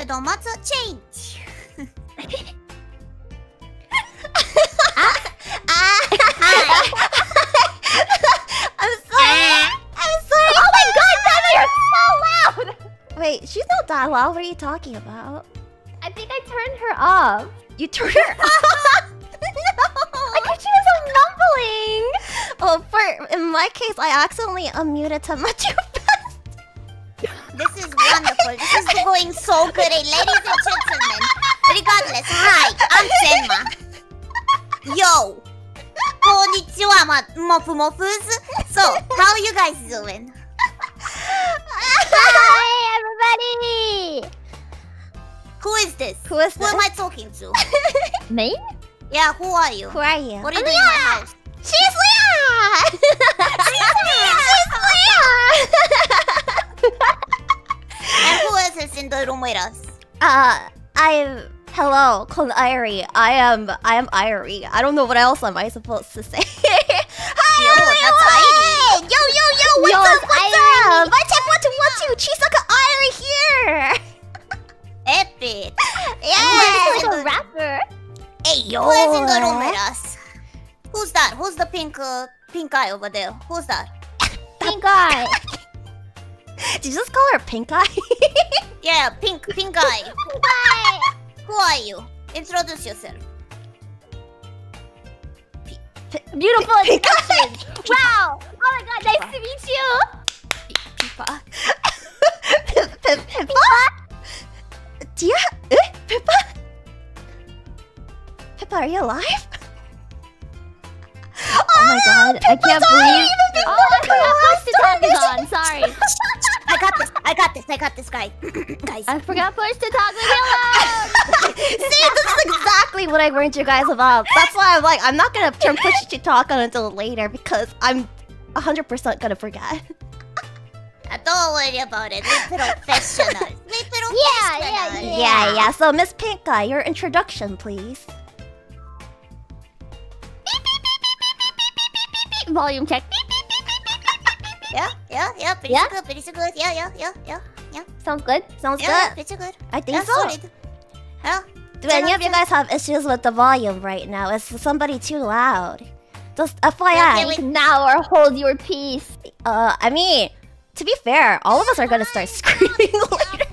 Edomatsu chain. I'm sorry. I'm sorry. Oh my god, Tenma, you're so loud. Wait, she's not that loud. What are you talking about? I think I turned her off. You turned her off? No. I thought she was so mumbling. Oh, in my case, I accidentally unmuted Tenma too fast. This is wonderful. This is going so good, ladies and gentlemen. Regardless, hi, I'm Tenma. Yo. Konnichiwa, Mofu Mofus. So, how you guys doing? Hi, everybody! Who is this? Who is this? Who am I talking to? Me? Yeah, who are you? Who are you? What are you doing in my house? She's Leah! She's Leah! And who else is in the room with us? Hello, called Irie. I am Irie. I don't know what else am I supposed to say. Hi, yo, everyone! That's Irie. Yo, yo, yo! What's up? What's Irie. Up? What's up? Chisaka Irie here. Epic. Yeah. Like a rapper. Hey, yo. Who is in the room with us? Who's that? Who's the pink eye over there? Who's that? Pink eye. Did you just call her pink eye? Yeah, pink eye. Pink eye. Who are you? Introduce yourself. Beautiful expression! Wow! Oh my god, nice to meet you! Pippa. Pippa? Pippa? Pippa, are you alive? Oh my god, I can't believe... I forgot first to talk is on, sorry. I got this guy. Guys. I forgot first to talk with Lelouch. See, this is exactly what I warned you guys about. That's why I'm like, I'm not gonna turn push to talk on until later because I'm 100% gonna forget. Don't worry about it. We're professionals. Yeah. So Miss Pink Eye, your introduction, please. Volume check. Yeah. Pretty good. Yeah. Sounds good. Pretty good. I think so. Solid. Yeah. Do any of you guys have issues with the volume right now? Is somebody too loud? Just FYI. Speak now or hold your peace. I mean, to be fair, all of us are gonna start screaming later.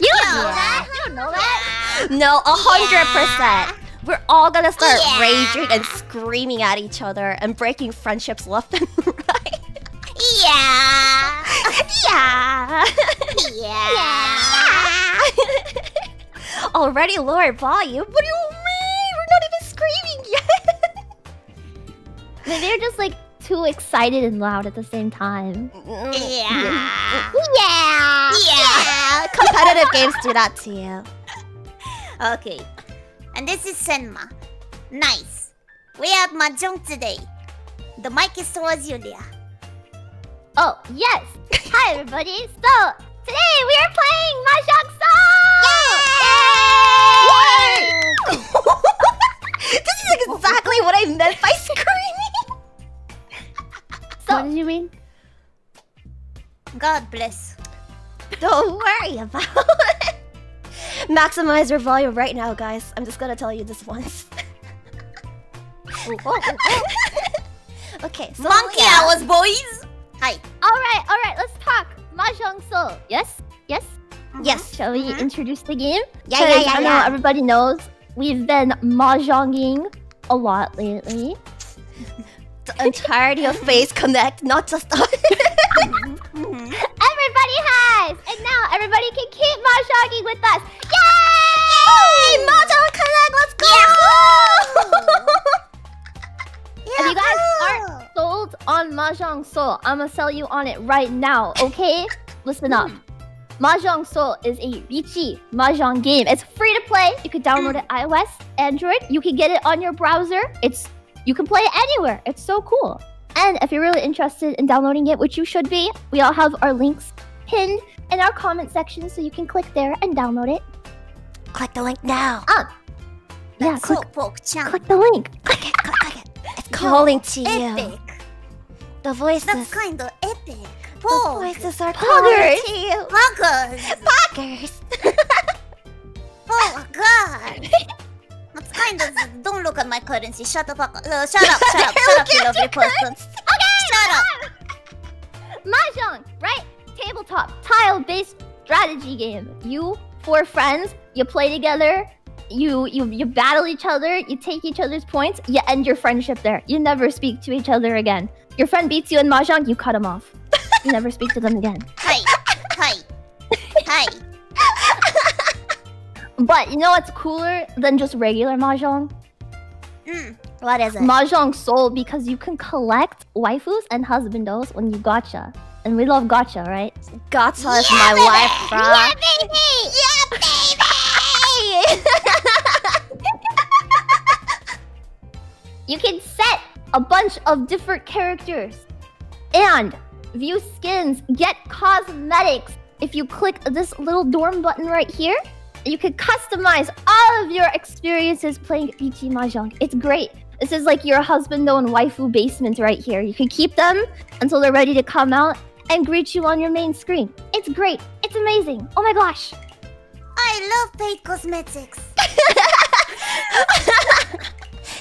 You don't know that. No, 100%. We're all gonna start raging and screaming at each other and breaking friendships left and right. Yeah. Already lower volume? What do you mean? We're not even screaming yet. Maybe they're just like too excited and loud at the same time. Yeah. Competitive games do that to you. Okay. And this is Senma. Nice. We have Mahjong today. The mic is towards you, Leah. Oh, yes! Hi, everybody! So, today we are playing Mahjong Soul! Yay! This is exactly what I meant by screaming! So, what did you mean? God bless. Don't worry about it. Maximize your volume right now, guys. I'm just gonna tell you this once. Okay, so... Monkey hours, boys! Hi. All right. Let's talk. Mahjong Soul. Yes. Shall we introduce the game? Yeah. I know everybody knows we've been mahjonging a lot lately. The entirety of Phase Connect, not just us. Everybody has, and now everybody can keep mahjonging with us. Yay! Mahjong Connect. Let's go! If you guys aren't sold on Mahjong Soul, I'ma sell you on it right now, okay? Listen up. Mahjong Soul is a Riichi mahjong game. It's free to play. You can download it iOS, Android. You can get it on your browser. You can play it anywhere. It's so cool. And if you're really interested in downloading it, which you should be, we all have our links pinned in our comment section, so you can click there and download it. Click the link now. Click the link. Click it. It's calling to you. Epic. The voices. That's kind of epic. The voices are calling to you. Poggers. god. That's kind of... Don't look at my currency. Shut the fuck up. Shut up. Shut up, you lovely person. Okay! Shut up! Mahjong, right? Tabletop. Tile-based strategy game. You, four friends, you play together, you battle each other, you take each other's points, you end your friendship there. You never speak to each other again. Your friend beats you in Mahjong, you cut him off. You never speak to them again. Hi. But you know what's cooler than just regular Mahjong? What is it? Mahjong Soul, because you can collect waifus and husbandos when you gacha. And we love gacha, right? Gacha is my wife, bro. Yeah, baby! Yeah, baby! You can set a bunch of different characters and view skins, get cosmetics. If you click this little dorm button right here, you can customize all of your experiences playing Riichi Mahjong. It's great. This is like your husbando and waifu basement right here. You can keep them until they're ready to come out and greet you on your main screen. It's great. It's amazing. Oh my gosh. I love paid cosmetics.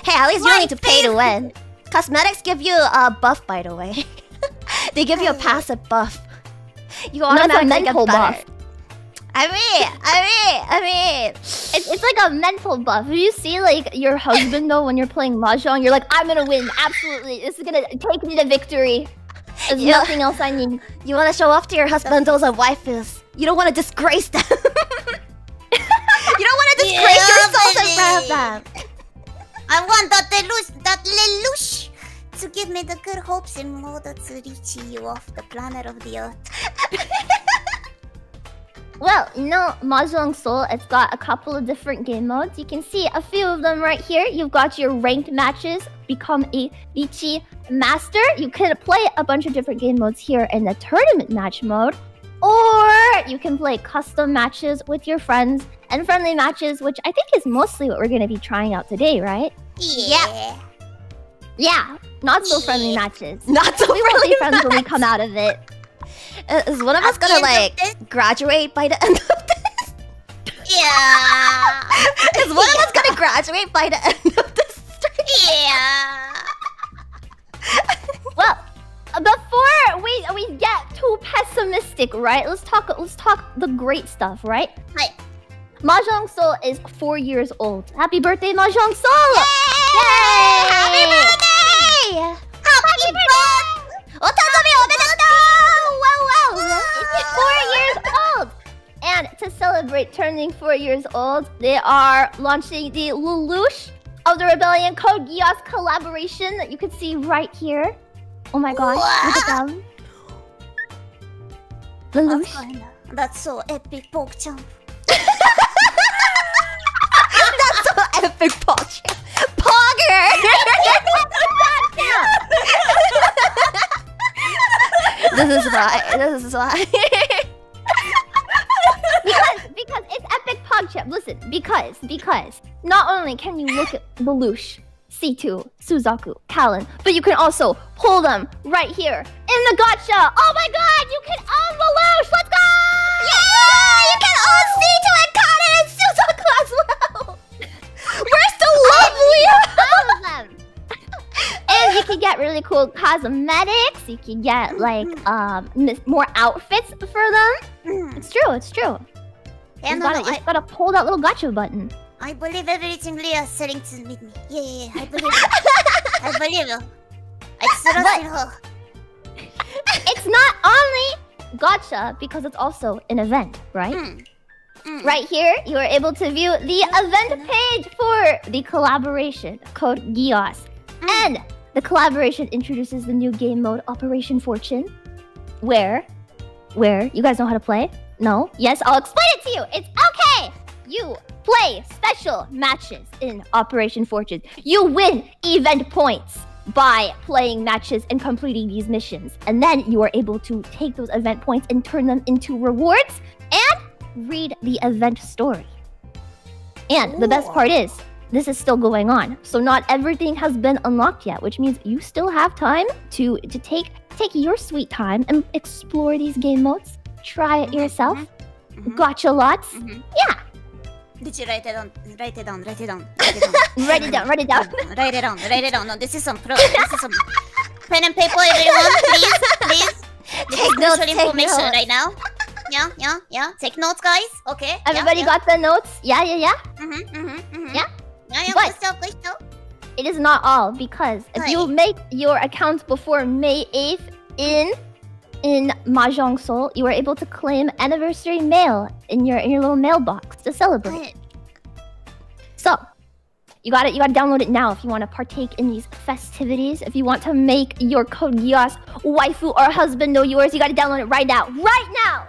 Hey, at least you don't need to pay to win. Cosmetics give you a buff, by the way. They give you a passive buff. You automatically get better. I mean... It's like a mental buff. If you see, like, your husband, though, when you're playing Mahjong, you're like, I'm gonna win, absolutely. This is gonna take me to victory. There's nothing else I need. You wanna show off to your husbandos and waifus. You don't wanna disgrace them. You don't wanna disgrace yourself in front of them. I want that Lelouch to give me the good hopes in order to reach you off the planet of the earth. Well, you know, Mahjong Soul, it's got a couple of different game modes. You can see a few of them right here. You've got your ranked matches, become a Riichi master. You can play a bunch of different game modes here in the tournament match mode. Or you can play custom matches with your friends and friendly matches, which I think is mostly what we're going to be trying out today, right? Yeah. Yeah, not so friendly matches. Not so friendly matches. We won't be friends when we come out of it. Is one of us gonna, like, graduate by the end of this? Yeah. Is one of us gonna graduate by the end of this stream? Yeah. Well, before we get too pessimistic, right? Let's talk the great stuff, right? Right. Mahjong Soul is 4 years old. Happy birthday, Mahjong Soul! Yay! Yay! Happy birthday! Happy birthday! Wow! It's 4 years old! And to celebrate turning 4 years old, they are launching the Lelouch of the Rebellion Code Geass collaboration that you can see right here. Oh my gosh, look at them. Lelouch. That's so epic, pork chump. That's so epic, pork chump. Pogger! This is why. because it's epic PogChamp. Listen, because not only can you look at Lelouch, C2, Suzaku, Kallen, but you can also pull them right here in the gacha. Oh my god, you can own Lelouch! Let's go! Yeah! You can own C2 and Kallen and Suzaku as well! Where's the love, Leah? All of them! And you can get really cool cosmetics. You can get, like, more outfits for them. It's true. Yeah, you've got to pull that little gacha button. I believe everything Leah is saying to me. Yeah, I believe it. I believe you. It's not only gacha, because it's also an event, right? Right here, you are able to view the event page for the collaboration, Code Geass. And the collaboration introduces the new game mode, Operation Fortune. Where? You guys know how to play? No? Yes, I'll explain it to you. It's okay! You play special matches in Operation Fortune. You win event points by playing matches and completing these missions. And then you are able to take those event points and turn them into rewards and read the event story. And the best part is, this is still going on, so not everything has been unlocked yet, which means you still have time to take your sweet time and explore these game modes. Try it yourself. Gotcha lots. Yeah. Did you write it down? Write it down. Write it down. Write it down. Write it down. Write it down. Write it down. Write it down. No, this is some pro. This is some pen and paper, everyone. Please, please. This is crucial information right now. Yeah, yeah, yeah. Take notes, guys. Okay. Everybody got the notes? Yeah, yeah, yeah. Yeah. But it is not all, because if you make your account before May 8th in Mahjong Soul, you were able to claim anniversary mail in your little mailbox to celebrate. So, you gotta download it now if you want to partake in these festivities. If you want to make your Code Geass waifu or husband know yours, you gotta download it right now. Right now!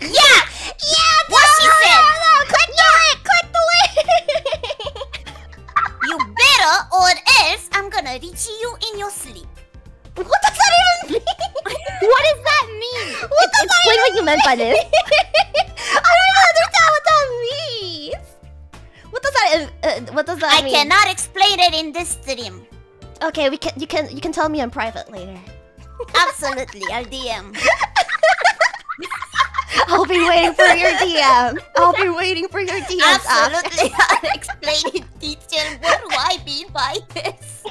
Yeah! Yeah! What she said! Click the link! Click the link! You better, or else I'm gonna reach you in your sleep. What does that even mean? What does that mean? Explain what you meant by this. I don't even understand what that means. What does that mean? I cannot explain it in this stream. Okay, you can tell me in private later. Absolutely, I'll DM. I'll be waiting for your DM. I'll be waiting for your DM. Absolutely, I'll explain in detail. What do I mean by this?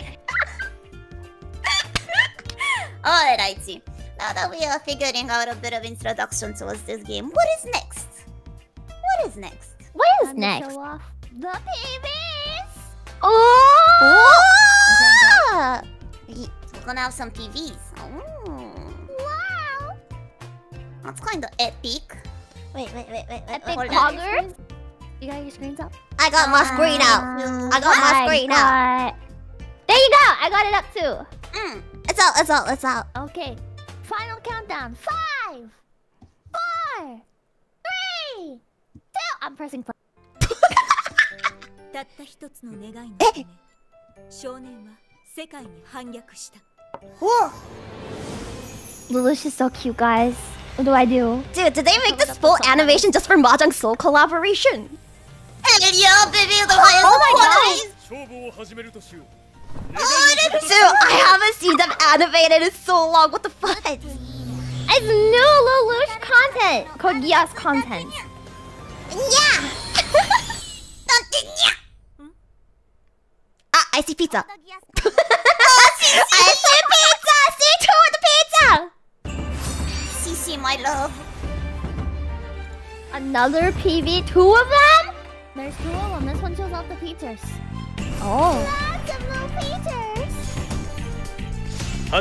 Alrighty, now that we are figuring out a bit of introduction towards this game, what is next? What is next? What is next? Show off the TVs! Oh! Okay, we're gonna have some TVs. Oh. Wow! That's kind of epic. Wait. Epic vlogger? You got your screens up? I got my screen out. I got my screen out. There you go! I got it up too. Mm. It's out. Okay. Final countdown. 5, 4, 3, 2. I'm pressing play. Whoa. Lelouch is so cute, guys. What do I do? Dude, did they make this full animation just for Mahjong Soul collaboration? Hell yeah, baby! The highest quality! I haven't seen them animated in so long. What the fuck? It's new Lelouch content. Code Geass content. Yeah. Ah, I see pizza. I see pizza. See two with the pizza. C.C., my love. Another PV. Two of them? There's two of them. This one shows off the pizzas. Oh. Lots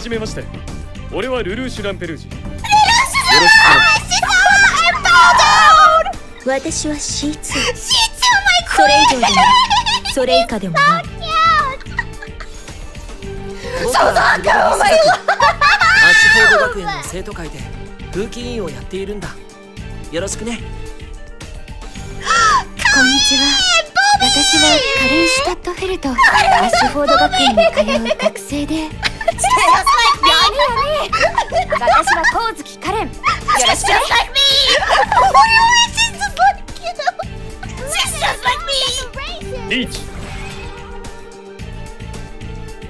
of little features. Hajimemashite. Ore wa Lelouch Lamperouge. Watashi wa Shitsu. Shitsu, my queen. Suzaku, my love. 私はカレンシュタットフェルトアッシュフォード学園に通う学生でよね私は光月カレンよろしくね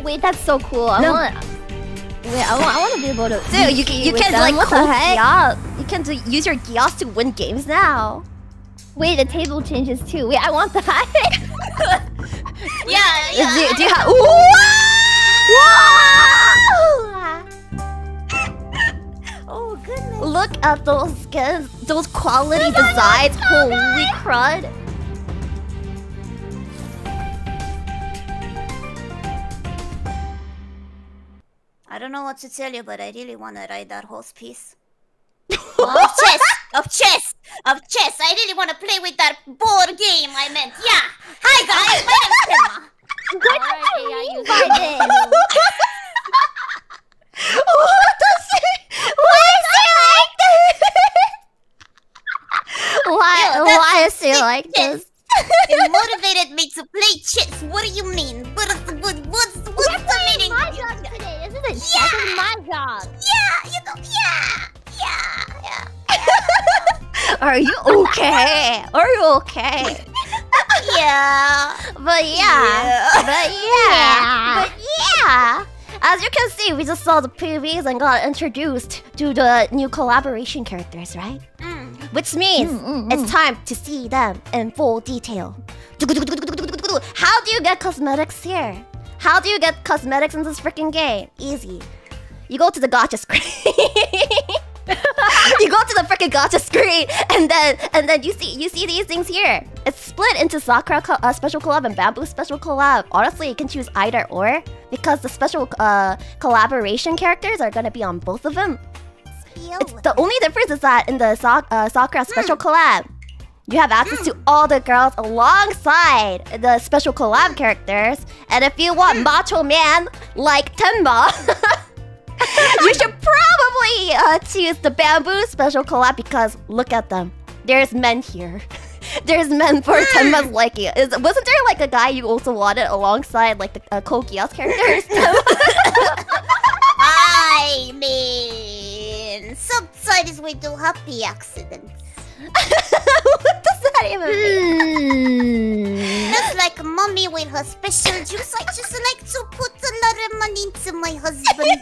Wait, that's so cool. I want to be able to. So you can like you can use your Geass to win games now. Wait, the table changes too. Wait, I want that. Yeah. Do you have? Whoa! Oh goodness! Look at those skins, those quality designs. Holy crud! I don't know what to tell you, but I really want to ride that horse piece. Of chess! I really want to play with that board game, I meant. Yeah! Hi guys, my name's Tenma. What do I mean by this? Why is he like this? It motivated me to play chess. What do you mean? What's the meaning? My job today. This is my job. Yeah! Are you okay? But yeah. As you can see, we just saw the PVs and got introduced to the new collaboration characters, right? Mm. Which means it's time to see them in full detail. How do you get cosmetics here? How do you get cosmetics in this freaking game? Easy. You go to the gacha screen. You go to the freaking gacha screen, and then you see these things here. It's split into Sakura special collab and Bamboo special collab. Honestly, you can choose either or because the special collaboration characters are gonna be on both of them. The only difference is that in the Sakura special collab, you have access to all the girls alongside the special collab characters. And if you want macho man like Tenma, you should probably choose the Bamboo special collab because look at them. There's men here. There's men for Tenma's liking. Wasn't there like a guy you also wanted alongside like the Code Geass characters? I mean, sometimes we do happy accidents. What does that even mean? Just like mommy with her special juice, I just like to put another money into my husband's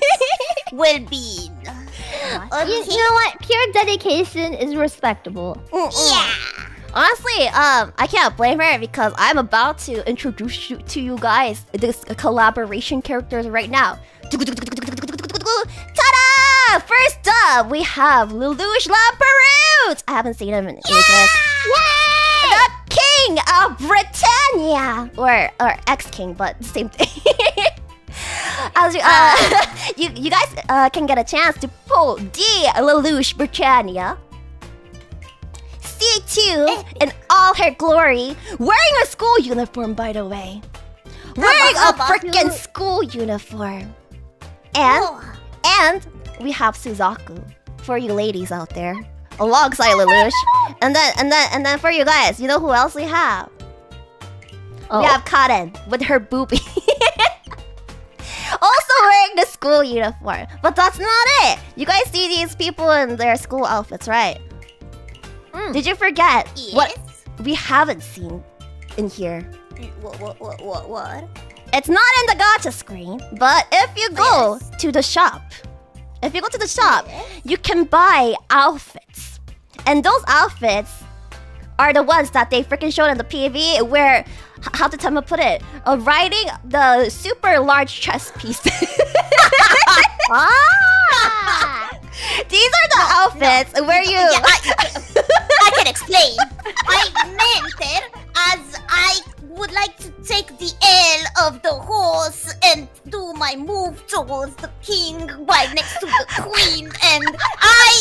well-being. Okay. You know what? Pure dedication is respectable. Yeah. Honestly, I can't blame her because I'm about to introduce you, to you guys this collaboration characters right now. Ta-da! First up, we have Lelouch Lamperouge! I haven't seen him in ages. Yay! The King of Britannia! Or ex-king, but same thing. As you guys can get a chance to pull D. Lelouch Britannia. C.C. in all her glory, wearing a school uniform, by the way. Wearing a freaking school uniform. And we have Suzaku for you ladies out there, alongside Lelouch. And then for you guys, you know who else we have? Oh. We have Kallen with her boobie. Also wearing the school uniform. But that's not it. You guys see these people in their school outfits, right? Did you forget what we haven't seen in here? What? It's not in the gacha screen, but if you go to the shop, you can buy outfits. And those outfits are the ones that they freaking showed in the PV where, how did Tenma put it? Riding the super large chest piece. Ah! These are the outfits where you... Yeah, I can explain. I meant it as I would like to take the L of the horse and do my move towards the king right next to the queen, and I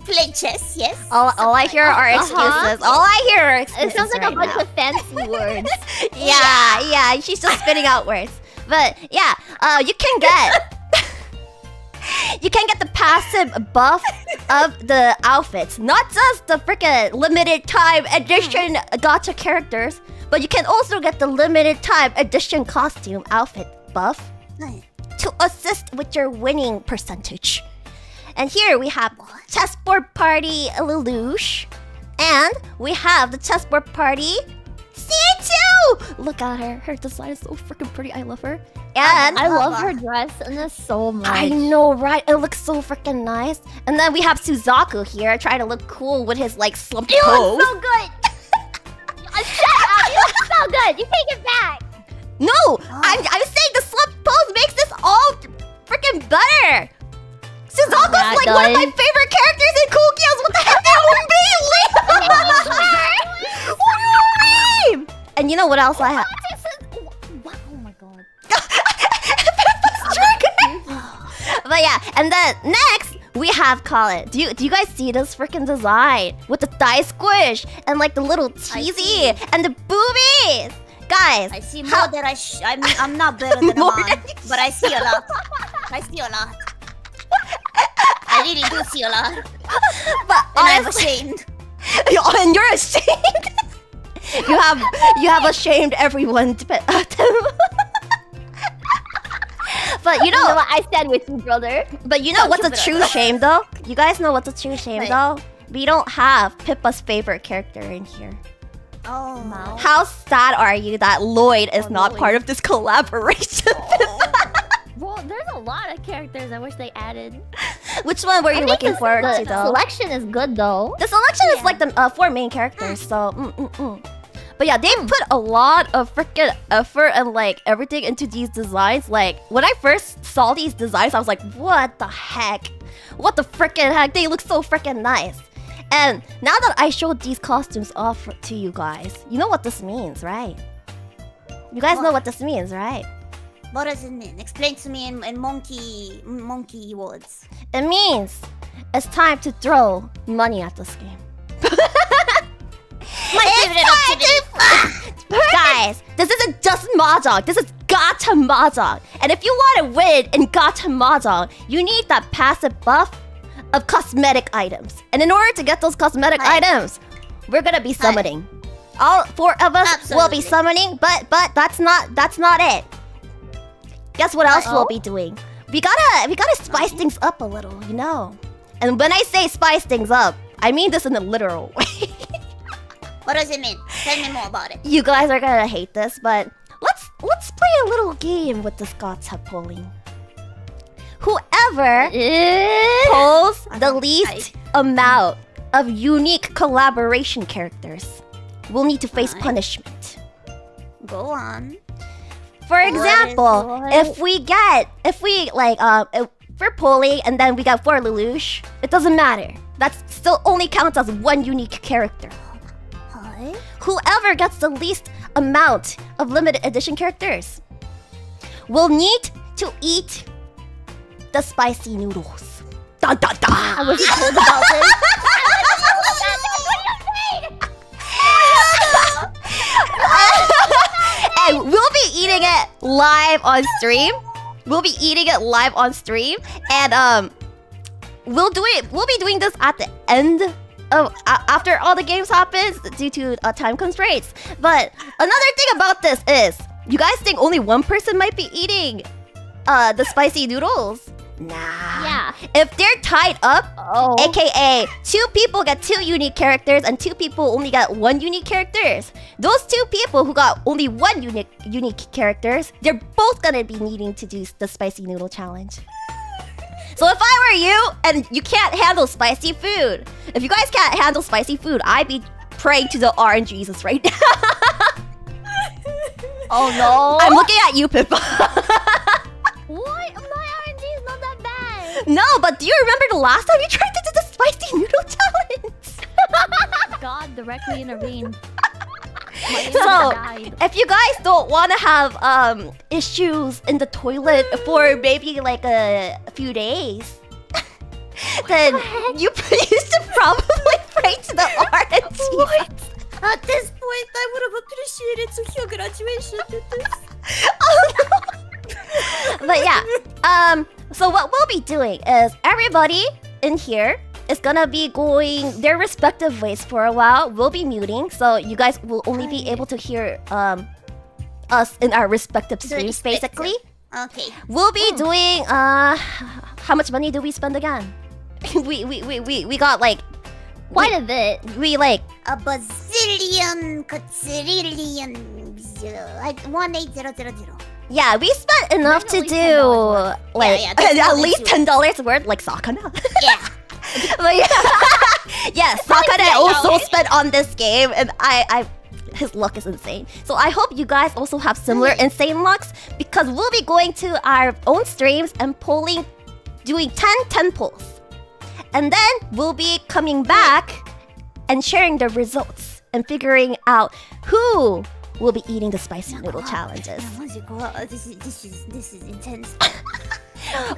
play chess, yes? All I hear are excuses. All I hear are excuses. It sounds like a bunch of fancy words. Yeah, she's just spitting out words. But yeah, you can get... You can get the passive buff of the outfits. Not just the freaking limited time edition gacha characters, but you can also get the limited time edition costume outfit buff to assist with your winning percentage. And here we have Chessboard Party Lelouch. And we have the Chessboard Party C2! Look at her. Her design is so freaking pretty. I love her. And I love her dress and this so much. I know, right? It looks so freaking nice. And then we have Suzaku here trying to look cool with his like slumped toe. It looks so good. Shut up! You look so good. You take it back. No, I'm saying the slumped pose makes this all freaking better. Suzaku's like one of my favorite characters in Code Geass. What the heck? That would be Leah. What do you mean? And you know what else I have? But yeah, and then next we have Kallen. Do you guys see this freaking design with the thigh squish and like the little teasy and the boobies, guys? I see more than I mean, I'm not better than mine, but I see a lot. I see a lot. I really do see a lot. But I'm ashamed. And you're ashamed. you have ashamed everyone. But you know what I stand with you, brother. But you know what's a true shame, though? You guys know what's a true shame, though? We don't have Pippa's favorite character in here. Oh, no. How sad are you that Lloyd is not part of this collaboration? Well, there's a lot of characters I wish they added. Which one were you looking forward to, though? The selection is good, though. The selection is like the four main characters, so... But yeah, they put a lot of freaking effort and like everything into these designs. Like when I first saw these designs, I was like, what the heck? What the freaking heck? They look so freaking nice. And now that I showed these costumes off to you guys, you know what this means, right? You guys know what this means, right? What does it mean? Explain to me in monkey words. It means it's time to throw money at this game. Guys, this isn't just Mahjong, this is Gacha Mahjong. And if you want to win in Gacha Mahjong, you need that passive buff of cosmetic items. And in order to get those cosmetic items, we're gonna be summoning. All four of us will be summoning, but that's not it. Guess what else we'll be doing? We gotta spice things up a little, you know. And when I say spice things up, I mean this in a literal way. What does it mean? Tell me more about it. You guys are gonna hate this, but let's play a little game with this gacha polling. Whoever polls the least amount of unique collaboration characters will need to face punishment. Go on. For example, if we're polling and then we got four Lelouch, it doesn't matter. That still only counts as one unique character. Whoever gets the least amount of limited edition characters will need to eat the spicy noodles. Dun, dun, dun. I was told about this. And we'll be eating it live on stream. And we'll be doing this at the end. After all the games happens due to time constraints. But another thing about this is, you guys think only one person might be eating the spicy noodles? Nah. Yeah. If they're tied up, aka two people get two unique characters and two people only got one unique characters, those two people who got only one unique characters, they're both gonna be needing to do the spicy noodle challenge. So if I were you, and you can't handle spicy food, if you guys can't handle spicy food, I'd be praying to the RNGesus right now. Oh no! I'm looking at you, Pippa. What? My RNG is not that bad. No, but do you remember the last time you tried to do the spicy noodle challenge? God directly intervened. So, if you guys don't want to have issues in the toilet for maybe like a few days, then you should probably pray to the RNG. At this point, I would have appreciated Tsukio graduation. Oh no! But yeah, so what we'll be doing is everybody in here is gonna be going their respective ways for a while. We'll be muting, so you guys will only be able to hear us in our respective streams, basically. Okay. We'll be doing how much money do we spend again? we got like quite a bit. We like a bazillion, like 18000. Yeah, we spent enough to do like at least $10 worth, like Sakana. Yeah. But yeah, Sakana also spent on this game, and his luck is insane. So I hope you guys also have similar insane lucks, because we'll be going to our own streams and polling, doing 10 polls. And then we'll be coming back and sharing the results and figuring out who will be eating the spicy noodle challenges. This is intense.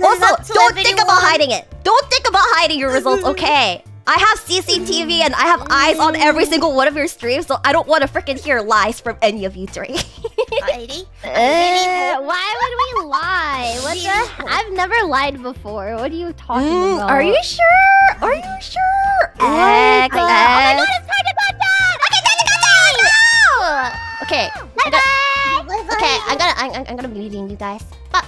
Also, don't think about hiding it. Don't think about hiding your results, okay? I have CCTV and I have eyes on every single one of your streams, so I don't want to freaking hear lies from any of you three. Why would we lie? What the? I've never lied before. What are you talking about? Are you sure? Are you sure? Oh my god, it's hard to put that! Okay, bye bye! Okay, I'm gonna be leaving you guys. But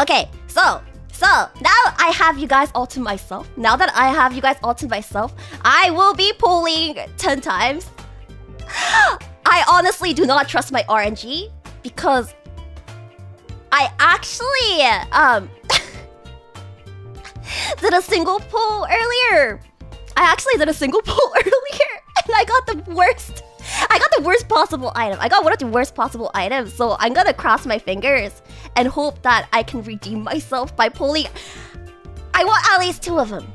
okay, so now I have you guys all to myself. Now that I have you guys all to myself, I will be polling 10 times. I honestly do not trust my RNG because I actually did a single poll earlier. And I got the worst possible item. I got one of the worst possible items. So I'm gonna cross my fingers and hope that I can redeem myself by polling. I want at least 2 of them.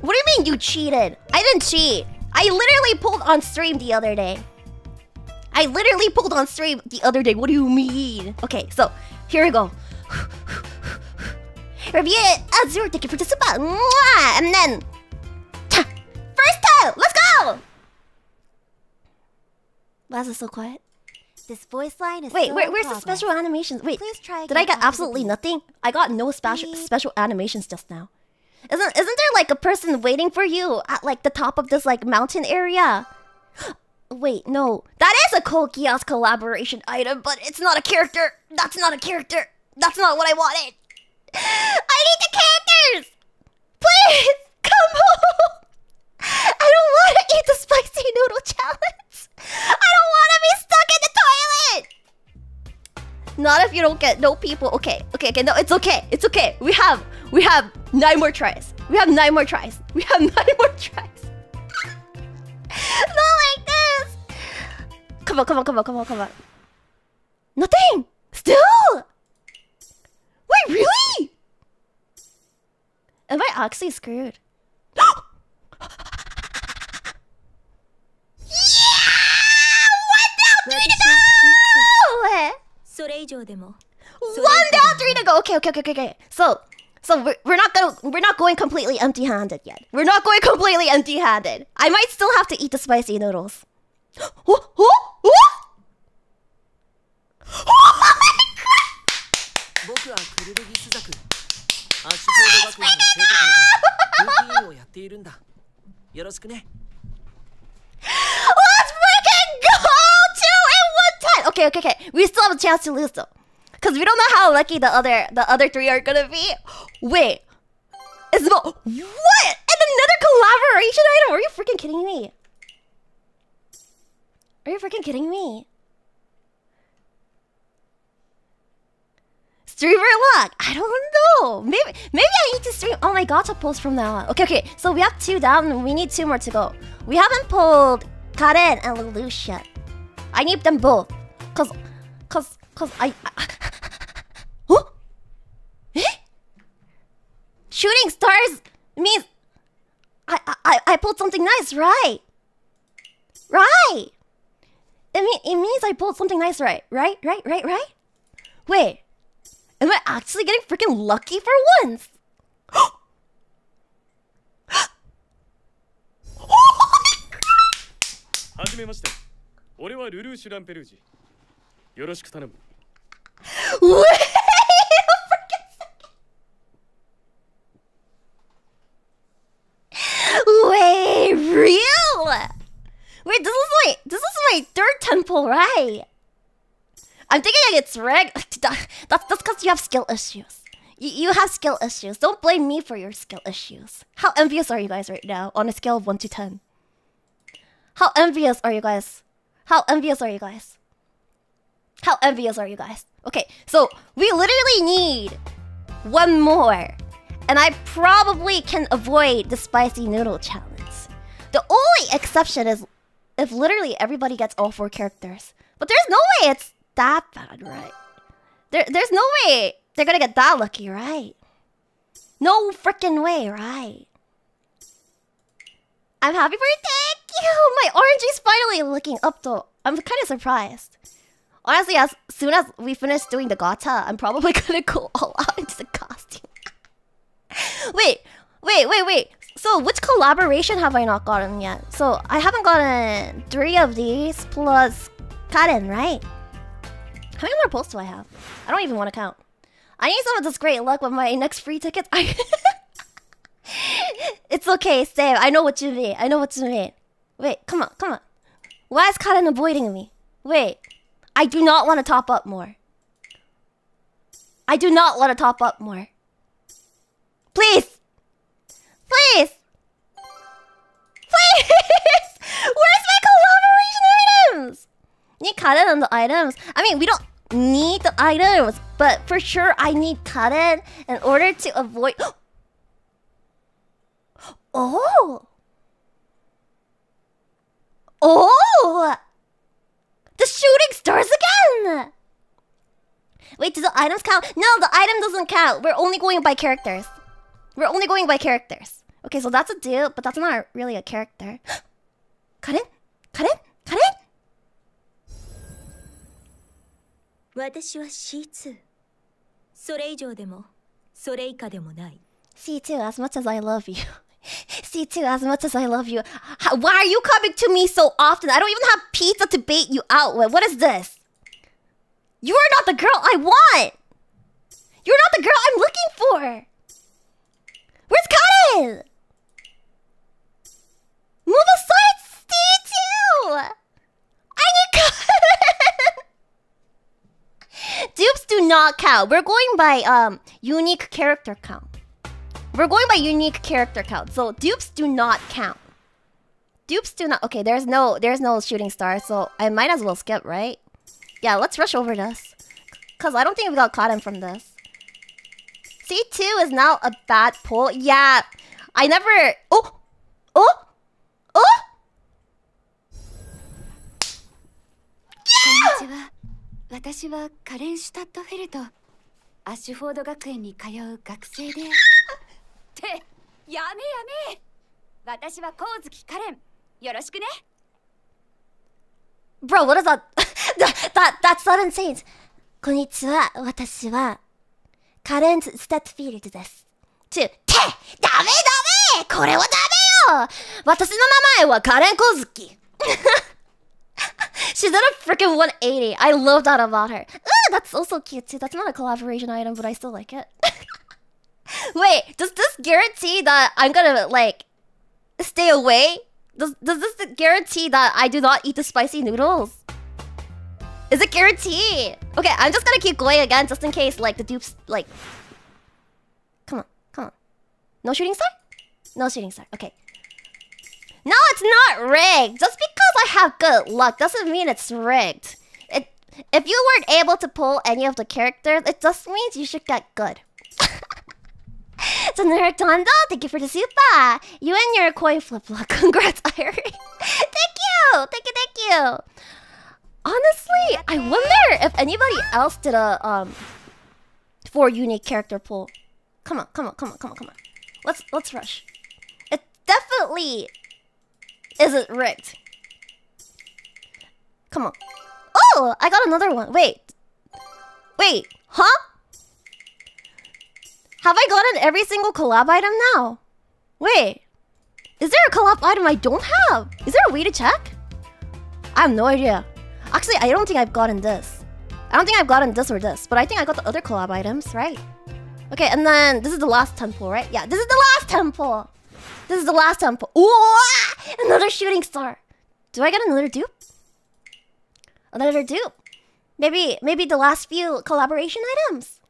What do you mean you cheated? I didn't cheat. I literally pulled on stream the other day. What do you mean? Okay, so here we go. Review it as your ticket for the super. And then... First time! Let's go! Why is it so quiet? This voice line is... Wait, where's the special animations? Wait, did I get absolutely nothing? I got no special animations just now. Isn't there like a person waiting for you at like the top of this like mountain area? Wait, no. That is a Code Geass collaboration item, but it's not a character. That's not a character. That's not what I wanted. I need the characters! Please, come home! I don't want to eat the spicy noodle challenge. I don't want to be stuck in the toilet. Not if you don't get no people. Okay. No, it's okay. It's okay. We have 9 more tries. Not like this. Come on. Nothing. Still. Wait, really? Am I actually screwed? Yeah! 1 down, 3 to go. Okay. So we're not going completely empty-handed yet. I might still have to eat the spicy noodles. Let's freaking go! 2 in 1 time! Okay. We still have a chance to lose though. Cause we don't know how lucky the other 3 are gonna be. Wait. It's about what? And another collaboration item? Are you freaking kidding me? Streamer luck. I don't know. Maybe I need to stream all my gacha polls from now on. Okay. So we have 2 down and we need 2 more to go. We haven't pulled Kallen and Lelouch yet. I need them both. Cause I huh? Eh? Shooting stars means I pulled something nice, right? It means I pulled something nice, right? Wait. Am I actually getting freaking lucky for once? Wait a freaking second. Wait, real? Wait, this is my 3rd temple, right? I'm thinking it's that's because you have skill issues. You have skill issues. Don't blame me for your skill issues. How envious are you guys right now on a scale of 1 to 10? How envious are you guys? Okay, so we literally need 1 more. And I probably can avoid the spicy noodle challenge. The only exception is if literally everybody gets all 4 characters. But there's no way it's that bad, right? There's no way they're gonna get that lucky, right? No freaking way, right? I'm happy for it. Thank you! My orange is finally looking up though. I'm kinda surprised. Honestly, as soon as we finish doing the gacha, I'm probably gonna go all out into the costume. Wait. So which collaboration have I not gotten yet? So I haven't gotten 3 of these plus Kallen, right? How many more polls do I have? I don't even want to count. I need some of this great luck with my next free tickets. It's okay, Sam. I know what you mean. Wait, come on. Why is Kallen avoiding me? Wait, I do not want to top up more. Please! Where's my collaboration items? Need Kallen on the items. I mean, we don't need the items. But for sure, I need Kallen in order to avoid... Oh! Oh! The shooting starts again! Wait, do the items count? No, the item doesn't count. We're only going by characters. We're only going by characters. Okay, so that's a deal, but that's not really a character. Kallen? Kallen? Kallen? C2, as much as I love you. C2, as much as I love you. Why are you coming to me so often? I don't even have pizza to bait you out with. What is this? You are not the girl I want! You're not the girl I'm looking for! Where's Kallen? Move aside, C2! I need Kallen! Dupes do not count. We're going by unique character count. We're going by unique character count, so dupes do not count. Dupes do not... Okay, there's no shooting star, so I might as well skip, right? Yeah, let's rush over this. Because I don't think we got Kallen from this. C2 is now a bad pull. Yeah, I never... Oh! Oh! Oh! Yeah! Bro, what is that? That's not insane. Konnichiwa, watashi wa Kallen's Statfield desu. Te, dame dame! Kore wa dame yo! Watashi no namae wa Kallen Kozuki. She did a freaking 180. I love that about her. Ooh, that's also cute too. That's not a collaboration item, but I still like it. Wait, does this guarantee that I'm gonna, like, stay away? Does this guarantee that I do not eat the spicy noodles? Is it guaranteed? Okay, I'm just gonna keep going again just in case, like, the dupes, like... Come on, come on. No shooting star? No shooting star, okay. No, it's not rigged! Just because I have good luck doesn't mean it's rigged. If you weren't able to pull any of the characters, it just means you should get good. Generic Tondo, thank you for the super! You and your coin flip luck. Congrats, Irie! Thank you! Thank you, thank you! Honestly, I wonder if anybody else did a, 4 unique character pull. Come on, come on, come on, come on, come on. Let's rush. It definitely isn't rigged. Come on. Oh! I got another one. Wait. Wait. Huh? Have I gotten every single collab item now? Wait, is there a collab item I don't have? Is there a way to check? I have no idea. Actually, I don't think I've gotten this. I don't think I've gotten this or this, but I think I got the other collab items, right? Okay, and then this is the last temple, right? Yeah, this is the last temple. This is the last temple. Ooh, another shooting star. Do I get another dupe? Another dupe? Maybe the last few collaboration items?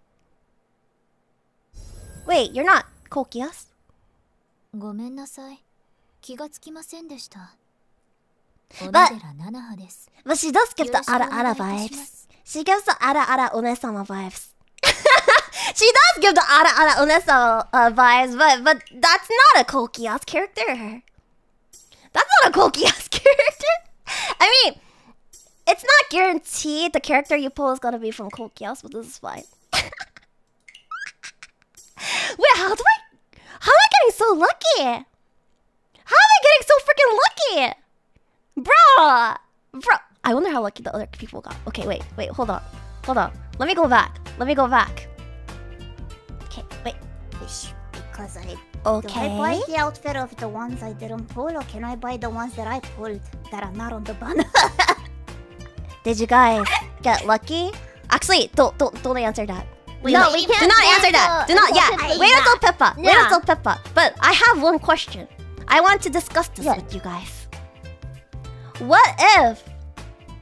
Wait, you're not Code Geass? But she does give the ara-ara vibes. She gives the ara-ara onesama vibes. She does give the ara-ara onesama vibes, but that's not a Code Geass character. That's not a Code Geass character. I mean, it's not guaranteed the character you pull is gonna be from Code Geass, but this is fine. Wait, how am I getting so lucky? How am I getting so freaking lucky? Bro, I wonder how lucky the other people got. Okay, wait, hold on. Let me go back. Okay, wait. Because do I buy the outfit of the ones I didn't pull, or can I buy the ones that I pulled that are not on the banner? Did you guys get lucky? Actually, don't answer that. Wait, no, we can't. Do not answer that. Do not. Yeah. Wait until Pippa. Yeah. Wait until Pippa. But I have one question. I want to discuss this with you guys. What if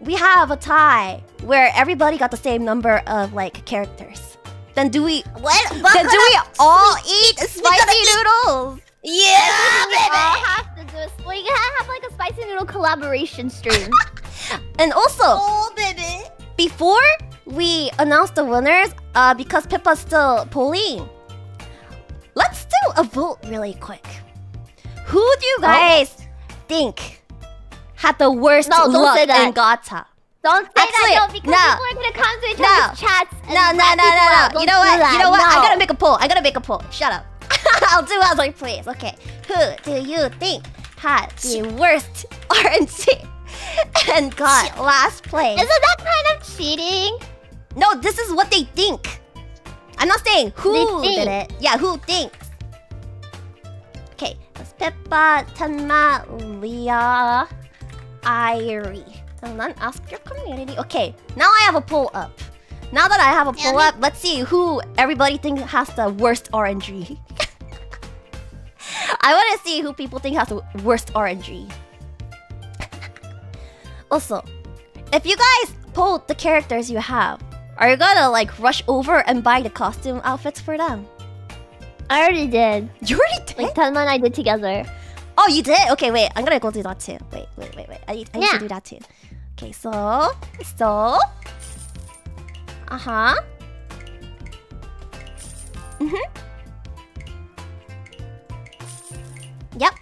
we have a tie where everybody got the same number of like characters? Then do we? What? Then do we all eat spicy noodles? Yeah, baby. We all have to do it. We gotta have like a spicy noodle collaboration stream. And also, oh baby, before we announced the winners because Pippa's still polling. Let's do a vote really quick. Who do you guys think had the worst luck in Gacha? Don't say that, no, because people are gonna come to each other's chats. No. You know what? I gotta make a poll. Shut up. I'll do as I please. Okay. Who do you think had the worst RNG and got last place? Isn't that kind of cheating? No, this is what they think. I'm not saying who did it. Yeah, who thinks? Okay. That's Pippa, Tenma, Leah, Irie. And then ask your community. Okay, now I have a poll up. Now that I have a poll up, let's see who everybody thinks has the worst RNG. I want to see who people think has the worst RNG. Also, if you guys polled the characters you have, are you gonna like rush over and buy the costume outfits for them? I already did. You already did? Like Tenma and I did together. Oh, you did? Okay, wait. I'm gonna go do that too. Wait. I need to do that too. Okay, Yep.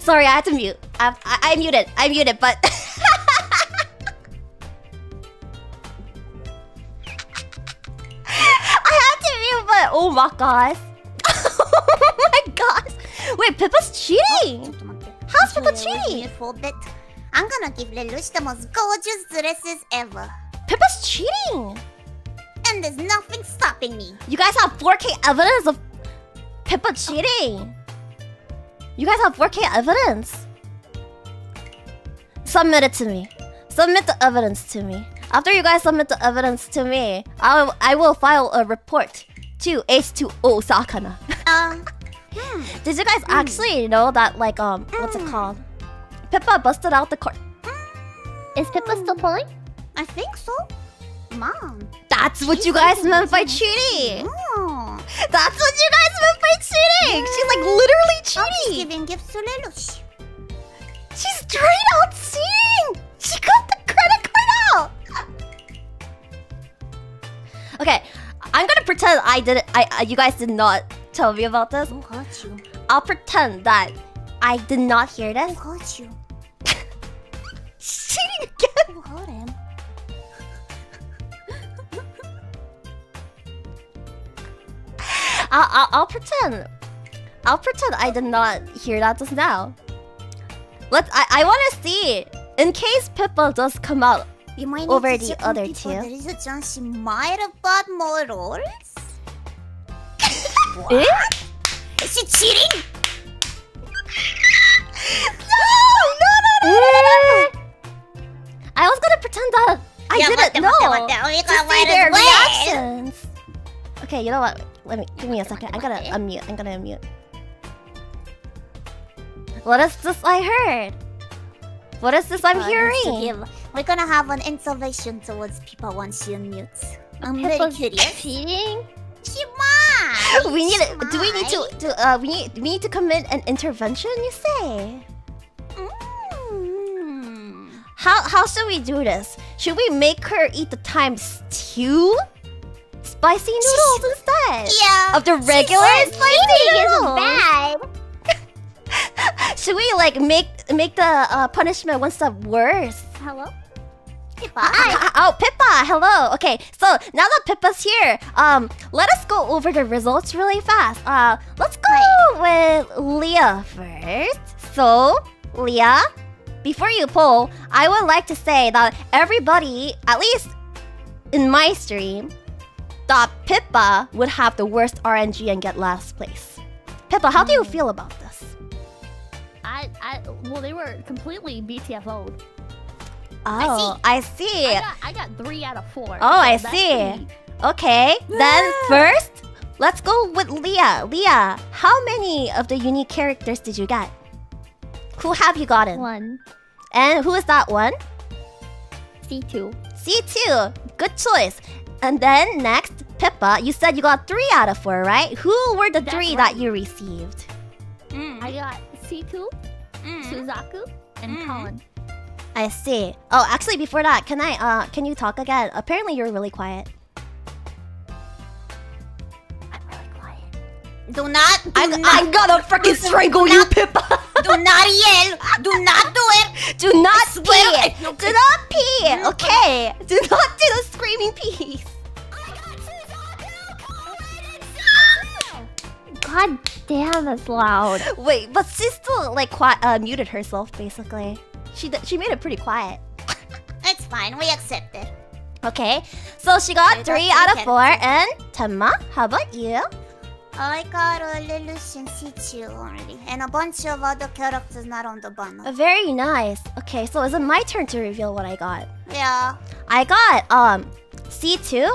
Sorry, I had to mute. I muted, but. Oh my gosh. Oh my gosh. Wait, Pippa's cheating. How's Pippa cheating? I'm gonna give Lelouch the most gorgeous dresses ever. Pippa's cheating. And there's nothing stopping me. You guys have 4K evidence of Pippa cheating. You guys have 4K evidence. Submit it to me. Submit the evidence to me. After you guys submit the evidence to me, I will file a report to H2O Sakana. Did you guys actually know that, like, what's it called? Pippa busted out the court. Is Pippa still polling? I think so. Mom. That's what you guys meant by cheating. That's what you guys meant by cheating. She's like literally cheating. She's giving gifts to Lelouch. She's straight out cheating. She got the credit card out. Okay. I'm gonna pretend I didn't. You guys did not tell me about this. I'll pretend that I did not hear this. Cheating again. I'll pretend I did not hear that just now. I want to see in case Pippa does come out. You might need over to the other two. There is a chance she might have bought more rolls. What? Is she cheating? No. I was gonna pretend that I didn't know. To see their reactions. Okay, you know what? Give me a second. I'm gonna unmute. What is this I heard? What is this I'm hearing? We're gonna have an intervention towards Pippa once she unmutes. I'm really curious. Cheating? She might. Do we need to commit an intervention? You say? How should we do this? Should we make her eat the time stew spicy noodles instead? Yeah. Of the regular spicy noodles. Bad. Should we like make the punishment one step worse? Hello. Pippa. Oh, Pippa! Hello! Okay, so now that Pippa's here, let us go over the results really fast. Let's go with Leah first. So, Leah, before you poll, I would like to say that everybody, at least in my stream, thought Pippa would have the worst RNG and get last place. Pippa, how do you feel about this? Well, they were completely BTFO'd. Oh, I see. I got 3 out of 4. Oh, so I see. Okay, then first, let's go with Leah. Leah, how many of the unique characters did you get? Who have you gotten? 1. And who is that one? C2. C2. Good choice. And then next, Pippa, you said you got 3 out of 4, right? Who were the 3 that you received? I Suzaku, and Kallen. I see. Oh, actually, before that, can you talk again? Apparently, you're really quiet. I'm really quiet. Do not. I'm gonna freaking strangle you, Pippa. Do not yell. Do not do it. Do not pee. Do not pee. Okay. Do not do the screaming piece. God damn, that's loud. Wait, but she still like muted herself basically. She made it pretty quiet. It's fine, we accept it. Okay, so she got 3 out of 4, and Tenma, how about you? I got a Lelouch and C.C. already, and a bunch of other characters not on the bundle. Very nice. Okay, so is it my turn to reveal what I got? Yeah. I got C2,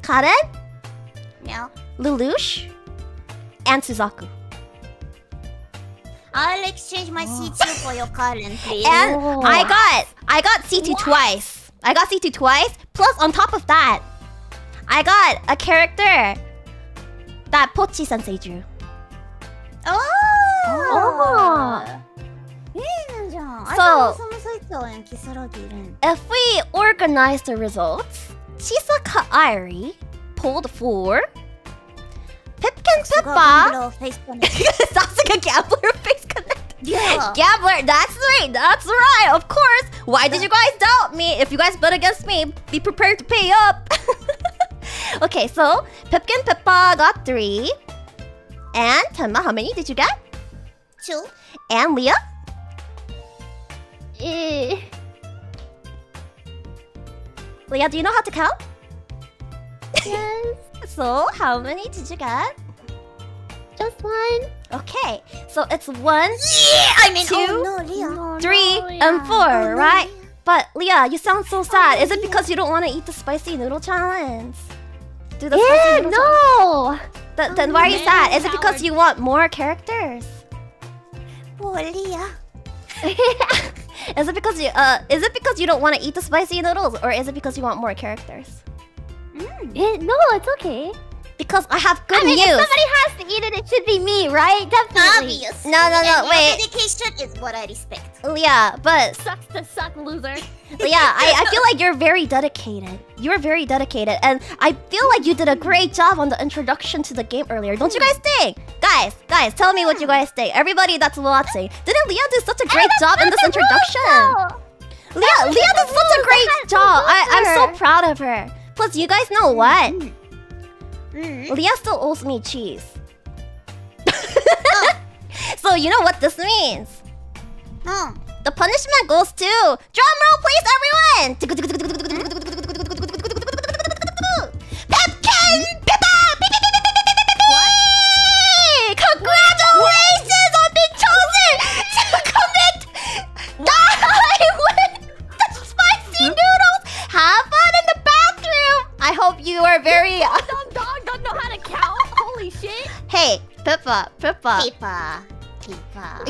Kallen, yeah, Lelouch, and Suzaku. I'll exchange my C2 for your Kallen, please. And I got C2 twice. I got C2 twice. Plus, on top of that, I got a character that Pochi Sensei drew. Oh! So, if we organize the results, Chisaka Irie pulled 4. Pippa. That's like a gambler Phase Connect. Yeah. Gambler, that's right, that's right, of course. Why did you guys doubt me? If you guys bet against me, be prepared to pay up. Okay, so Pippa got 3. And Tenma, how many did you get? 2. And Leah? Leah, do you know how to count? Yes. So, how many did you get? Just 1. Okay, so it's 1, yeah, I mean, 2, oh, no, Leah. No, 3, no, and 4, oh, right? No, Leah. But Leah, you sound so sad. Oh, is it because you don't want to eat the spicy noodle challenge? Do the spicy noodle challenge? Then why are you sad? Is it because you want more characters? Poor Leah. Is it because you don't want to eat the spicy noodles, or is it because you want more characters? No, it's okay. Because I have good news. If somebody has to eat it, it should be me, right? Definitely. Obvious. No, wait. Dedication is what I respect. Yeah, but... Sucks to suck, loser. Yeah, I feel like you're very dedicated. You're very dedicated. And I feel like you did a great job on the introduction to the game earlier. Don't you guys think? Guys, tell me what you guys think. Everybody that's watching. Didn't Leah do such a great job in this introduction? Leah did such a great job. I'm so proud of her. Plus, you guys know what? Leah still owes me cheese. So you know what this means? The punishment goes to... Drum roll, please, everyone! Pipkin! Pippa! Congratulations on being chosen to commit dive with the spicy noodles! Have fun in the bathroom! I hope you are very... know how to count? Holy shit! Hey, Pippa.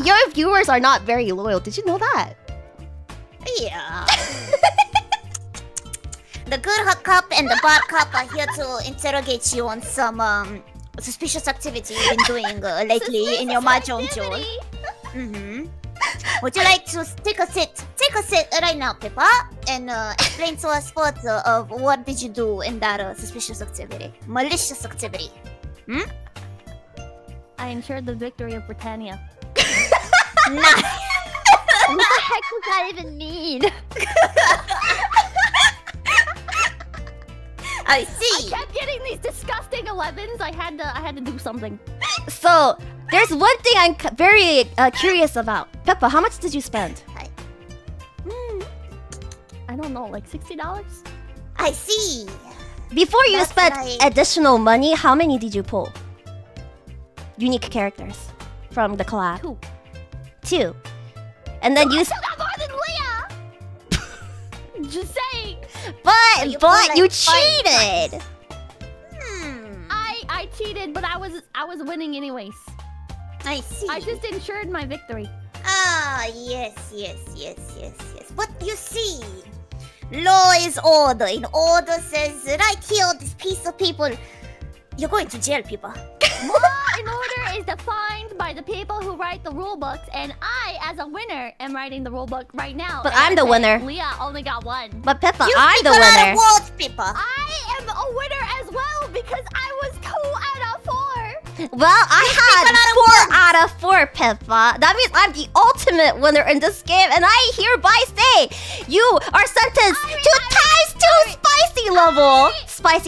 Your viewers are not very loyal. Did you know that? Yeah. The good hot cop and the bad cop are here to interrogate you on some suspicious activity you've been doing lately in your mahjong journey. Would you like to take a sit? Take a sit right now, Pippa, and explain to us what of what did you do in that suspicious activity, malicious activity? I ensured the victory of Britannia. Nice. What the heck does that even mean? I see. I kept getting these disgusting 11s. I had to do something. So. There's one thing I'm very curious about. Pippa, how much did you spend? I don't know, like $60? I see. Before you spent additional money, how many did you pull? Unique characters from the collab. 2. And then you spent more than Leah! Just saying. But you cheated! I cheated, but I was winning anyways. I see. I just ensured my victory. Ah, yes. What you see? Law is order. In order says, right here, this piece of people. You're going to jail, people. Law and order is defined by the people who write the rule books, and I, as a winner, am writing the rule book right now. But I'm the winner. Leah only got one. But Pippa, I'm the winner. You speak a lot of words, Pippa. I am a winner as well because I was 2 out of 4. Well, I had 4 out of 4, Pippa. That means I'm the ultimate winner in this game, and I hereby say you are sentenced to times two spicy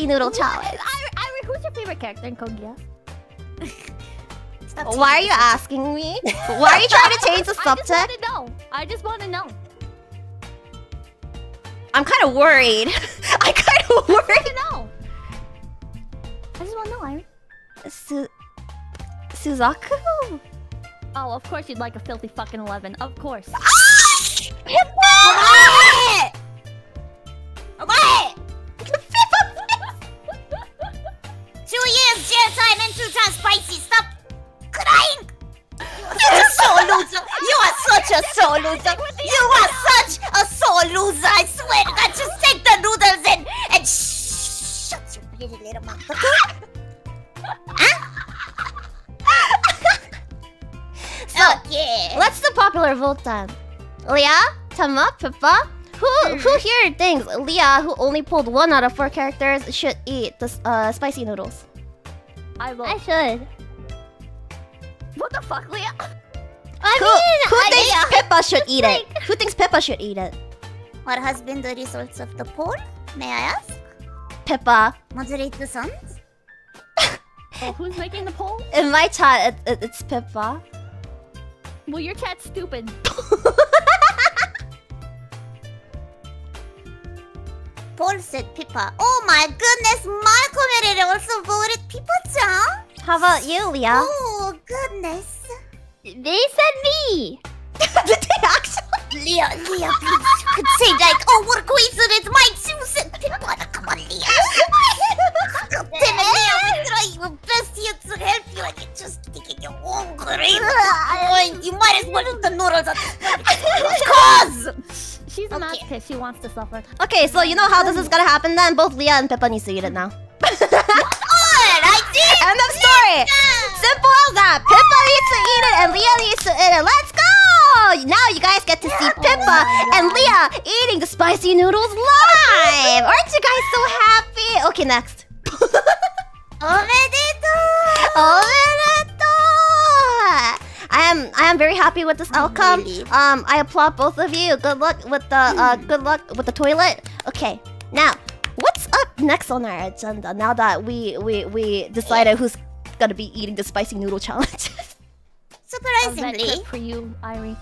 noodle challenge. Who's your favorite character in Code Geass? Why are you asking me? Why are you trying to change the subject? I just want to know. I just want to know. I'm kind of worried. I'm kind of worried. I just want to know, Irie. Suzaku? Oh, of course you'd like a filthy fucking 11. Of course. Hit it! Jail time and 2 times spicy. Stop crying! You're a sore loser! You are such a sore loser! You are such a sore loser! I swear to God, just take the noodles and shut your pretty little mouth. So, what's the popular vote then? Leah, Tenma, Pippa? Who here thinks Leah, who only pulled 1 out of 4 characters, should eat the spicy noodles? I will. I should. What the fuck, Leah? Who thinks Pippa should eat it? What has been the results of the poll? May I ask? Pippa. Moderator-san? Oh, who's making the poll? In my chat, it's Pippa. Well, your chat's stupid. Paul said Pippa. Oh my goodness, my community also voted Pippa-chan. How about you, Leah? Oh goodness. They said me. Did they actually? Leah, please, you could say like, oh, what a coincidence, mine too said Pippa. Come on, Leah. God damn it, Leah, we tried your best here to help you, and you're just digging your own grave. You might as well eat the noodles at this point. Cause! She's a masochist. She wants to suffer. Okay, so you know how this is gonna happen then? Both Leah and Pippa need to eat it now. End of story! Simple as that! Pippa needs to eat it and Leah needs to eat it. Let's go! Now you guys get to see Pippa and Leah eating the spicy noodles live! Aren't you guys so happy? Okay, next. Omedeto! Omedeto! I am very happy with this outcome. I applaud both of you. Good luck with the toilet. Okay, now what's up next on our agenda? Now that we decided who's gonna be eating the spicy noodle challenge. Surprisingly, for you, Irie.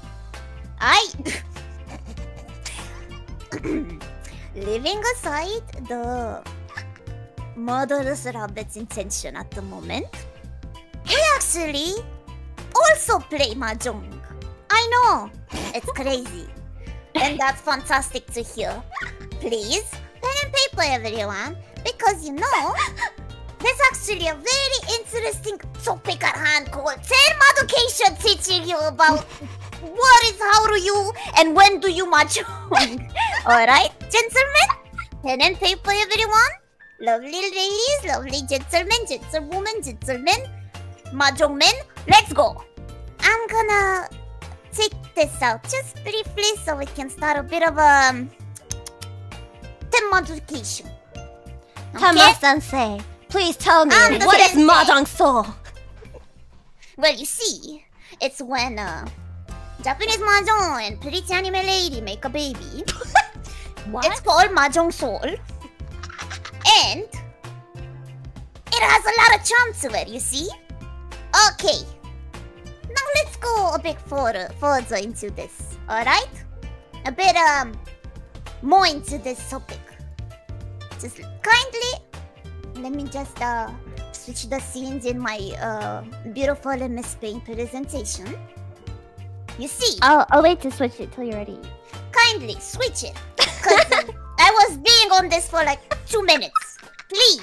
Leaving aside the murderous rabbit's intention at the moment, we actually also play Mahjong. I know, it's crazy. And that's fantastic to hear. Please, pen and paper everyone, because you know, there's actually a very interesting topic at hand called Tenma Education, teaching you about what is, how do you, and when do you Mahjong. Alright, gentlemen, pen and paper everyone. Lovely ladies, lovely gentlemen, gentlewomen, gentlemen, Mahjong men, let's go! I'm gonna take this out just briefly so we can start a bit of a Tenma education. Okay? Tenma-sensei, please tell me, what is Mahjong Soul? Well, you see, it's when Japanese Mahjong and pretty anime lady make a baby. What? It's called Mahjong Soul. And it has a lot of charm to it, you see? Okay, now let's go a bit further into this, alright? A bit more into this topic. Just kindly, let me just switch the scenes in my beautiful MS Paint presentation. You see? I'll wait to switch it till you're ready. Kindly, switch it. Because I was being on this for like 2 minutes. Please.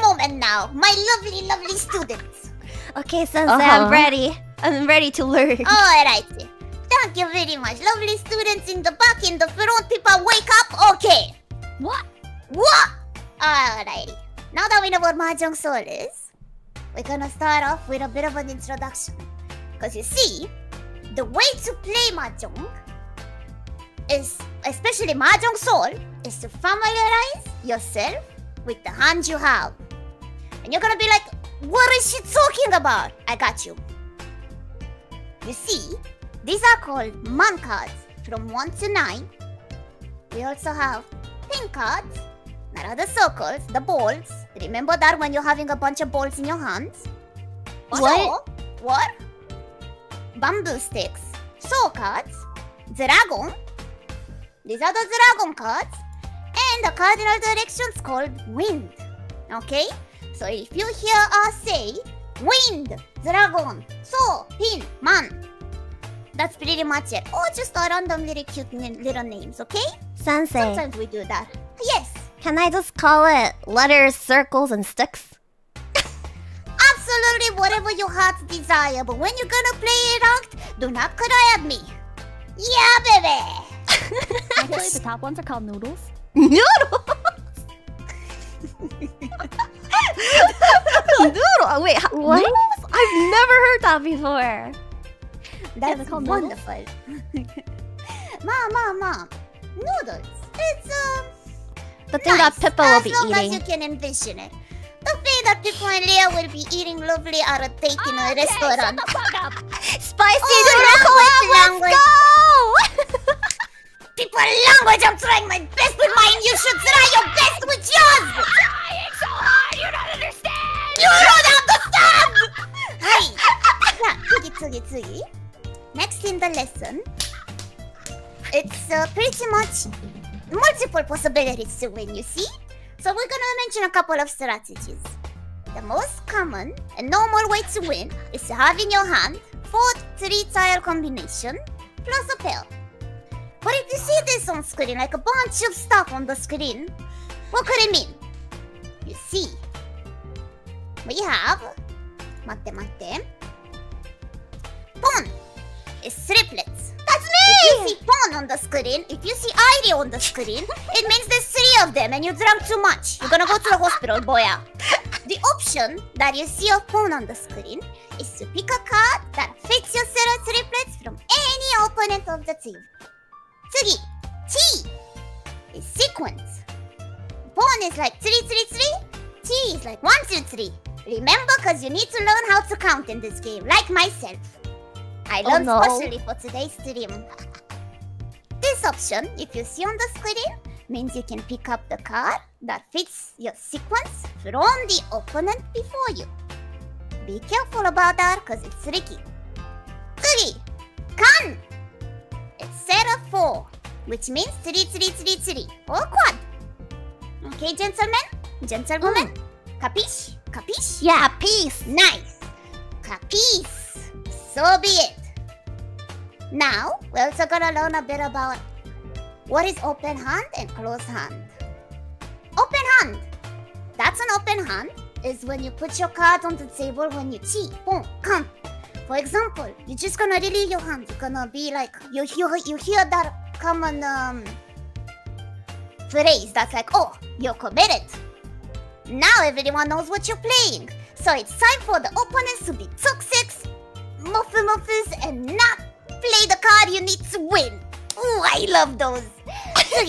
Moment now, my lovely students. Okay, Sensei, I'm ready. I'm ready to learn. Alright. Thank you very much. Lovely students in the back, in the front, people wake up. Okay. What? What? Alrighty. Now that we know what Mahjong Soul is, we're gonna start off with a bit of an introduction. Because you see, the way to play Mahjong is, especially Mahjong Soul, is to familiarize yourself with the hand you have. And you're gonna be like, what is she talking about? I got you. You see, these are called man cards from 1 to 9. We also have pin cards. That are the circles, the balls. Remember that when you're having a bunch of balls in your hands. What? What? Bamboo sticks. Soul cards. Dragon. These are the dragon cards. And the cardinal directions called wind. Okay? So if you hear us say wind, dragon, soul, pin, man. That's pretty much it. Or just a random little cute little names, okay? Sensei. Sometimes we do that. Yes. Can I just call it letters, circles, and sticks? Absolutely, whatever your heart's desire. But when you're gonna play it out, do not cry at me. Yeah, baby! Actually, the top ones are called noodles. Noodles? Noodle? Wait, what? Noodles? I've never heard that before. That's wonderful. Mom. Noodles. It's, the thing nice. That Pippa will be eating. As long as you can envision it. The thing that Pippa and Leah will be eating lovely at a date in a restaurant. Spicy language. Let's go! Pippa language, I'm trying my best with mine. You should try your best with yours. I'm trying so hard, you don't understand. You don't understand. Hey. Yeah, tsugi. Next in the lesson, it's pretty much multiple possibilities to win, you see? So we're gonna mention a couple of strategies. The most common and normal way to win is to have in your hand 4 three-tile combination plus a pair. But if you see this on screen, like a bunch of stuff on the screen, what could it mean? You see, we have... Mate. Pawn is triplets. That's me! If you see pawn on the screen, if you see Irie on the screen, it means there's 3 of them and you drank too much. You're gonna go to the hospital, boya. The option that you see of pawn on the screen is to pick a card that fits your set of triplets from any opponent of the team. Tsugi, T is sequence. Pawn is like 3, 3, 3. T is like 1, 2, 3. Remember, cause you need to learn how to count in this game, like myself. I learned specially for today's stream. This option, if you see on the screen, means you can pick up the card that fits your sequence from the opponent before you. Be careful about that, cause it's tricky. 3. Kan! It's set of 4, which means 3, 3, 3, 3, or quad. Okay, gentlemen? Gentlewoman? Capiche? Capiche? Yeah, capiche! Nice! Capiche! So be it. Now, we're also gonna learn a bit about what is open hand and closed hand. Open hand. That's an open hand. Is when you put your card on the table when you cheat. Boom, come. For example, you're just gonna release your hand. You're gonna be like, you hear that common phrase that's like, oh, you're committed. Now everyone knows what you're playing. So it's time for the opponents to be toxics. Muffins and not play the card you need to win. Ooh, I love those. 3.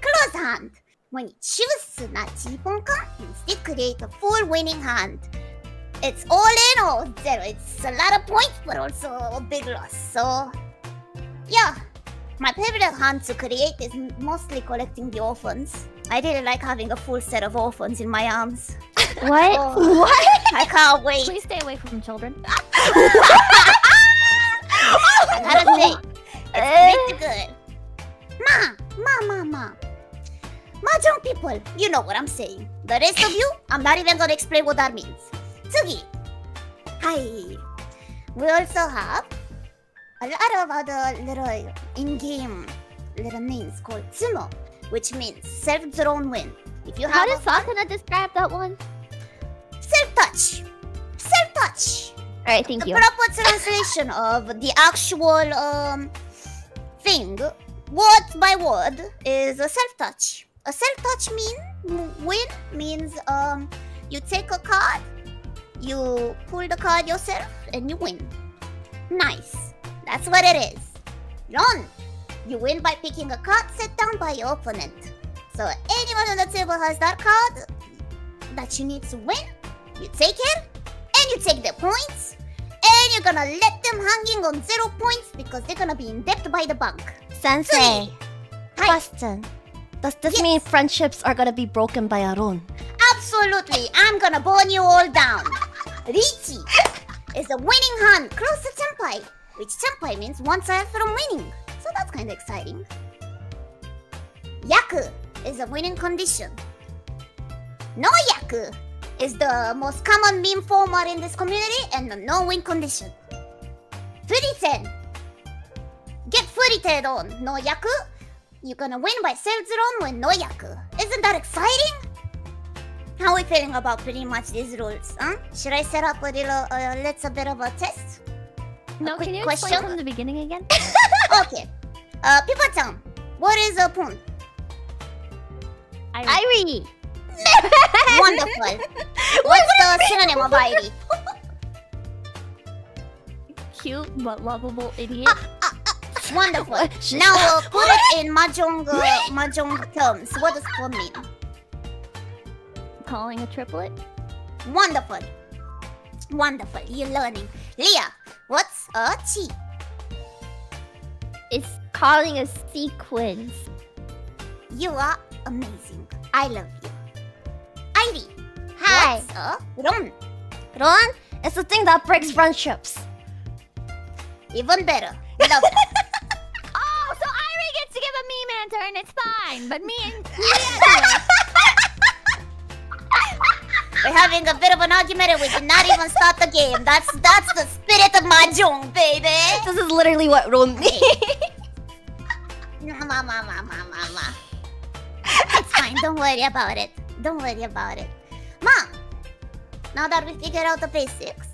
Close hand. When you choose to not cheat, instead create a full winning hand. It's all in or zero. It's a lot of points, but also a big loss. So, yeah. My favorite hand to create is mostly collecting the orphans. I really like having a full set of orphans in my arms. What? Oh, what? I can't wait. Please stay away from children. I gotta say, it's good. Mahjong people, you know what I'm saying. The rest of you, I'm not even gonna explain what that means. Tsugi. Hi. We also have a lot of other little in-game little names called Tsumo, which means self-drawn win. If you How does Sakana describe that one? Self-touch. Self-touch. Alright, thank you. The proper translation of the actual thing, word by word, is a self-touch. A self-touch means win means you take a card, you pull the card yourself, and you win. Nice. That's what it is. Run! You win by picking a card set down by your opponent. So anyone on the table has that card that you need to win, you take it, and you take the points, and you're gonna let them hanging on 0 points because they're gonna be in debt by the bank. Sensei, question. Does this mean friendships are gonna be broken by Arun? Absolutely! I'm gonna burn you all down! Riichi is a winning hand close to Senpai, which Senpai means one side from winning. So that's kinda exciting. Yaku is a winning condition. No Yaku is the most common meme format in this community and a no-win condition. Furiten! Get Furiten on, no Yaku! You're gonna win by Selzuron with no Yaku. Isn't that exciting? How are we feeling about pretty much these rules, huh? Should I set up a little, let's a bit of a test? No, can you explain from the beginning again? Okay. Pippa-chan, what is a pun? Irie. Wonderful. What's the synonym of Irie? Cute but lovable idiot. Wonderful. Now put it in Mahjong, Mahjong terms. What does pun mean? Calling a triplet? Wonderful. Wonderful. You're learning. Leah, what's a chi? It's calling a sequence. You are amazing. I love you. Irie. Hi. What's a ron? Ron is the thing that breaks friendships. Even better. Love it. Oh, so Irie gets to give a meme answer and it's fine. But me and Leah... We're having a bit of an argument and we did not even start the game. That's the spirit of Mahjong, baby! This is literally what Ron means. It's fine, don't worry about it. Don't worry about it. Mom! Now that we figured out the basics,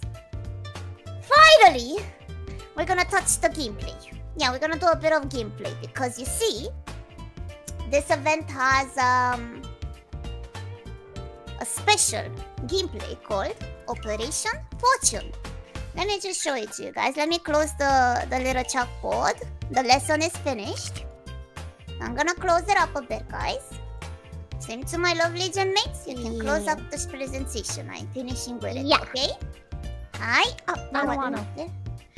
finally, we're gonna touch the gameplay. Yeah, we're gonna do a bit of gameplay because you see, this event has a special gameplay called Operation Fortune. Let me just show it to you guys. Let me close the little chalkboard. The lesson is finished. I'm gonna close it up a bit, guys. Same to my lovely gym mates. You can close up this presentation. I'm finishing with it, okay? Hi. Oh, I don't wanna.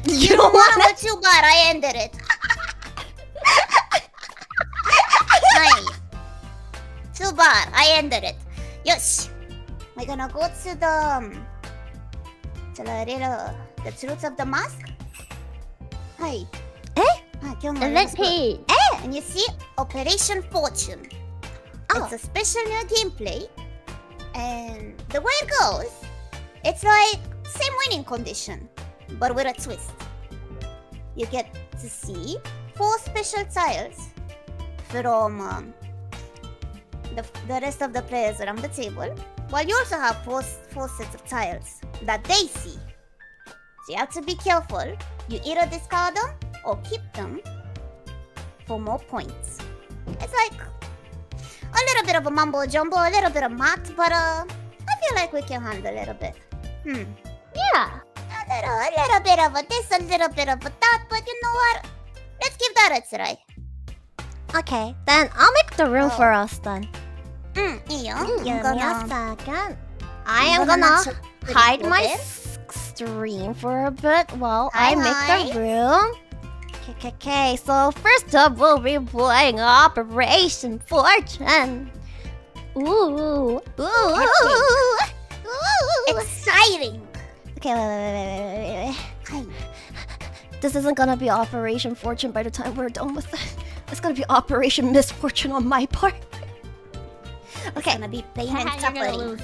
You don't wanna, but you got. I ended it. Hi. Too bad. I ended it. Yosh! We're gonna go to the truth of the mask. Hi. Eh? Event page. Eh? And you see Operation Fortune. Oh. It's a special new gameplay. And the way it goes, it's like same winning condition, but with a twist. You get to see 4 special tiles from the rest of the players around the table, while you also have four sets of tiles that they see. So you have to be careful. You either discard them or keep them for more points. It's like a little bit of a mumbo jumbo, a little bit of math, but I feel like we can handle a little bit. Yeah. A little bit of a this, a little bit of a that, but you know what? Let's give that a try. Okay, then I'll make the room for us then. I am gonna hide my stream for a bit while I make the room. Okay, so first up we'll be playing Operation Fortune. Ooh. Exciting! Okay, wait. This isn't gonna be Operation Fortune by the time we're done with it. It's gonna be Operation Misfortune on my part. Okay. It's gonna be pain and suffering.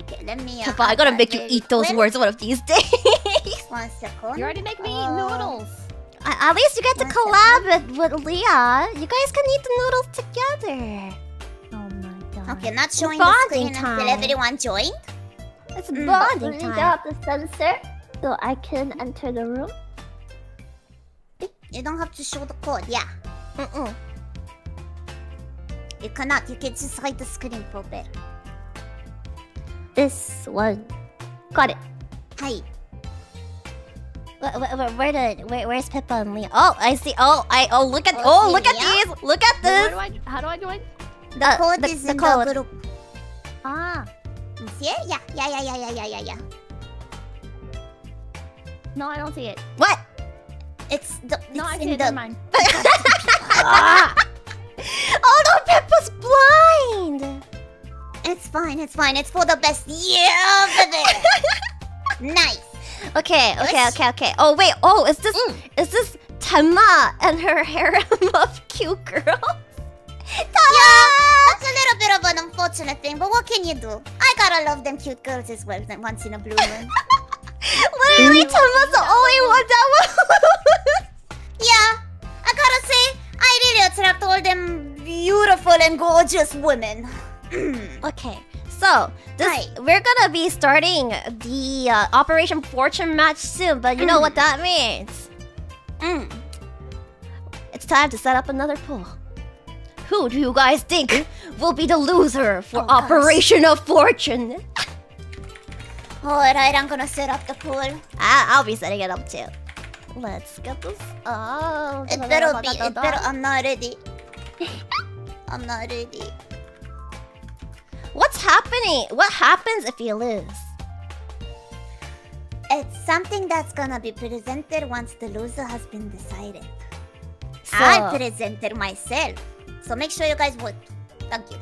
Okay, let me. Papa, I gotta make you eat those words one of these days. One second. You already make me eat noodles. At least you get to collab with Leah. You guys can eat the noodles together. Oh my god. Okay, not showing the screen until everyone joined. It's bonding time. Let me get out the sensor so I can enter the room. You don't have to show the code, yeah. You cannot. You can just hide the screen for a bit. This one. Got it. Hi. Where's Pippa and Leah? Oh, I see. Oh, look at these. Look at this. How do I join? The code is in the group. Ah. See it? Yeah. No, I don't see it. What? It's in the... Mine. Oh no, Pippa's blind. It's fine. It's for the best. Yeah, baby. Nice. Okay. Oh wait. Oh, is this Tenma and her harem of cute girls? Yeah, it's a little bit of an unfortunate thing, but what can you do? I gotta love them cute girls as well, once in a blue moon. Literally, Tenma's the only one that was. Yeah, I gotta say, I really attract all them beautiful and gorgeous women. Okay, so we're gonna be starting the Operation Fortune match soon, but you know what that means. It's time to set up another pool. Who do you guys think will be the loser for Operation of Fortune? Alright, I'm gonna set up the pool. I'll be setting it up too. Let's get this up. It better. I'm not ready. What's happening? What happens if you lose? It's something that's gonna be presented once the loser has been decided. So, I presented myself. So make sure you guys vote. Thank you.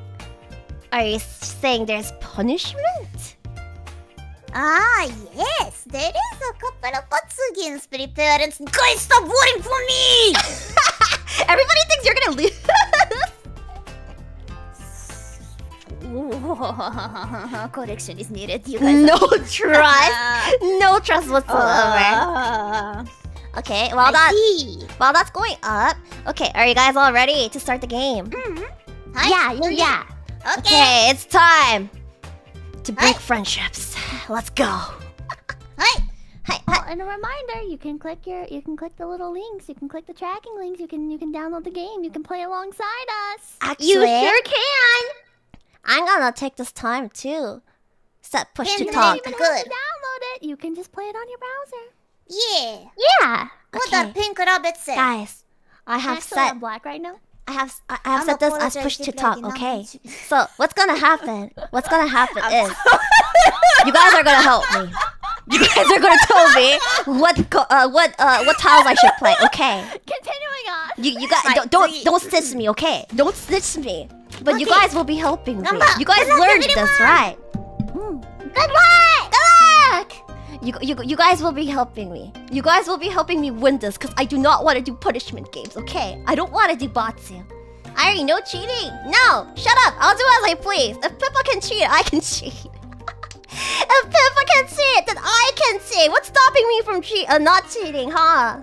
Are you saying there's punishment? Ah, yes. There is a couple of Kotsugins prepared. Guys, stop voting for me! Everybody thinks you're gonna lose. Correction is needed. You guys no trust whatsoever. Okay, while that's going up. Okay, are you guys all ready to start the game? Yeah. Okay, it's time to break friendships. Let's go. Hi. And a reminder, you can click the little links. You can click the tracking links. You can download the game. You can play alongside us. Actually, you sure can. I'm gonna take this time to set push to talk. Good. Download it. You can just play it on your browser. Yeah. What the pink rabbit said. Guys, I have set this as push to talk. Okay. So what's gonna happen is you guys are gonna help me. You guys are gonna tell me what tiles I should play. Okay. Continuing on. You guys don't stitch me. Okay. Don't stitch me. But you guys will be helping me. You guys learned this, right? Good luck. You guys will be helping me. You guys will be helping me win this because I do not want to do punishment games, okay? I don't want to do batsu. Irie, no cheating. No, shut up. I'll do as I please. If Pippa can cheat, I can cheat. If Pippa can cheat, then I can cheat. What's stopping me from not cheating, huh?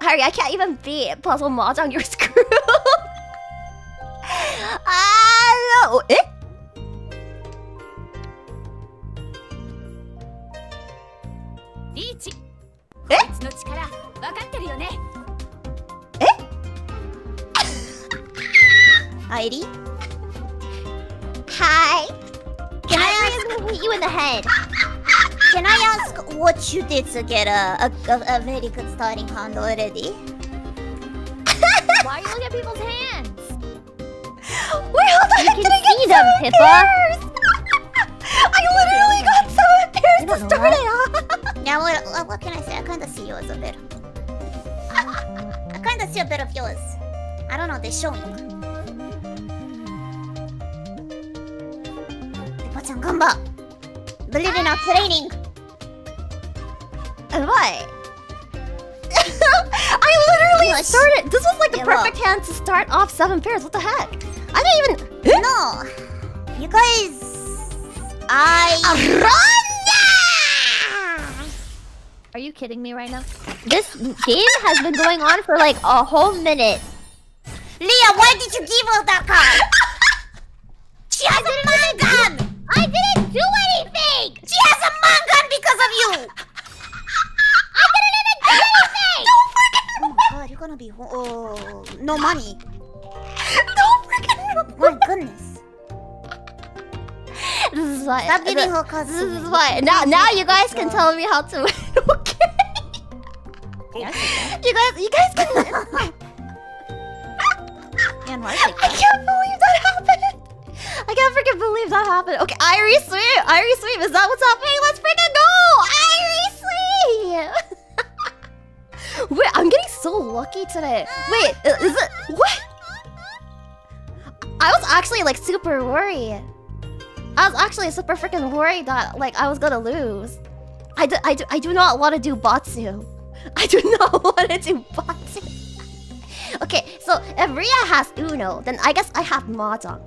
Irie, I can't even beat Puzzle Mahjong. You're screwed. No. Eh? Riichi. Eh? Irie? Hi. Can I ask... hit you in the head. Can I ask what you did to get a very good starting hand already? Why are you looking at people's hands? Wait, hold on. Did I get them, Pippa? I literally got so embarrassed to start it off. Yeah, what can I say? I kinda see yours a bit. I kinda see a bit of yours. I don't know, they're showing. Pippa-chan, gamba! Believe in our training! And what? I literally started! This was like the perfect hand to start off 7 pairs, what the heck? I didn't even... No! You guys... I... Are you kidding me right now? This game has been going on for like a whole minute. Leah, why did you give her that card? She has a mangun! I didn't do anything! She has a mangun because of you! I didn't even do anything! Don't freaking... Oh my god, you're gonna be... no money. Don't freaking... My goodness. This is why. Stop giving her cards. This is why. Now you guys can tell me how to win. Okay. Yes, you guys can. Man, why did I can't believe that happened. I can't freaking believe that happened. Okay, Irie sweep. Irie sweep. Is that what's happening? Let's freaking go. Irie sweep. Wait, I'm getting so lucky today. Wait, is it what? I was actually like super worried. I was actually super freaking worried that like I was gonna lose. I do not want to do Batsu. I do not want to do Batsu. Okay, so if Ria has Uno, then I guess I have Mahjong.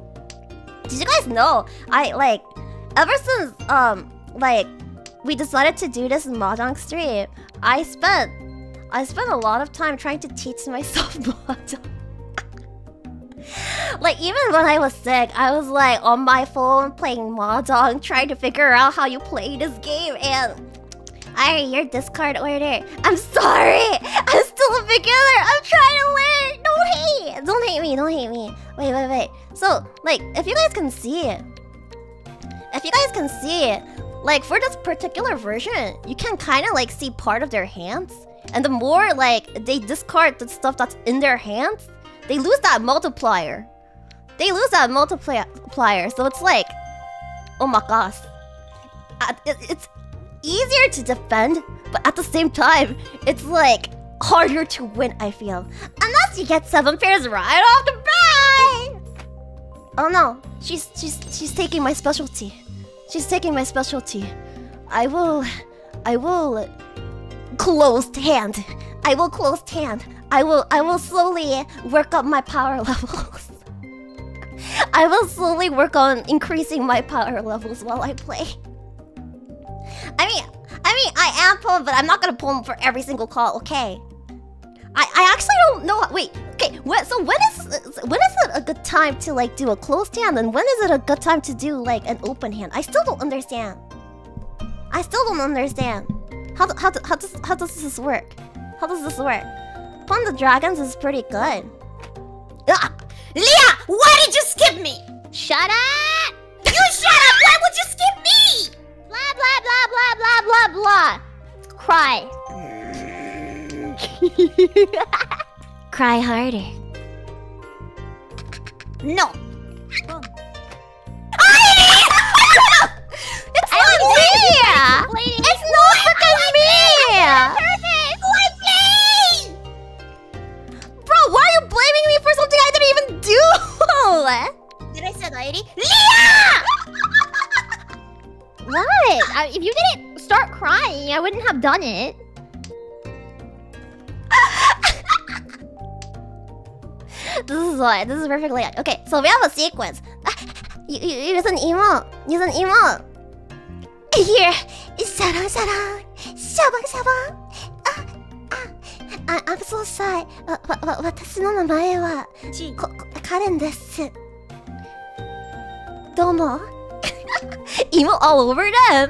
Did you guys know? I like ever since like we decided to do this Mahjong stream, I spent a lot of time trying to teach myself Mahjong. Like even when I was sick, I was like on my phone playing Mahjong, trying to figure out how you play this game. And Irie, your Discord order. I'm sorry. I'm still a beginner. I'm trying to learn. Don't hate. Don't hate me. Don't hate me. Wait, wait, wait. So, like, if you guys can see it, like for this particular version, you can kind of like see part of their hands. And the more like they discard the stuff that's in their hands, they lose that multiplier. So it's like, oh my gosh, it's easier to defend, but at the same time, it's like harder to win, I feel. Unless you get 7 pairs right off the bat! Oh no, she's taking my specialty. I will closed hand. I will slowly work up my power levels. I will slowly work on increasing my power levels while I play. I mean, I am pulling, but I'm not gonna pull for every single call, okay? I actually don't know. Wait, okay. So when is it a good time to like do a closed hand, and when is it a good time to do like an open hand? I still don't understand. How does this work? Pun the Dragons is pretty good. Ugh. Leah, why did you skip me? Shut up! You shut up! Why would you skip me? Blah blah blah blah blah blah blah. Cry. Cry harder. No. Oh. It's not me. It's not freaking me. Like me. Bro, why are you blaming me for something I didn't even do? Did I say Irie? Leah! What? If you didn't start crying, I wouldn't have done it. This is why. This is perfect layout. Okay, so we have a sequence. Use an emote. Here. I'm so sorry. My name is Kallen desu. Domo. Emo all over them.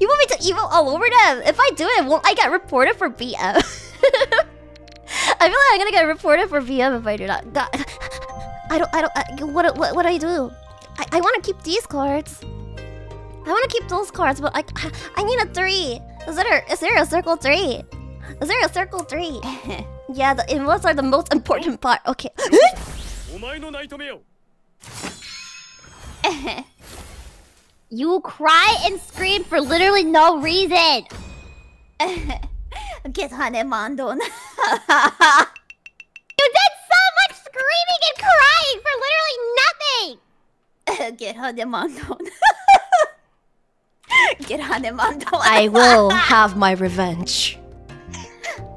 You want me to emo all over them? If I do it, won't I get reported for BM? I feel like I'm gonna get reported for BM if I do that. God. What do I do? I want to keep these cards. I want to keep those cards, but I need a 3. Is there a circle 3? Is there a circle 3? Yeah, the emotes are the most important part. Okay. You cry and scream for literally no reason. Get Hanemandon. You did so much screaming and crying for literally nothing. Get Hanemandon. Get Hanemandon. I will have my revenge.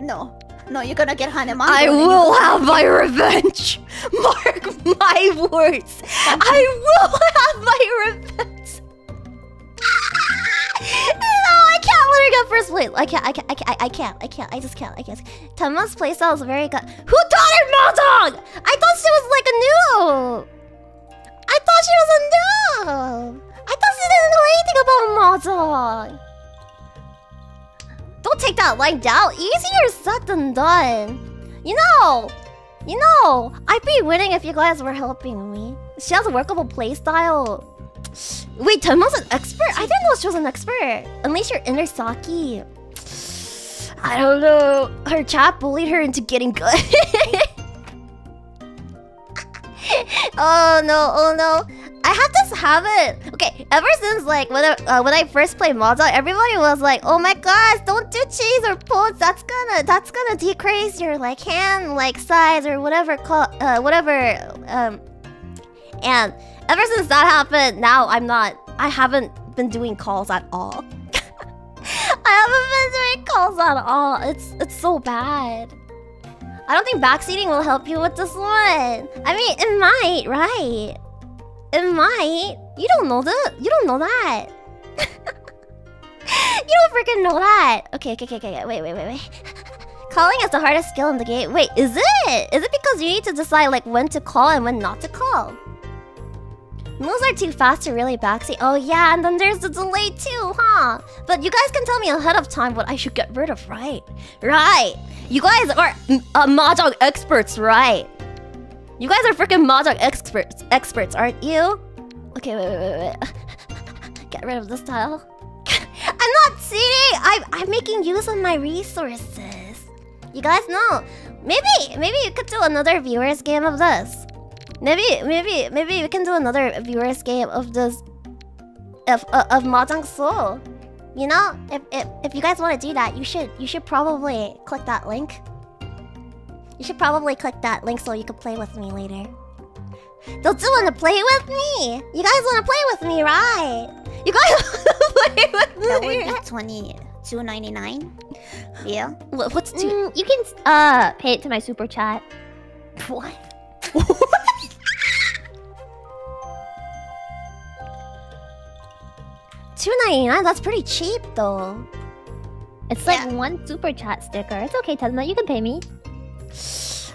No, you're gonna get Hanemandon. I will have my revenge. Mark my words. I will have my revenge. No, I can't let her get first place. I just can't. Tenma's playstyle is very good. Who taught her Mahjong? I thought she was like a noob. I thought she didn't know anything about Mahjong. Don't take that line down. Easier said than done. You know, You know, I'd be winning if you guys were helping me. She has a workable playstyle. Wait, Tenma's an expert? I didn't know she was an expert. Unleash your inner Saki. I don't know. Her chat bullied her into getting good. Oh no, oh no. I have this habit. Okay, ever since like when I first played Mahjong, everybody was like, "Oh my gosh, don't do cheese or pots. That's gonna decrease your like hand like size or whatever And ever since that happened, now I haven't been doing calls at all. I haven't been doing calls at all. It's so bad. I don't think backseating will help you with this one. I mean, it might, right? It might. You don't know that. You don't know that. You don't freaking know that. Okay, wait. Calling is the hardest skill in the game. Wait, is it? Is it because you need to decide like when to call and when not to call? Moves are too fast to really backseat. Oh yeah, and then there's the delay too, huh? But you guys can tell me ahead of time what I should get rid of, right? Right. You guys are Mahjong experts, right? You guys are freaking Mahjong experts, aren't you? Okay, wait. Get rid of this tile. I'm not cheating! I'm making use of my resources. You guys know. Maybe you could do another viewers game of this. Maybe we can do another viewers game of this of Mahjong Soul. You know, if you guys want to do that, you should probably click that link. You should probably click that link so you can play with me later. Don't you want to play with me? You guys want to play with me, right? You guys want to play with me? That would be $22.99. Yeah. What's two? Mm, you can pay it to my super chat. What? $2.99. That's pretty cheap, though. It's like one super chat sticker. It's okay, Tenma. You can pay me.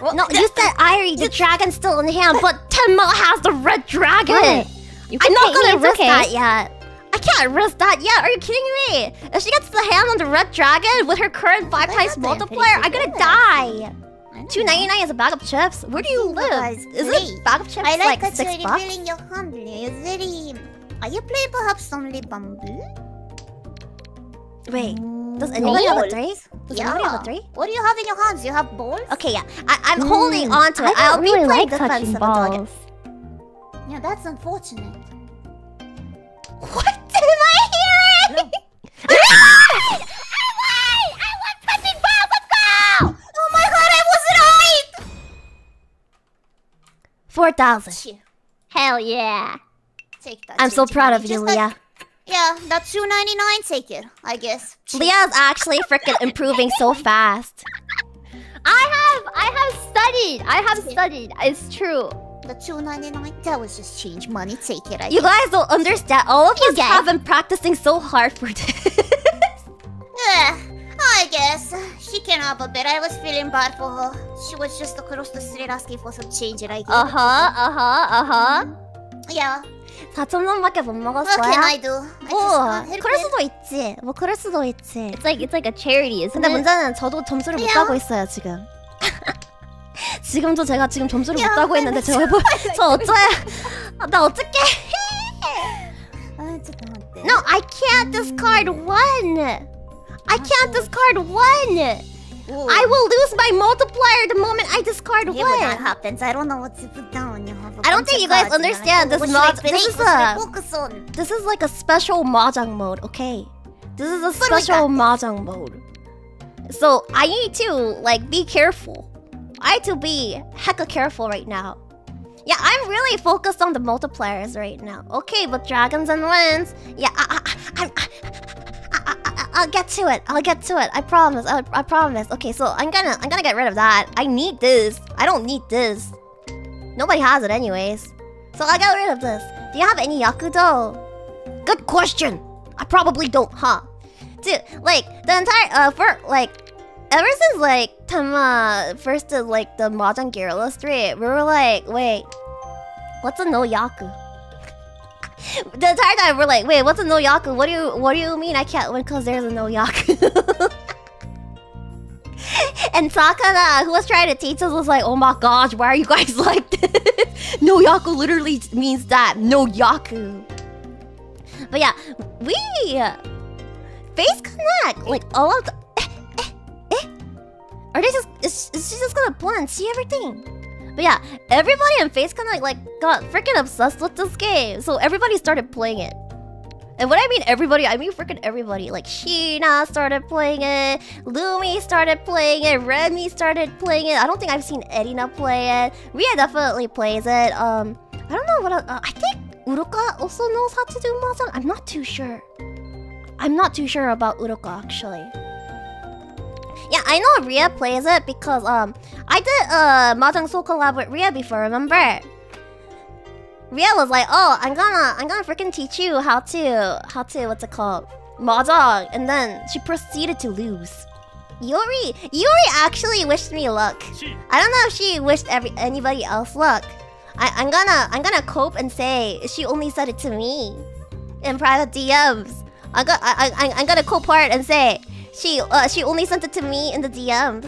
Well, no, you said Irie, the dragon's still in hand, but Tenma has the red dragon! Right. I'm not gonna risk that yet. I can't risk that yet, are you kidding me? If she gets the hand on the red dragon with her current 5 times multiplier, I'm gonna die! $2.99 is a bag of chips? Where do you live? Is it a bag of chips like $6? Are you playing perhaps only bamboo? Wait. Does anybody have a three? Does anybody have a three? What do you have in your hands? You have balls? Okay, yeah. I'm holding on to it. I'll be playing defensive until I get... Yeah, that's unfortunate. What am I hearing? No. I won fucking balls! Let's go! Oh my god, I was right! 4,000. Hell yeah. Take that. I'm so proud of you, Leah. Yeah, that's $2.99. Take it, I guess. Leah's actually freaking improving so fast. I have studied. It's true. The $2.99. That was just change money. Take it. You guys don't understand. All of us have been practicing so hard for this. Yeah, I guess she can up a bit. I was feeling bad for her. She was just across the street asking for some change, and I gave it. Yeah. 4,000원밖에 못 먹었어요. What can I do? 뭐 그럴 수도 있지. 뭐 그럴 수도 있지. It's like a charity, isn't it? 근데 문제는 저도 점수를 못 따고 있어요 지금. 지금도 제가 지금 점수를 못 따고 있는데 제가 저 어쩌야? 나 어떻게? No, I can't discard one. I can't discard one. I will lose my multiplier the moment I discard one. When that happens, I don't know what to put down. I don't think you guys understand this mod. This is like a special Mahjong mode, okay? This is a special Mahjong mode. So I need to like be careful. I need to be hecka careful right now. Yeah, I'm really focused on the multipliers right now. Okay, but dragons and wins. Yeah, I'll get to it. I promise. I promise. Okay, so I'm gonna get rid of that. I need this. I don't need this. Nobody has it anyways. So I got rid of this. Do you have any Yakudo? Good question. I probably don't, huh? Dude, like the entire ever since like Tenma first did like the Mahjong Guerrilla Street, we were like, wait, what's a no Yaku? The entire time we're like, wait, what's a no Yaku? What do you mean I can't win because there's a no Yaku? And Sakana, who was trying to teach us, was like, oh my gosh, why are you guys like this? No yaku literally means that. No yaku. But yeah, we... Phase Connect! Like, all of the... Or this is... She's just gonna blunt, see everything. But yeah, everybody in Phase Connect, like, got freaking obsessed with this game. So everybody started playing it. And when I mean everybody, I mean freaking everybody. Like, Shiina started playing it. Lumi started playing it. Remy started playing it. I don't think I've seen Erina play it. Ria definitely plays it. I don't know what else, I think Uruka also knows how to do mahjong. I'm not too sure. I'm not too sure about Uruka, actually. Yeah, I know Ria plays it because, I did a Mahjong Soul collab with Ria before, remember? Ria was like, oh, I'm gonna freaking teach you how to, what's it called? Mahjong. And then she proceeded to lose. Yuri actually wished me luck. I don't know if she wished anybody else luck. I'm gonna cope and say she only said it to me in private DMs. I'm gonna cope hard and say she only sent it to me in the DMs.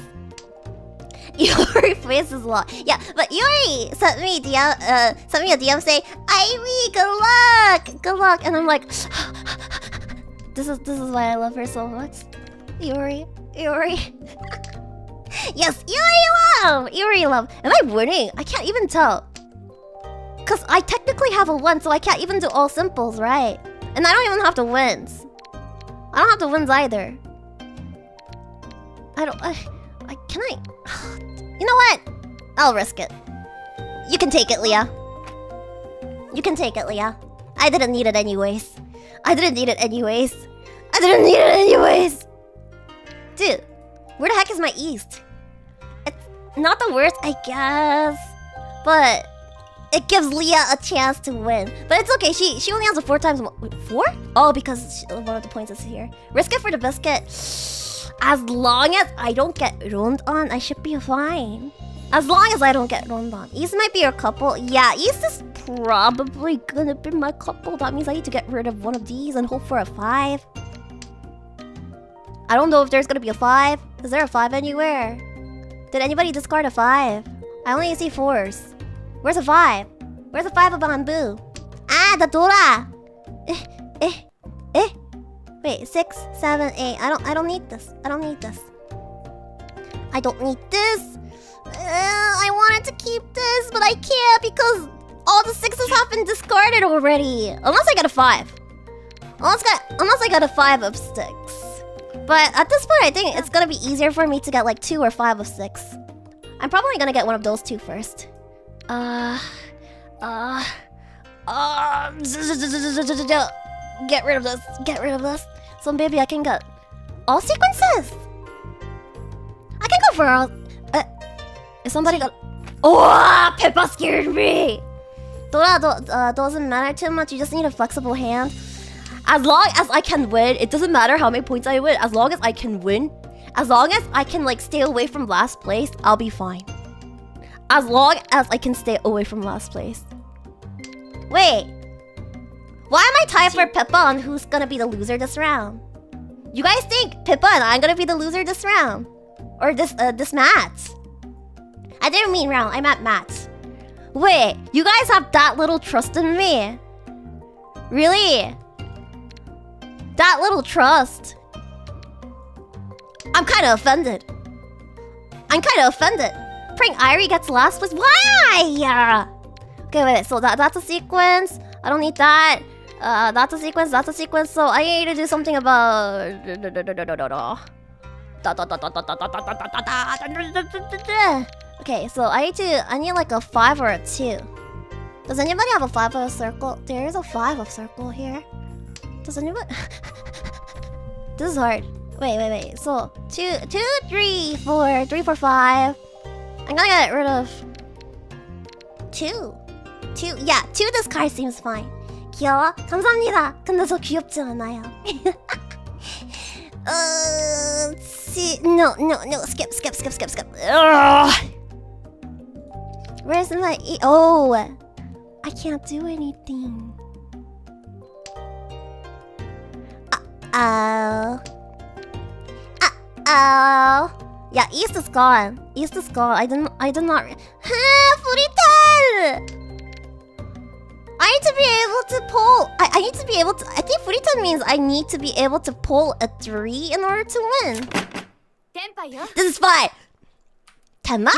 Yuri faces a lot. Yeah, but Yuri sent me a DM saying, Irie, good luck! Good luck! And I'm like, this is why I love her so much. Yuri. Yes, Yuri love! Am I winning? I can't even tell. Cause I technically have a 1, so I can't even do all simples, right? And I don't even have to wins. I don't have to wins either. I don't... Can I... You know what? I'll risk it. You can take it, Leah. You can take it, Leah. I didn't need it anyways. Dude, where the heck is my East? It's not the worst, I guess. But... it gives Leah a chance to win. But it's okay, she only has a 4 times 4? Oh, because one of the points is here. Risk it for the biscuit. As long as I don't get ruined on, I should be fine. As long as I don't get ruined on. East might be your couple. Yeah, East is probably gonna be my couple. That means I need to get rid of one of these and hope for a 5. I don't know if there's gonna be a 5. Is there a 5 anywhere? Did anybody discard a 5? I only see 4s. Where's a 5? Where's a 5 of bamboo? Ah, the Dora! Wait, 6, 7, 8. I don't need this. I wanted to keep this, but I can't because all the 6s have been discarded already. Unless I got a 5. Unless I got a 5 of 6. But at this point, I think it's gonna be easier for me to get like 2 or 5 of 6. I'm probably gonna get one of those 2 first. Get rid of this. So maybe I can get all sequences. I can go for all. If somebody got... Oh, Pippa scared me. Dora doesn't matter too much. You just need a flexible hand. As long as I can win, it doesn't matter how many points I win. As long as I can win, as long as I can like stay away from last place, I'll be fine. As long as I can stay away from last place. Wait. Why am I tied for Pippa on who's gonna be the loser this round? You guys think Pippa and I'm gonna be the loser this round? Or this match? I didn't mean round, I meant match. Wait, you guys have that little trust in me? Really? That little trust? I'm kinda offended. Prank Irie gets last place. Why? Okay, wait, so that's a sequence. I don't need that. That's a sequence, so I need to do something about... Okay, so I need like a 5 or a 2. Does anybody have a 5 of a circle? There is a 5 of circle here. Does anybody... This is hard. Wait. So, 2, 3, 4. 3, 4, 5. I'm gonna get rid of... 2. 2, yeah, 2 this card seems fine. 귀여워? 감사합니다. 근데 저 귀엽지 않아요. See, no, skip. Where's my E? Oh, I can't do anything. Uh-oh. Yeah, East is gone. East is gone. I do not. Furitan! I need to be able to pull. I need to be able to. I think Furitan means I need to be able to pull a 3 in order to win. This is fine. Tenma?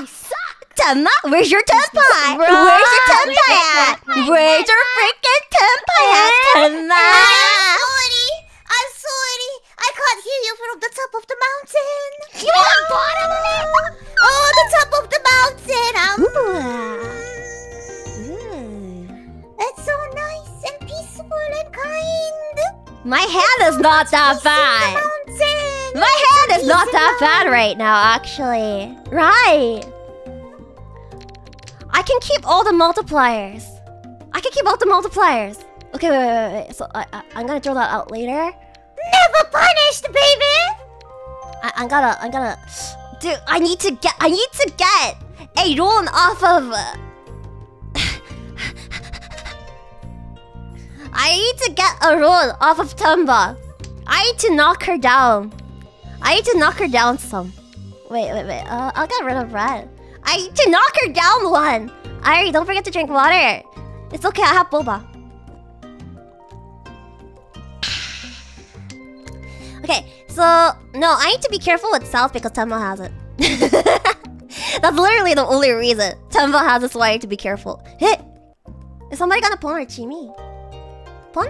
Tenma? Where's your tenpai? Where's your tenpai at? Where's your freaking tenpai at, Tenma? I'm sorry. I'm sorry. I can't hear you from the top of the mountain. You are on bottom of it? Oh, the top of the mountain. It's so nice and peaceful and kind. My hand is not that bad. My hand is not that bad right now, actually. Right. I can keep all the multipliers. I can keep all the multipliers. Okay, wait. So I'm gonna throw that out later. Never punished, baby. I'm gonna. Dude, I need to get a rune off of. I need to get a rune off of Tenma. I need to knock her down. I need to knock her down some. Wait. I'll get rid of red. I need to knock her down one. Irie, don't forget to drink water. It's okay, I have boba. Okay, so... No, I need to be careful with South because Tenma has it. That's literally the only reason. Tenma has it, so I need to be careful. Hey! Is somebody gonna pawn or Chimi? Pawn?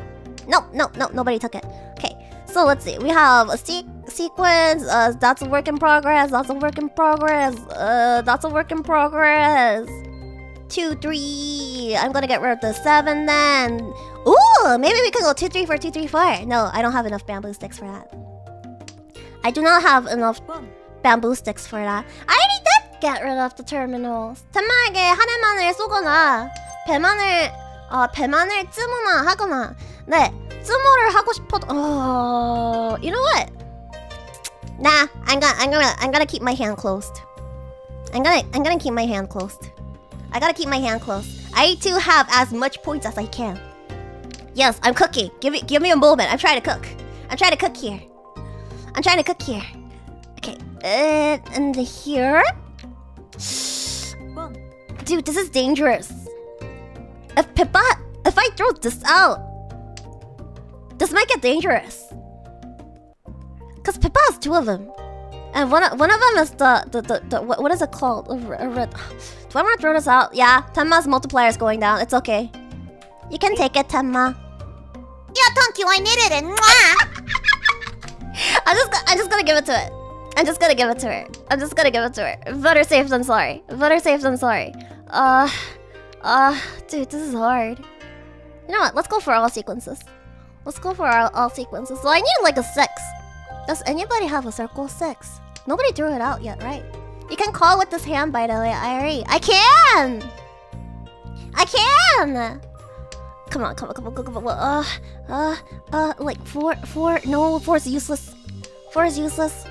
No, nobody took it. Okay, so let's see. We have a sequence. That's a work in progress. That's a work in progress. That's a work in progress. 2, 3... I'm gonna get rid of the 7 then. Ooh! Maybe we could go 2, 3, 4, 2, 3, 4. No, I don't have enough bamboo sticks for that. I do not have enough bamboo sticks for that. I already did get rid of the terminals. Tenma에게 하나만을 쏘거나 배만을 쯤으나 하거나. 네, 쯤으를 하고 싶어도. Oh, you know what? Nah, I'm gonna keep my hand closed. I'm gonna keep my hand closed. I gotta keep my hand closed. I need to have as much points as I can. Yes, I'm cooking. Give me a moment. I'm trying to cook. I'm trying to cook here. Okay, and here. Dude, this is dangerous. If I throw this out, this might get dangerous. Cause Pippa has 2 of them, and one of them is the what is it called? A red. Do I want to throw this out? Yeah, Tenma's multiplier is going down. It's okay. You can take it, Tenma. Yeah, thank you. I needed it. I'm just gonna give it to it. I'm just gonna give it to her. Better safe than sorry. Dude, this is hard. You know what? Let's go for all sequences. So I need like a 6. Does anybody have a circle 6? Nobody threw it out yet, right? You can call with this hand, by the way, Irie. I can. Come on. Like 4. No, 4 is useless. 4 is useless.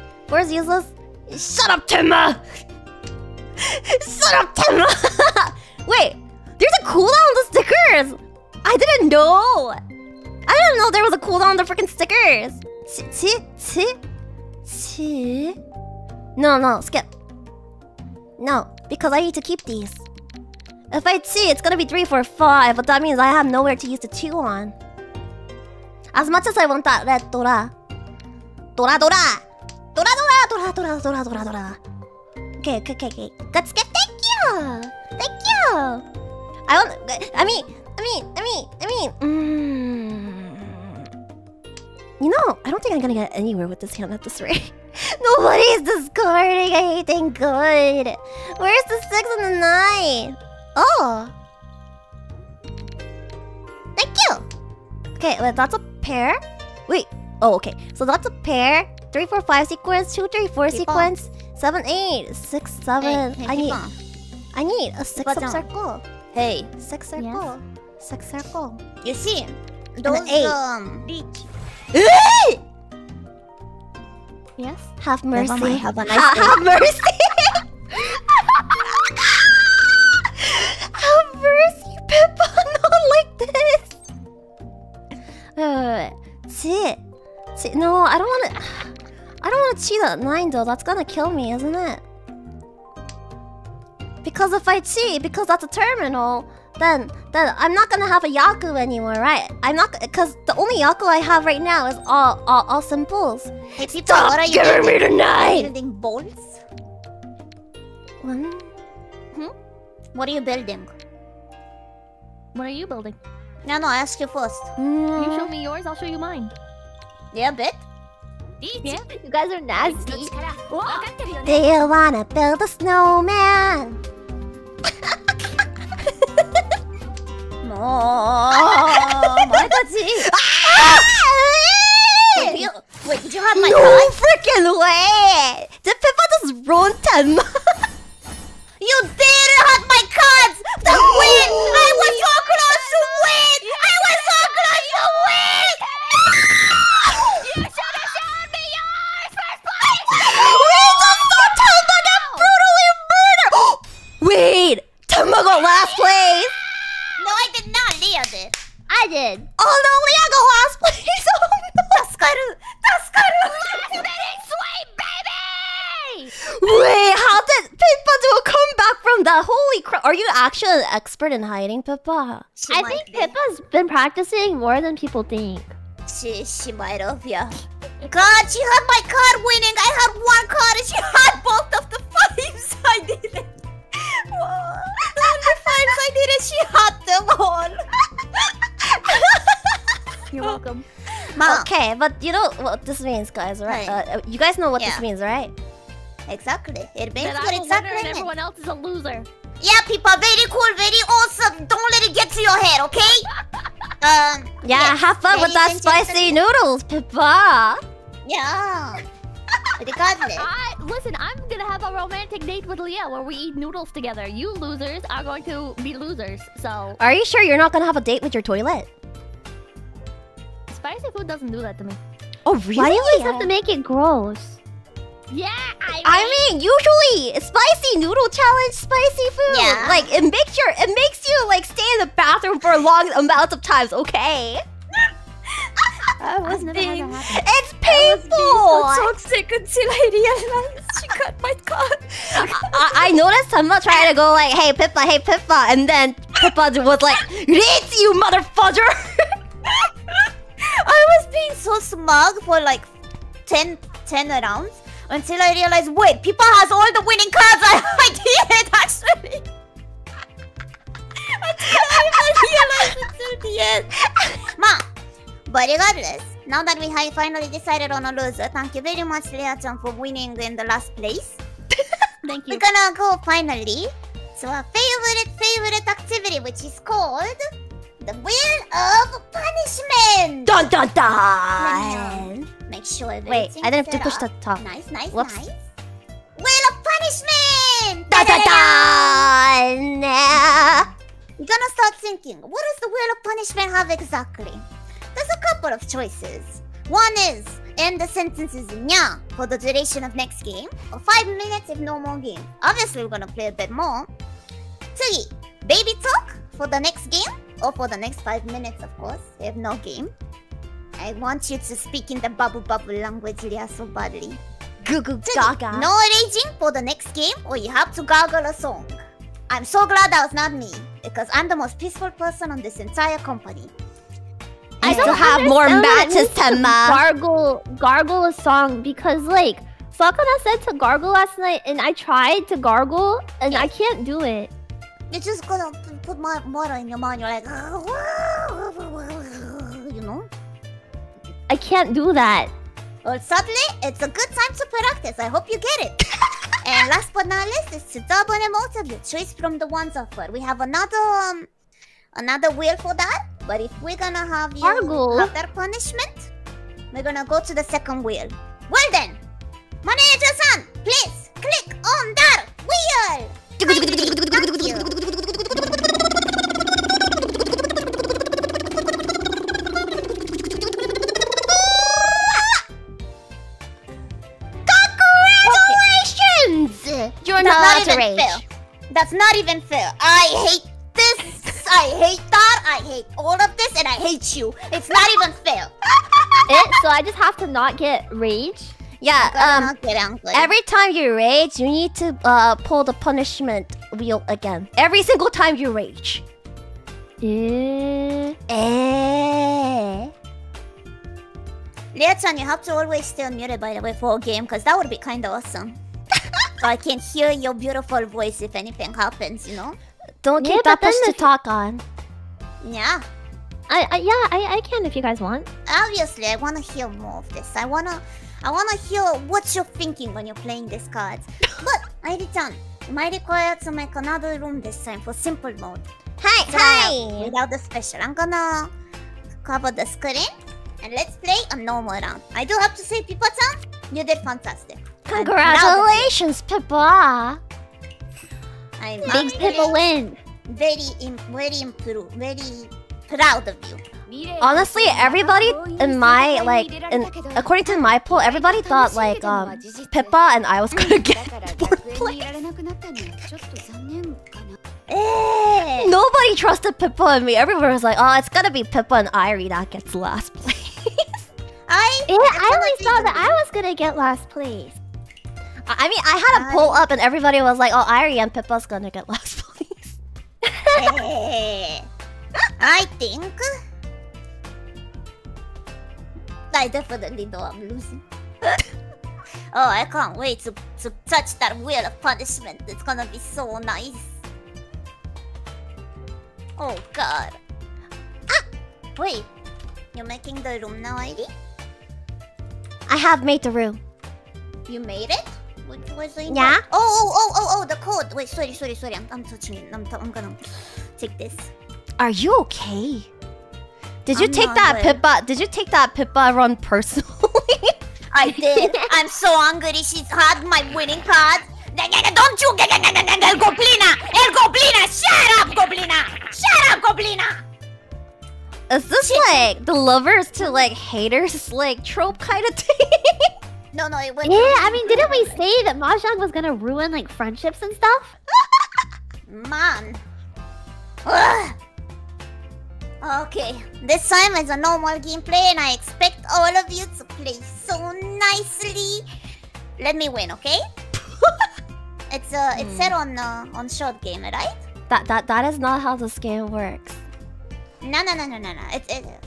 Shut up, Tenma. Wait, there's a cooldown on the stickers. I didn't know there was a cooldown on the freaking stickers. No, skip. No, because I need to keep these. If I see, it's gonna be 3, 4, 5, but that means I have nowhere to use the 2 on. As much as I want that red Dora. Okay. Good skip. Thank you. You know, I don't think I'm gonna get anywhere with this hand at this rate. Nobody's discarding anything good. Where's the 6 and the 9? Oh. Thank you. Okay, wait, that's a pair. Wait. Oh, okay. So that's a pair. 3, 4, 5 sequence. 2, 3, 4 sequence. 7, 8, 6, 7. Hey, I need a 6 circle. Hey, 6 circle. Yes. 6 circle. You see, those and 8. Reach. Hey! Yes. Have mercy. Have a nice day. Have mercy. Have mercy, Pippa. Not like this. Wait. No, I don't want to. cheat at 9 though, that's gonna kill me, isn't it? Because if I cheat, because that's a terminal, then I'm not gonna have a Yaku anymore, right? I'm not, because the only Yaku I have right now is all symbols. Hey, people, stop, what are you giving me tonight? Building bones? What are you building? What are you building? No, I asked you first. You show me yours, I'll show you mine. Yeah, bit. Yeah, you guys are nasty. Do you wanna build a snowman? Wait, did you have my card? No freaking way! Did Pippa just ruin Tenma? You didn't have my cards! The win! I was so close to win! I was so close to win! You should have shown me yours first place! Wait, just don't tell them that brutally murder! Wait! Tenma got last place! No, I did not. Leah did. I did. Oh no, Leah got last place! Oh no! Taskaru! Last minute sweep, baby! Wait, how did Pippa do a comeback from that? Holy crap! Are you actually an expert in hiding, Pippa? I think Pippa's been practicing more than people think. She might have, yeah. God, she had my card winning. I had one card, and she had both of the fives. I didn't. The fives I didn't. She had them all. You're welcome. Mom. Okay, but you know what this means, guys, right? You guys know what this means, right? Exactly. It means what exactly. And everyone else is a loser. Yeah, Pippa, very cool, very awesome. Don't let it get to your head, okay? Yeah, have fun with that spicy noodles, Pippa. Yeah. Regardless. Listen, I'm gonna have a romantic date with Leah where we eat noodles together. You losers are going to be losers, so... Are you sure you're not gonna have a date with your toilet? Spicy food doesn't do that to me. Oh, really? Why do you always have to make it gross? Yeah, I mean, usually spicy noodle challenge, spicy food. Yeah. Like it makes you like stay in the bathroom for long amounts of times. Okay. I was never had that happen. It's painful. I was being so toxic until I realized she cut my card. I noticed someone trying to go like, hey Pippa," and then Pippa was like, "It's you, motherfucker." I was being so smug for like 10 rounds until I realized, wait, Pippa has all the winning cards. I did actually. Until I realized until the end. Ma, but regardless, now that we have finally decided on a loser, thank you very much, Leah-chan, for winning in the last place. Thank you. We're gonna go finally to our favorite activity, which is called the Wheel of Punishment! Dun dun dun! Make sure everything's set up. Wait, I didn't have to push the top. Nice. Wheel of Punishment! Dun dun dun! You're gonna start thinking, what does the Wheel of Punishment have exactly? There's a couple of choices. One is, end the sentences in nya for the duration of next game, or 5 minutes if no more game. Obviously, we're gonna play a bit more. 次, baby talk for the next game. Or for the next 5 minutes, of course. We have no game. I want you to speak in the bubble language, Leah, so badly. Goo gaga. No raging for the next game, or you have to gargle a song. I'm so glad that was not me, because I'm the most peaceful person on this entire company. I still have more matches, Tenma. Gargle a song, because like Sakana said to gargle last night, and I tried to gargle, and I can't do it. You're just gonna put more in your mouth, you're like, you know? I can't do that. Well, suddenly, it's a good time to practice. I hope you get it. And last but not least is to double and multiply. Choose from the ones offered. We have another wheel for that. But if we're gonna have you have that punishment, we're gonna go to the second wheel. Well then, manager-san, please click on that wheel. You're not even fair. That's not even fair. I hate this. I hate that. I hate all of this, and I hate you. It's not even fair. So I just have to not get rage. Yeah, every time you rage, you need to pull the punishment wheel again. Every single time you rage. Leah-chan, you have to always stay unmuted, by the way, for a game, because that would be kind of awesome. So I can hear your beautiful voice if anything happens, you know? Don't keep that push to talk on. Yeah. I can if you guys want. Obviously, I want to hear more of this. I wanna hear what you're thinking when you're playing these cards. But, Irie-chan, am I required to make another room this time for simple mode? Hi, so, hi! Without the special, I'm gonna cover the screen and let's play a normal round. I do have to say, Pippa-chan, you did fantastic. Congratulations, Pippa! I'm big Pippa win. Very proud of you. Honestly, everybody in my, like, according to my poll, everybody thought, like, Pippa and I was gonna get fourth place. Nobody trusted Pippa and me. Everyone was like, oh, it's gonna be Pippa and Irie that gets last place. I always thought that I was gonna get last place. I mean, I had a poll up and everybody was like, oh, Irie and Pippa's gonna get last place. I think I definitely know I'm losing. Oh, I can't wait to touch that wheel of punishment. It's gonna be so nice. Oh god. Ah! Wait. You're making the room now, Irie? I have made the room. You made it? What was I? Yeah. Oh, the code. Wait, sorry. I'm touching it. I'm gonna take this. Are you okay? Did you take that Pippa run personally? I did. I'm so hungry. She's had my winning card. Don't you get El Goblina! El Goblina! Shut up, Goblina! Shut up, Goblina! Is this like the lovers to like haters like trope kind of thing? No, it wasn't. Yeah, I mean, didn't we say that Mahjong was gonna ruin like friendships and stuff? Man. Ugh. Okay, this time is a normal gameplay and I expect all of you to play so nicely. Let me win, okay? It's set on short game, right? That is not how this game works. No.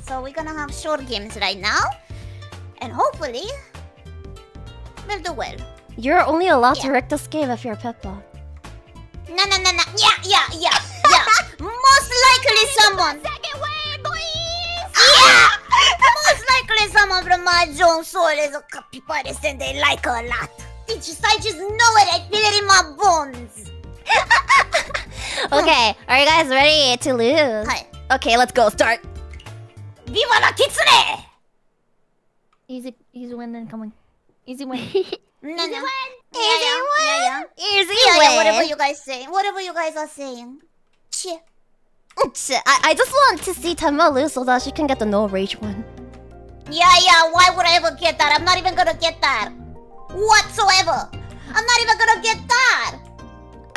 So we're gonna have short games right now, and hopefully we'll do well. You're only allowed to wreck this game if you're Pippa. No. Yeah. Most likely someone. Yeah! Most likely someone from Mahjong Soul is a copypartist and they like her a lot. I just know it, I feel it in my bones. Okay, are you guys ready to lose? Hi. Okay, let's go, start. Viva la Kitsune! Easy win then coming. Easy win. Easy win! Whatever you guys say. Whatever you guys are saying. Shit. I just want to see Tenma lose so that she can get the no rage one. Yeah, why would I ever get that? I'm not even gonna get that. Whatsoever. I'm not even gonna get that.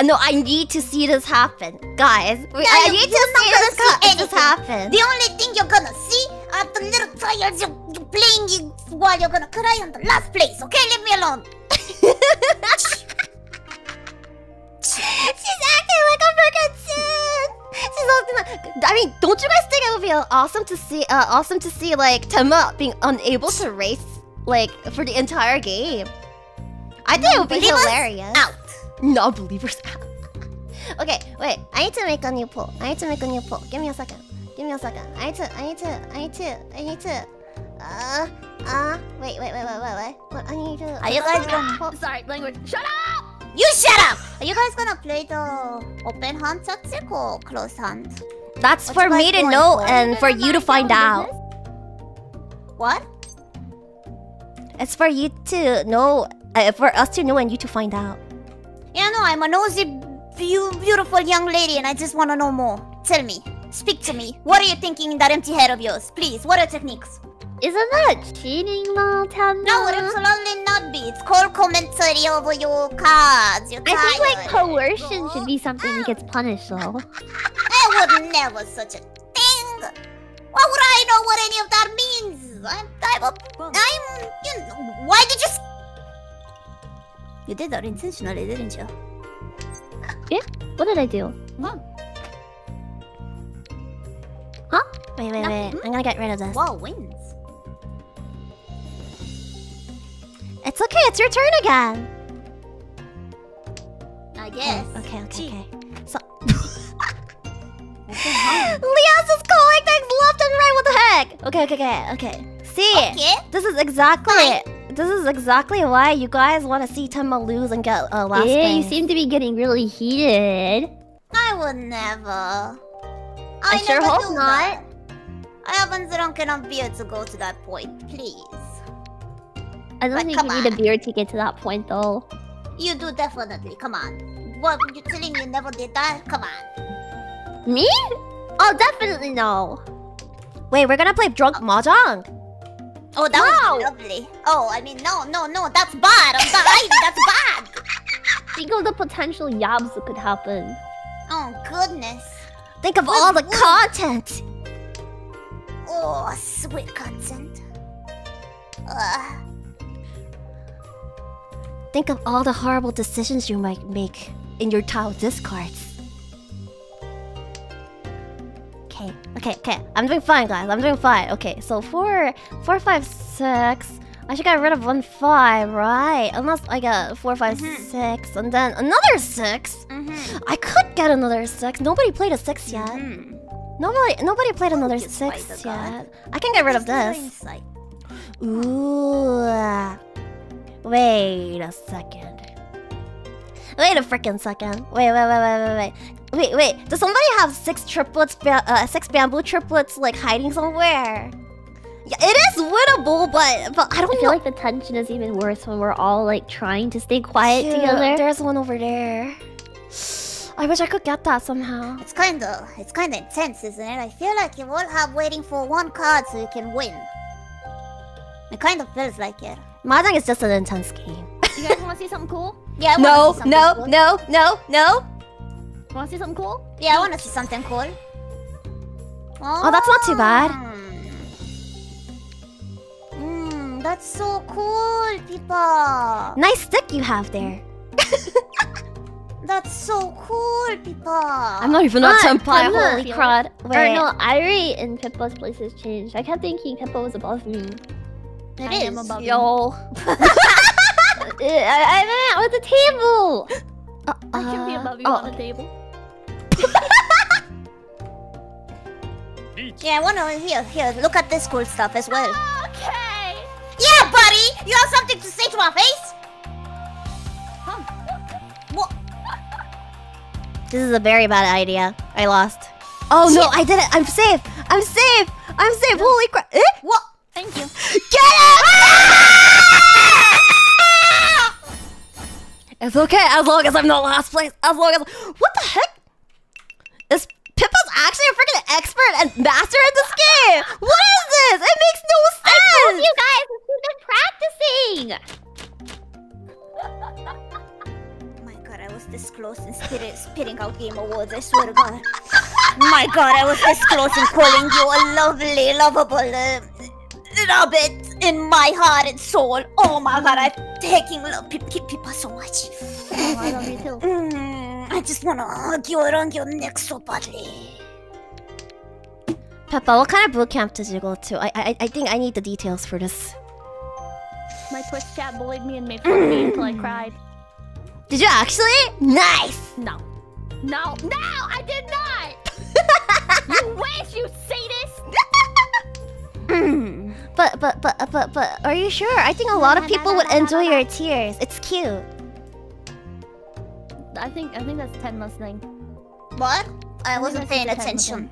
No, I need to see this happen. Guys, I need to see this happen. The only thing you're gonna see are the little tires you're playing while you're gonna cry on the last place. Okay, leave me alone. She's acting like a freaking sin. I mean, don't you guys think it would be awesome to see like Tenma being unable to race like for the entire game? I think it would be hilarious. Out. No believers out. Okay, wait. I need to make a new poll. Give me a second. I need to. Wait. What I need to. Are you guys gonna? Sorry, language. Shut up. You shut up! Are you guys gonna play the open hand tactic or close hand? That's for me to know and for you to find out. What? It's for you to know, for us to know and you to find out. Yeah, no, I'm a nosy, beautiful young lady and I just wanna know more. Tell me, speak to me. What are you thinking in that empty head of yours? Please, what are techniques? Isn't that cheating, though, Tenma? No, it absolutely not be. It's called commentary over your cards. I think, like, coercion should be something that gets punished, though. I would never such a thing. Why would I know what any of that means? I'm you know, why did you You did that intentionally, didn't you? Yeah? What did I do? Whoa. Huh? Wait, wait, wait. I'm gonna get rid of this. Whoa, wins. It's okay, it's your turn again. I guess. Oh, okay, okay, okay. So... Leos is calling things left and right, what the heck? Okay, okay, okay, okay. See? Okay. This is exactly... This is exactly why you guys want to see Tenma lose and get last place. Yeah, you seem to be getting really heated. I would never. I sure never hope not. I haven't drunk enough beer to go to that point, please. I don't think you need a beer to get to that point, though. You do definitely. Come on. What, you're telling me you never did that? Come on. Me? Oh, definitely no. Wait, we're gonna play drunk mahjong. Oh, that was lovely. Oh, I mean, no, no, no, that's bad. I'm sorry, that's bad. Think of the potential yabs that could happen. Oh, goodness. Think of all the content. Oh, sweet content. Think of all the horrible decisions you might make in your Tao discards. Okay, okay, okay. I'm doing fine, guys. I'm doing fine. Okay, so 4, 5, 6. I should get rid of 1, 5, right? Unless I get 4, 5, 6, and then another 6. I could get another 6. Nobody played a 6 yet. Nobody played another 6 yet. I can get rid of this. Ooh. Wait a second. Wait a freaking second. Wait. Does somebody have 6 bamboo triplets, like, hiding somewhere? Yeah, it is winnable, but I don't know. I feel like the tension is even worse when we're all, like, trying to stay quiet together. There's one over there. I wish I could get that somehow. It's kinda intense, isn't it? I feel like you all have waiting for one card so you can win. It kind of feels like it. Mahjong is just an intense game. You guys wanna see something cool? Yeah, I wanna see something cool. No. Wanna see something cool? Yeah, I wanna see something cool. Oh, that's not too bad. Mmm, that's so cool, Pippa. Nice stick you have there. That's so cool, Pippa. I'm not even a Senpai, holy crud. Wait. No, Irie in Pippa's places changed. I kept thinking Pippa was above me. It is. Yo. I meant with the table. I can be above you on the table. Yeah, I wanna here, look at this cool stuff as well. Okay. Yeah, buddy! You have something to say to our face? Huh. What? This is a very bad idea. I lost. Oh no, I did it! I'm safe! I'm safe! I'm safe! No. Holy crap! Eh? What? Thank you. Get it! It's okay as long as I'm not last place. As long as... What the heck? Is Pippa's actually a freaking expert and master at this game? What is this? It makes no sense! I told you guys, we've been practicing! Oh my god, I was this close in spitting out Game Awards, I swear to god. My god, I was this close in calling you a lovely, lovable... Rub it in my heart and soul. Oh my god, I'm taking love Pippa so much. Oh, I love you too. I just wanna hug you around your neck so badly. Pippa, what kind of boot camp did you go to? I think I need the details for this. My Twitch chat bullied me and made fun of me until I cried. Did you actually? Nice! No, I did not! You wish, you sadist! But are you sure? I think a lot of people would enjoy your tears. It's cute. I think that's Tenma's thing. What? I wasn't paying attention.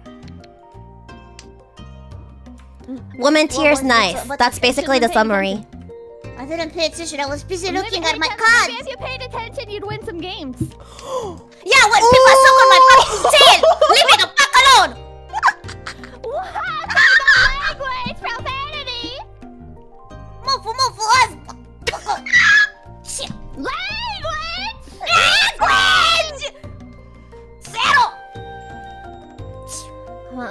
Woman tears, nice. That's basically the summary. I didn't pay attention. I was busy looking at my cards. If you paid attention, you'd win some games. Yeah, when people suck on my fucking tail, leave me the fuck alone. What? Language, profanity! Mofu us! Shit! Language! Language! Zero!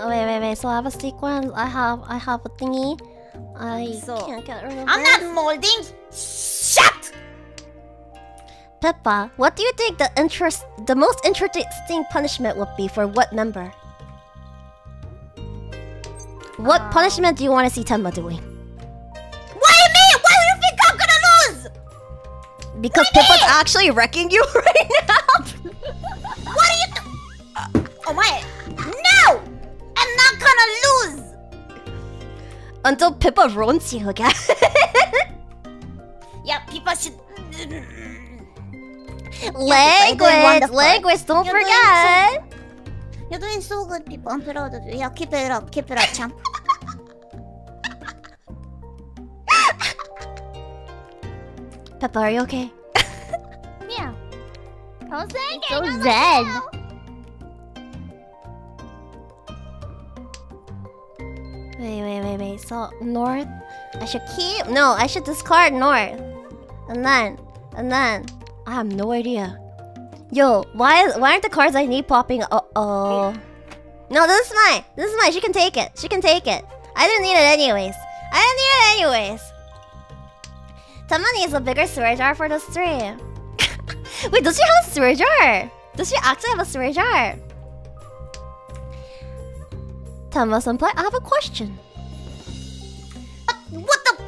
Wait. So I have a sequence. I have a thingy. I can't get rid of it. I'm not molding. Shut! Pippa, what do you think the most interesting punishment would be for what member? What punishment do you want to see Tenma doing? Why me? Why do you think I'm gonna lose? Because Pippa's actually wrecking you right now. What do you oh my! No! I'm not gonna lose. Until Pippa ruins you again. Yeah, Pippa should. Language, don't forget. You're doing so good, people. I'm proud of you. Yeah, keep it up, champ. Pippa, are you okay? Yeah. I was thinking, so I'm zen. Wait. So north, I should keep. No, I should discard north, and then. I have no idea. Yo, why aren't the cards I need popping? Uh-oh. No, this is mine. This is mine. She can take it. She can take it. I didn't need it anyways. I didn't need it anyways. Tenma needs a bigger storage jar for the stream. Wait, does she have a storage jar? Does she actually have a storage jar? Tenma Senpai, I have a question.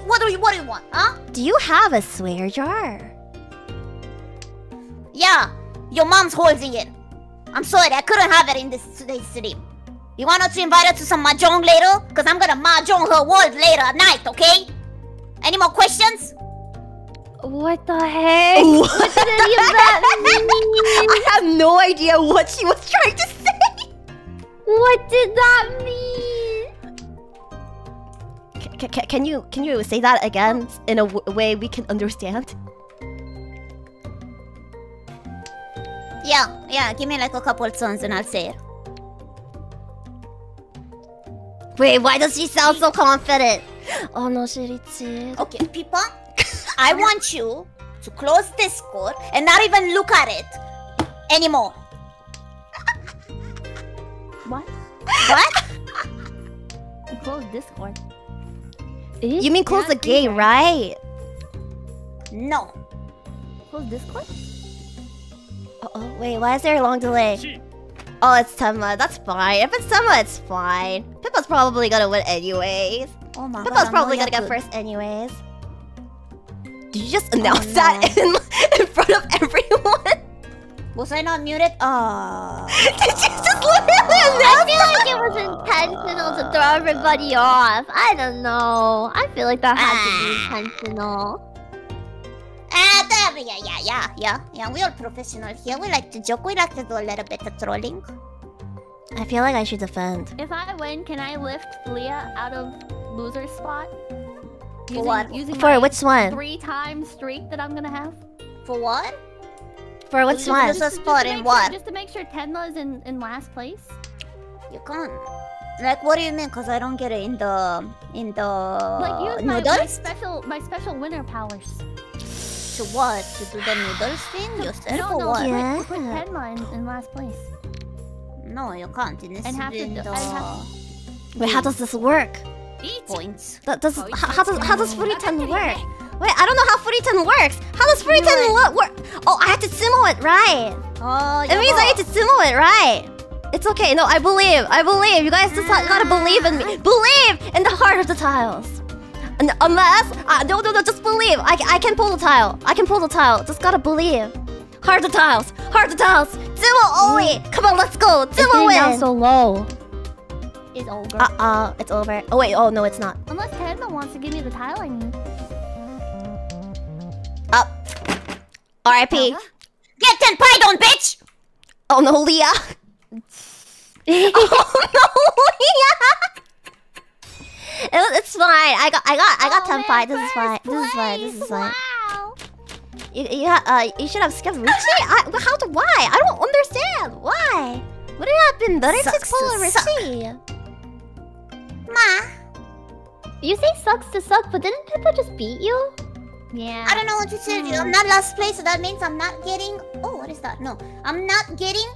What do you want, huh? Do you have a swear jar? Yeah, your mom's holding it. I'm sorry, I couldn't have it in today's stream. You want us to invite her to some mahjong later? Because I'm gonna mahjong her world later at night, okay? Any more questions? What the heck? What did any of that mean? I have no idea what she was trying to say. What did that mean? Can you say that again in a way we can understand? Yeah, give me like a couple of songs and I'll say it. Wait, why does she sound so confident? Oh no, Shirichi. Okay, Pippa, I want you to close Discord and not even look at it anymore. What? What? You close Discord? You mean close the game, right? No. Close Discord? Uh-oh, wait, why is there a long delay? Oh, it's Tenma, that's fine. If it's Tenma, it's fine. Pippa's probably gonna win anyways. Oh my god. Pippa's probably gonna get first anyways. Did you just announce that in front of everyone? Was I not muted? Did you just literally announce that? I feel like it was intentional to throw everybody off. I don't know. I feel like that had to be intentional. Yeah, we are professional here. We like to joke. We like to do a little bit of trolling. I feel like I should defend. If I win, can I lift Leah out of loser spot? For which one? 3-time streak that I'm gonna have. For what? For which one? Loser spot in what? Just to make sure Tenma is in last place. You can't. Like, what do you mean? Cause I don't get it in the. Like, use my special winner powers. To what? To do the noodles thing yourself or what? No, put Tenma in last place. No, you can't. Wait, how does this work? Points. How does Furiten work? Wait, I don't know how Furiten works. How does Furiten work? Oh, I have to sumo it, right? Oh, it means I have to sumo it, right? It's okay. No, I believe. You guys just gotta believe in me. Believe in the heart of the tiles. And unless no, just believe. I can pull the tile. Just gotta believe. Hard the tiles. Zimo only. Come on, let's go. Zimo win. Down so low. It's over. It's over. Oh wait, oh no, it's not. Unless Tenma wants to give me the tile I need. Up. R.I.P. Get Tenpai on, bitch. Oh no, Leah. It's fine. I got Tenpai. This is fine. Wow. You should have skipped Riichi. Why? I don't understand. Why? Would it have been better to pull Riichi? Ma. You say sucks to suck, but didn't Pippa just beat you? Yeah. I don't know what you said. I'm not last place, so that means I'm not getting. Oh, what is that? No, I'm not getting.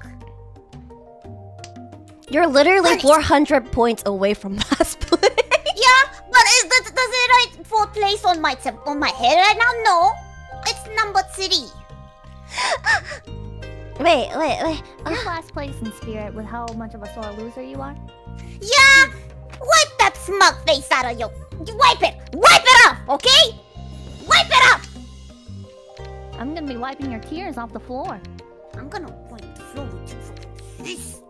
You're literally 400 points away from last place. Yeah, but does it write 4th place on my head right now? No, it's number 3. Wait. You're last place in spirit with how much of a sore loser you are. Yeah! Wipe that smug face out of you! Wipe it off, okay? Wipe it off! I'm gonna be wiping your tears off the floor. I'm gonna wipe the floor with you for this.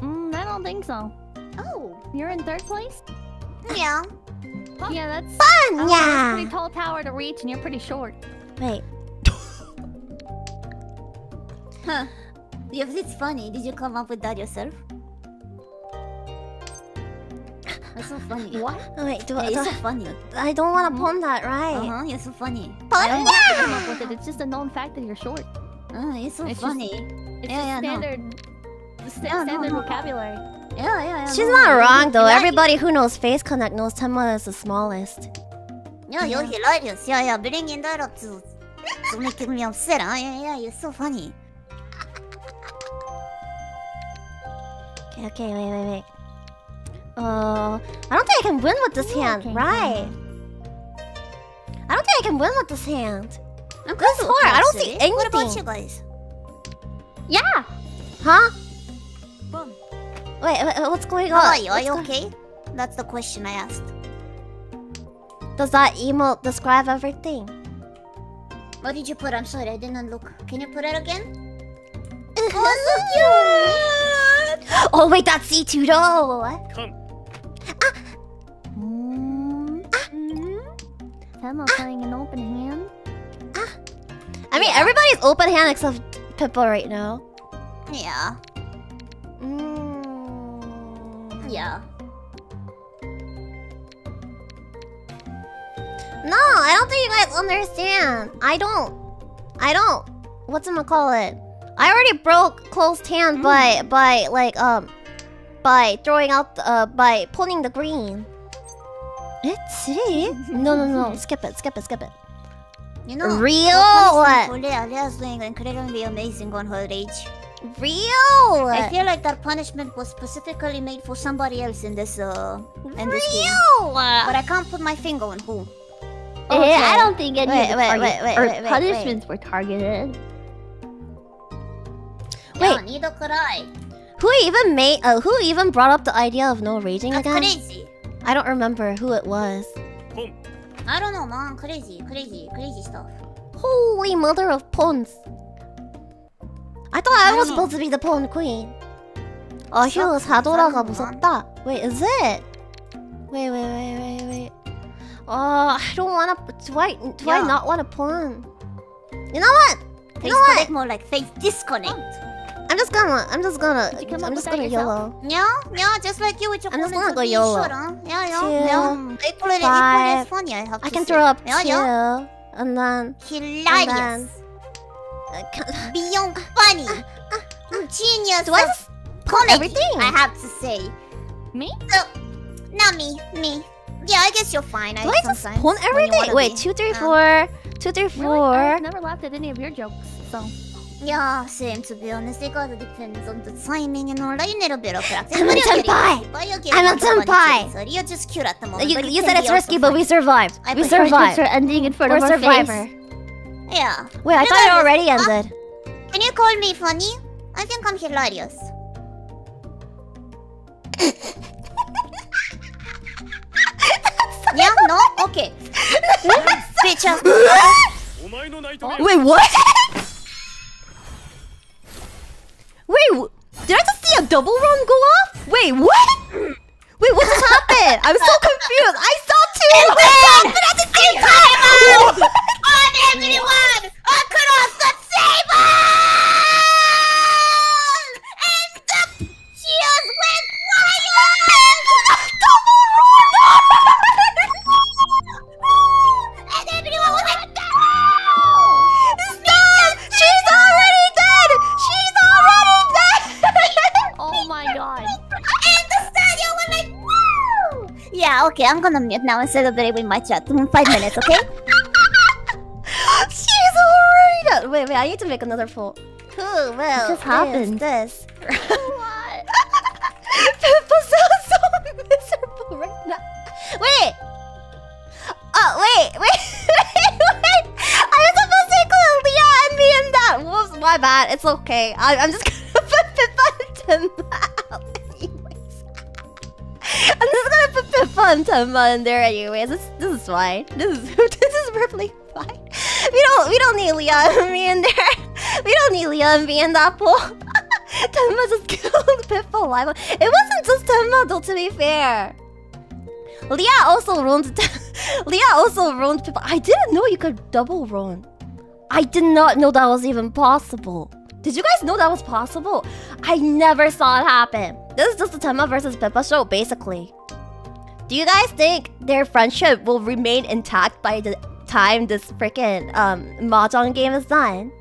I don't think so. Oh. You're in third place? Yeah. Huh? Yeah, that's fun, yeah. A pretty tall tower to reach and you're pretty short. Wait. Huh. If it's funny, did you come up with that yourself? That's so funny. What? Wait, it's so funny. I don't want to pawn that, right? Uh-huh, you're so funny. Pawn that! Come up with it. It's just a known fact that you're short. It's so funny. Just, it's standard vocabulary. Yeah. She's not wrong though. Yeah, everybody who knows Phase Connect knows Tenma is the smallest. Yeah, you're hilarious. Yeah. Bringing that up to making me upset. Huh? Yeah. You're so funny. Okay, wait. I don't think I can win with this hand, right? I don't think I can win with this hand. I'm this hard. I don't see anything. What about you guys? Yeah. Huh? Boom. Wait, what's going on? How are you? Are you okay? That's the question I asked. Does that emote describe everything? What did you put? I'm sorry, I didn't look. Can you put it again? Oh, so cute! Oh wait, that's C2 though! Come. Tenma playing an open hand. I mean, everybody's open hand except Pippa right now. Yeah. Yeah. No, I don't think you guys understand. I don't. Whatchamacallit? I already broke closed hand by throwing out by pulling the green. Let's see. No. Skip it. You know, Leah's doing incredibly amazing on her age. Real! I feel like that punishment was specifically made for somebody else in this game. But I can't put my finger on who. Okay. I don't think any of the punishments were targeted. Wait, neither could I. Who even brought up the idea of no raging again? Crazy. I don't remember who it was. I don't know, man. Crazy stuff. Holy mother of pawns! I thought I was supposed to be the pawn queen. Oh, here's Hadora. Wait, is it? Wait. Oh, I don't wanna. Do I not want a pawn? You know what? Face Connect more like Face Disconnect. I'm just gonna YOLO. Yeah, just like you with your phone. I'm just gonna go YOLO. Short, huh? Yeah. Equally is funny, I can throw up two. And then... hilarious. Beyond funny. Genius. Do I just call everything? I have to say. Me? Not me. Yeah, I guess you're fine. Do I just pawn everything? Wait, 2, 3, 4. 2, 3, 4. I've never laughed at any of your jokes, so... yeah, same, to be honest. It all depends on the timing and all that. You need a bit of practice. I'm a senpai! So you're just cute at the moment. You said it's risky, but we survived. We survived. We're ending in front of our survivor. Yeah. Wait, I thought it already ended. Can you call me funny? I think I'm hilarious. Yeah? No? Okay. Picture. Wait, what? Wait, did I just see a double run go off? Wait, what? Wait, what just happened? I'm so confused. I saw two things at the same time. I'm everyone. I could also save us. And the cheers went wild. Double run. And everyone was like, no. Stop! She's already dead. Oh my god. And the stadium were like, woo! Yeah, okay, I'm gonna mute now and celebrate with my chat in 5 minutes, okay? She's already dead. Wait, I need to make another poll. What just happened? This? What? Pippa sounds so miserable right now. Wait! Oh, wait! I'm supposed to include Leah and me in that! It's okay. I'm just gonna put Pippa and Tenma out anyways. I'm just gonna put Pippa and Tenma in there anyways. This is fine. This is perfectly fine. We don't need Leah and me in there. We don't need Leah and me in that pool. Tenma just killed Pippa live. It wasn't just Tenma though, to be fair. Leah also ruined Pippa. I didn't know you could double ruin. I did not know that was even possible. Did you guys know that was possible? I never saw it happen. This is just a Tenma versus Pippa show, basically. Do you guys think their friendship will remain intact by the time this freaking Mahjong game is done?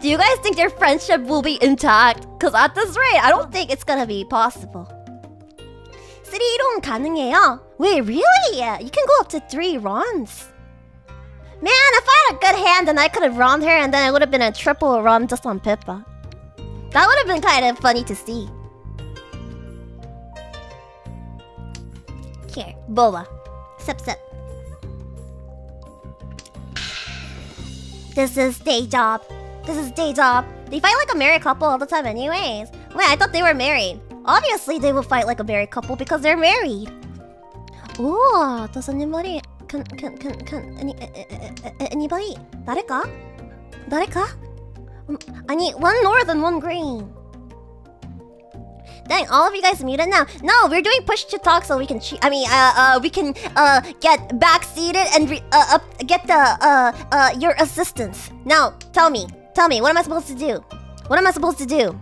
Do you guys think their friendship will be intact? Because at this rate, I don't think it's gonna be possible. 3 round 가능해요. Wait, really? Yeah, you can go up to 3 rounds. Man, if I had a good hand, then I could have round her, and then it would have been a triple round just on Pippa. That would have been kind of funny to see. Here, boba. Sip, sip. This is day job. This is day job. They fight like a married couple all the time anyways. Wait, I thought they were married. Obviously, they will fight like a married couple because they're married. Ooh, does anybody... Can anybody? Dareka? I need one north and one green. Dang, all of you guys muted now. No, we're doing push to talk so we can cheat. I mean, we can get backseated and get the your assistance. Now, tell me, what am I supposed to do? What am I supposed to do?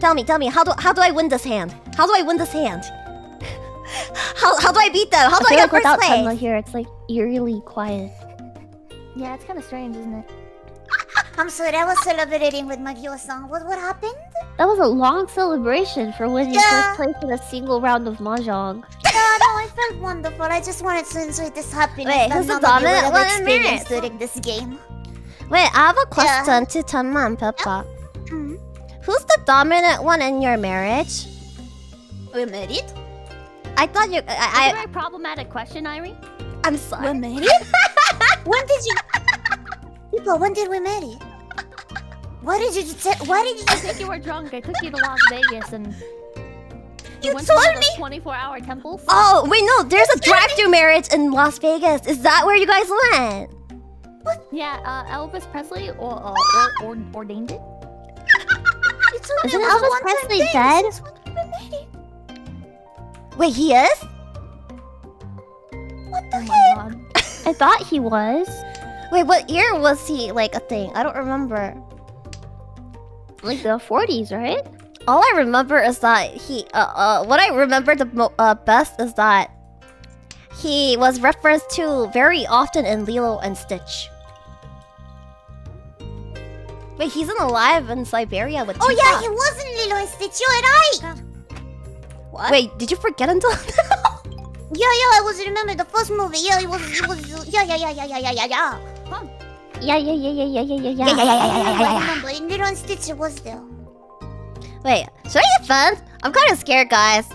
Tell me, how do I win this hand? How do I win this hand? How do I beat them? How do I get first place? I feel like without Tenma here, it's like eerily quiet. Yeah, it's kind of strange, isn't it? I'm sorry, I was celebrating with Mahjong. What happened? That was a long celebration for winning first place in a single round of Mahjong. No, I felt wonderful. I just wanted to enjoy this happiness. Wait, who's the dominant one in minutes during this game? Wait, I have a question to Tenma and Pippa. Mm-hmm. Who's the dominant one in your marriage? We're married? I thought you. Is there a problematic question, Irie? I'm sorry. We're married? When did you? People, when did we marry? Why did you? I think you were drunk. I took you to Las Vegas and. You told me. 24-hour temples. Oh wait, no. There's a drive-through marriage in Las Vegas. Is that where you guys went? What? Yeah. Elvis Presley or ordained it. You told me. Isn't Elvis Presley dead? Wait, he is? What the heck? I thought he was. Wait, what year was he like a thing? I don't remember. Like the 40s, right? All I remember is that he... what I remember the best is that he was referenced to very often in Lilo and Stitch. Wait, he's in Alive in Siberia with Tupac. Oh yeah, he was in Lilo and Stitch, you're right! What? Wait, did you forget until now? Yeah, I was remember the first movie. Yeah, it was yeah. Huh. Yeah. I remember in Little Stitch it was there. Wait, should I get fun? I'm kind of scared, guys.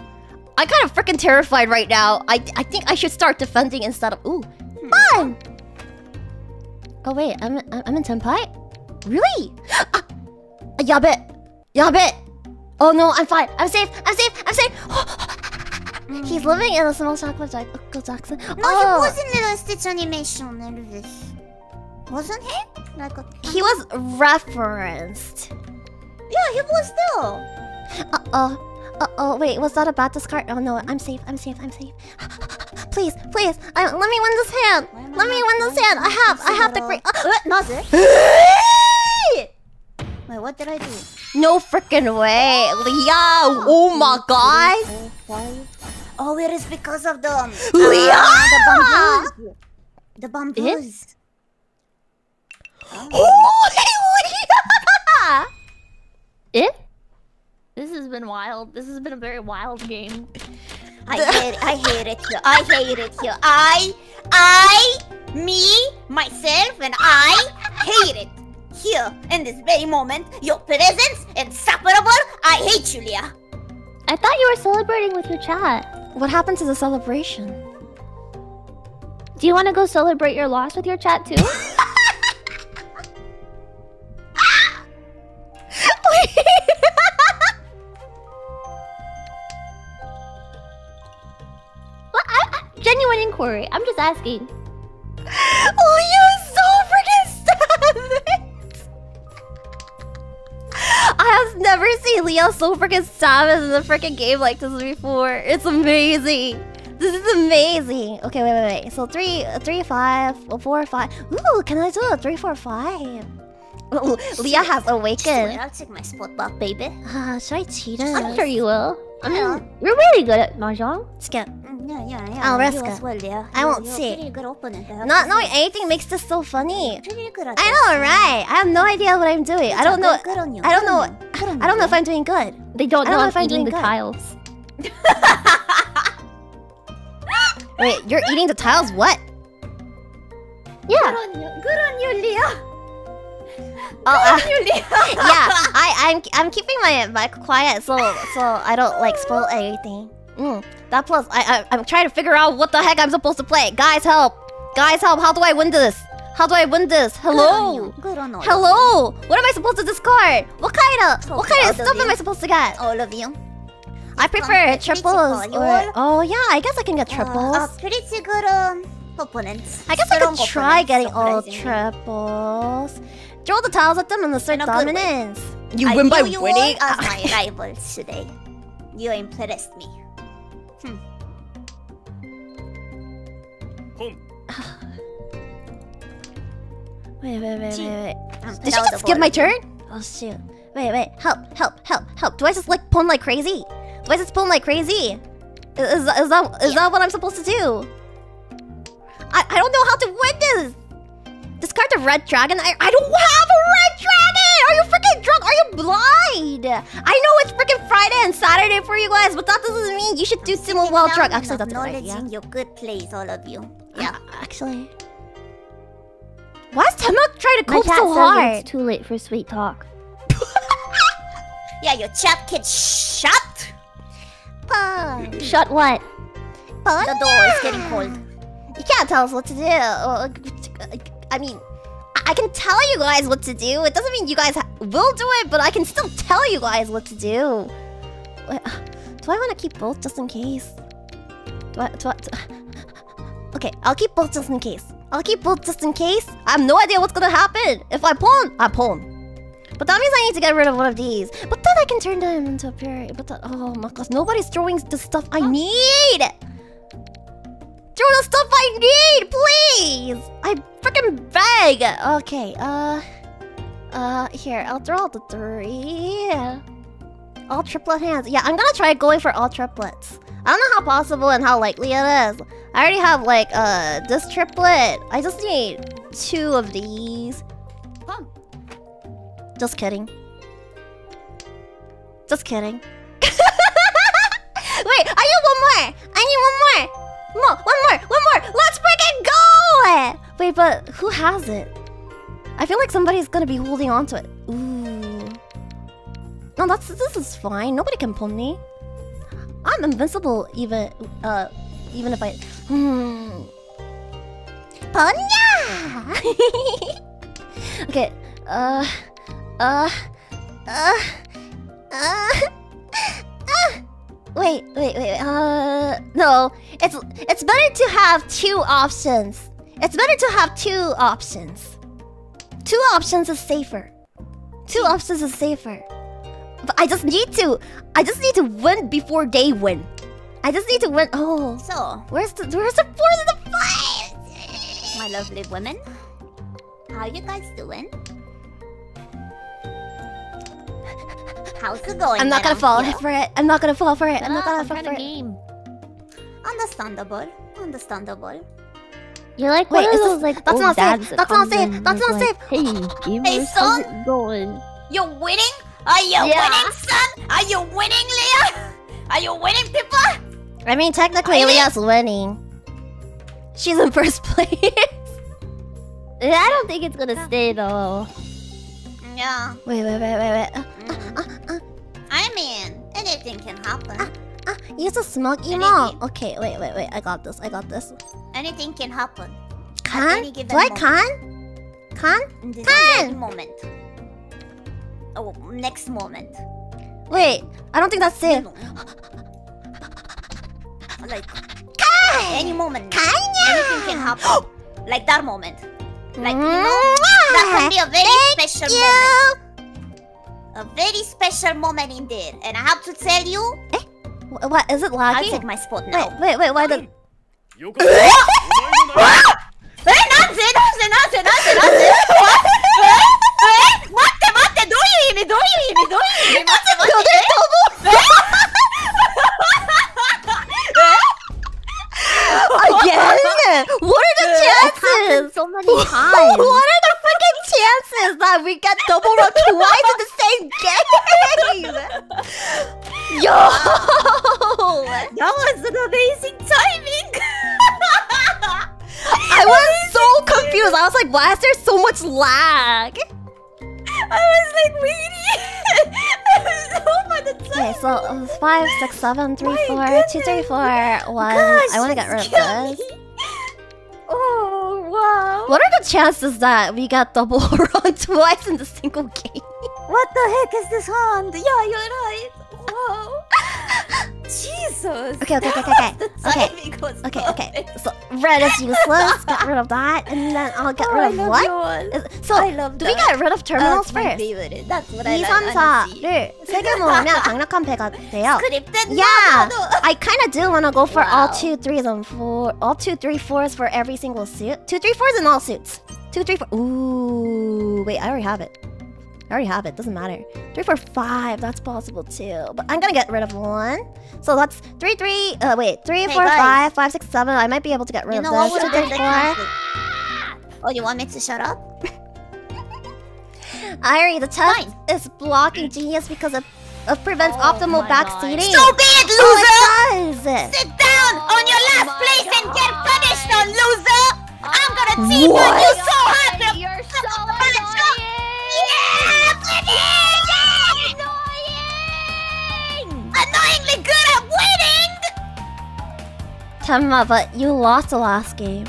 I'm kind of freaking terrified right now. I think I should start defending instead of fun. Oh wait, I'm in Tenpai? Really? Yabe. Oh no, I'm fine. I'm safe. He's living in a small chocolate Jackson. No, he wasn't in a Stitch animation, Elvis. Wasn't he? Like he was referenced. Yeah, he was still. Uh oh. Wait, was that a bad discard? Oh no, I'm safe. Please. Let me win this hand. Let me win this hand. I have the great. Wait, what did I do? No freaking way, Leah! Oh my god! Oh, it is because of the Leah! The bamboos. Holy Leah! It? This has been wild. This has been a very wild game. I hate it here. I, myself, and I hate it. Here, in this very moment, your presence insufferable. I hate you, Leah. I thought you were celebrating with your chat. What happened to the celebration? Do you want to go celebrate your loss with your chat too? genuine inquiry. I'm just asking. Leah's so freaking savage! I have never seen Leah so freaking savage in a freaking game like this before. It's amazing. This is amazing. Okay, wait. So 3, 5, 4, 5. Ooh, can I do a 3, 4, 5? Ooh, Leah has awakened. Wait, I'll take my spot back, baby. Should I cheat us? I'm sure you will. I mean, you're really good at Mahjong. Skip. Yeah. I'll risk it. Well, yeah. I won't see. Not knowing anything makes this so funny. Good at I know, right? I have no idea what I'm doing. I don't know. I don't know if I'm doing good. They don't know if I'm doing the tiles. Wait, you're eating the tiles? What? Yeah. Good on you, Leah. I'm keeping my quiet so I don't like spoil anything. That plus I'm trying to figure out what the heck I'm supposed to play. Guys, help! Guys, help! How do I win this? How do I win this? Hello! Hello! What am I supposed to discard? What kind of stuff am I supposed to get? All of you. I prefer triples. Or, oh yeah, I guess I can get triples. Pretty good opponents. I guess I could try getting all triples. Throw the tiles at them and assert dominance. You win by winning? As my rivals today. You impressed me. Wait. Did she just skip my turn? Oh shoot. Wait. Help. Do I just like pwn like crazy? Is that what I'm supposed to do? I don't know how to win this! Discard the red dragon? I don't have a red dragon! Are you freaking drunk? Are you blind? I know it's freaking Friday and Saturday for you guys, but that doesn't mean you should do sumo while drunk. Actually, that's right, yeah. Your good plays, all of you. Yeah. Actually... Why is Tenma trying to cope so hard? It's too late for sweet talk. Yeah, your chat kid shut! Pun. Shut what? Pun? The door is getting cold. You can't tell us what to do. I mean, I can tell you guys what to do. It doesn't mean you guys will do it, but I can still tell you guys what to do. Do I want to keep both just in case? Okay, I'll keep both just in case. I have no idea what's gonna happen. If I pawn, I pawn. But that means I need to get rid of one of these. But then I can turn them into a pair. But that, oh my gosh, nobody's throwing the stuff I need. Throw the stuff I need, please! I freaking beg! Okay, here, I'll throw all the 3. All triplet hands. Yeah, I'm gonna try going for all triplets. I don't know how possible and how likely it is. I already have, like, this triplet. I just need 2 of these. Huh. Just kidding. Wait, I need one more! One more! Let's freaking go! Wait, but who has it? I feel like somebody's gonna be holding on to it. Ooh. No, this is fine. Nobody can pull me. I'm invincible even if I... Punya! Okay, Wait. No. It's better to have 2 options. Two options is safer. But I just need to win before they win. Oh. So, where's the 4th and the 5th? My lovely women. How you guys doing? How's it going? I'm not gonna fall for it. I'm not gonna fall for it. Understandable. You're like, wait, that's not safe. Hey, son, how's it going? You're winning? Are you winning, son? Are you winning, Leah? Are you winning, Pippa? I mean, technically, Leah's winning. She's in first place. I don't think it's gonna stay though. Yeah. Wait. I mean, anything can happen. Use a smug emote. Okay, wait. I got this. Anything can happen. Can? Do I can? Can? Can! Moment. Oh, next moment. Wait, I don't think that's it. Like... Can! Any moment. Anything can happen. Like that moment. Like, you know, that can be a very special moment. A very special moment indeed. And I have to tell you... Eh? What? Is it lagging? I'll take my spot now. Wait, why the... Again? What are the chances? So many times. What are the freaking chances that we get double rolled twice in the same game? Yo! That was an amazing timing. I was so confused. I was like, why is there so much lag? I was like, waiting. I was home at the time. Okay, so 5, 6, 7, 3, 4, 2, 3, 4, 1. Gosh, I want to get rid of this. Oh, wow. What are the chances that we got double run twice in the single game? What the heck is this hand? Yeah, you're right. Wow. Jesus. Okay. So red is useless. Get rid of that, and then I'll get rid of what? So do we get rid of terminals first? That's what I like. 2, 3, 4. Yeah. I kind of do want to go for all 2, 3s and 4. All 2, 3, 4s for every single suit. 2, 3, 4s in all suits. 2, 3, 4. Ooh, wait. I already have it. Doesn't matter. 3, 4, 5. That's possible too. But I'm gonna get rid of one. So that's 3, 3. Wait, 3, 4, 5, 5, 6, 7. I might be able to get rid of this. 2, 3, 4. Oh, you want me to shut up? Irie, the test is blocking Geass because it prevents optimal backseating. So be it, loser. It sit down on your last place and get punished, on loser. I'm gonna teach you. You're so happy. You're so annoying. Annoying! Annoyingly good at winning! Tenma, but you lost the last game.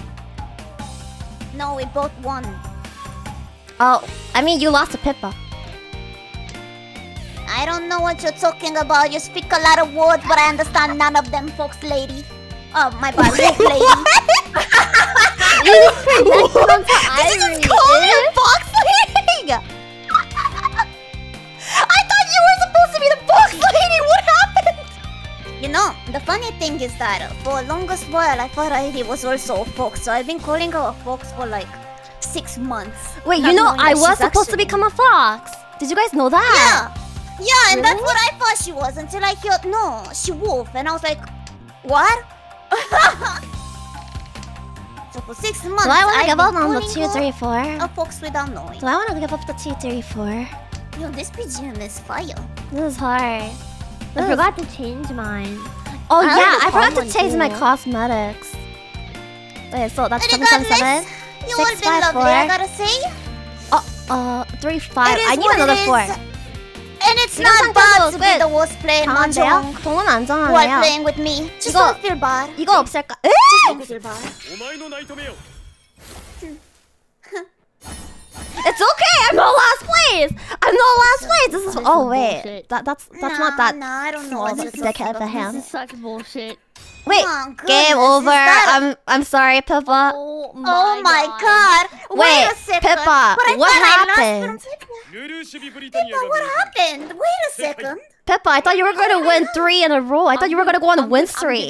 No, we both won. Oh, I mean you lost to Pippa. I don't know what you're talking about. You speak a lot of words, but I understand none of them, folks, lady. Oh, my bad, lady. This is just calling it box lady! You know, the funny thing is that for the longest while, I thought Irie was also a fox, so I've been calling her a fox for like 6 months. Wait, you know, I was supposed to become a fox. Did you guys know that? Yeah, yeah, and that's what I thought she was until I heard, no, she wolf, and I was like, what? So for 6 months, do I want to give up on the 2, 3, 4? A fox without knowing. Do I want to give up the 2, 3, 4? Yo, this PGM is fire. This is hard. I forgot to change mine. Oh yeah, I forgot to change my cosmetics. Wait, so that's 7, 7, 7. 6, 5, 4. I gotta say. 3, 5. I need another 4. And it's not bad to be the worst player in Mahjong. Who are playing with me? Just don't feel bad. It's okay. I'm not last place. This is wait. That's not that. Nah, I don't know. This is such bullshit. Wait. Oh, game over. I'm sorry, Pippa. Oh my god. Wait a second. Pippa, what happened? Pippa, what happened? Wait a second. Pippa, I thought you were going to win 3 in a row. I thought you were going to go on a win streak. I'm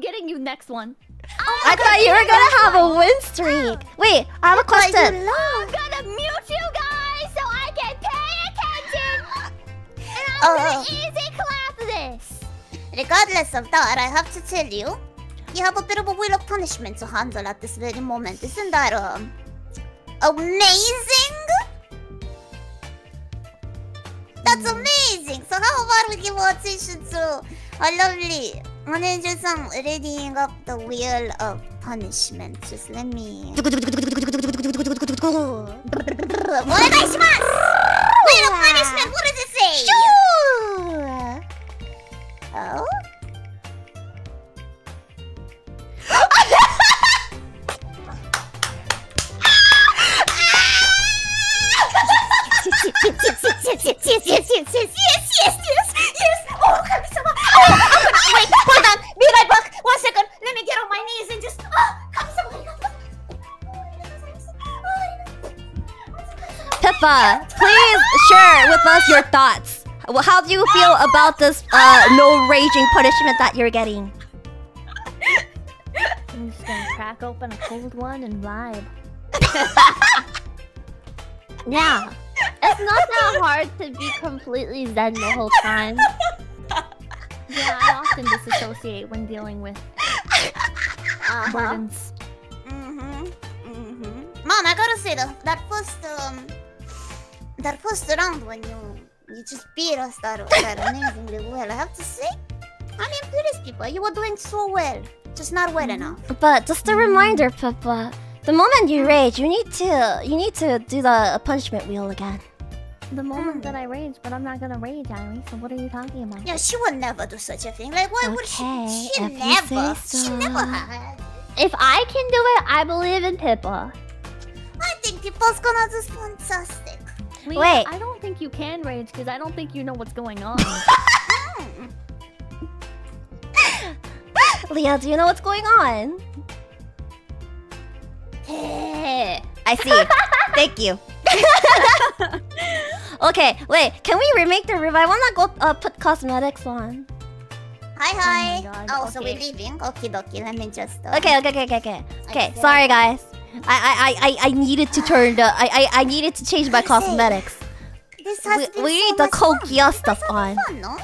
getting you next one. I thought you were gonna have a win streak. Wait, I have a question. I'm gonna mute you guys so I can pay attention. And I'm gonna easy clap this. Regardless of that, I have to tell you, you have a bit of a wheel of punishment to handle at this very moment. Isn't that amazing? That's amazing. So how about we give attention to our lovely manager-san readying up the wheel of punishment. Just let me... Wheel of punishment, what does it say? Oh? Yes! Oh, Kami-sama! Oh, wait, hold on! Be right back! 1 second! Let me Pippa, please share with us your thoughts. How do you feel about this no raging punishment that you're getting? I'm just gonna crack open a cold one and vibe. Yeah, it's not that hard to be completely zen the whole time. Yeah, I often disassociate when dealing with burdens. Mom, I gotta say that first round when you just beat us that amazingly well, I have to say. I mean, please, Pippa, you were doing so well, just not well enough. But just a reminder, Pippa, the moment you rage, you need to do the punishment wheel again. The moment that I rage, but I'm not gonna rage, Irie. So what are you talking about? Yeah, she would never do such a thing. Like, why would she? She never. So. She never has. If I can do it, I believe in Pippa. I think Pippa's gonna do fantastic. Wait, I don't think you can rage because I don't think you know what's going on. Leah, do you know what's going on? I see. Thank you. Okay, wait. Can we remake the room? I wanna go put cosmetics on. Hi. Oh, okay. So we're leaving. Okie dokie. Let me just. Okay. Sorry, guys. I needed to turn the. I needed to change my cosmetics. This has been we so need the Code Geass stuff on. Fun, no?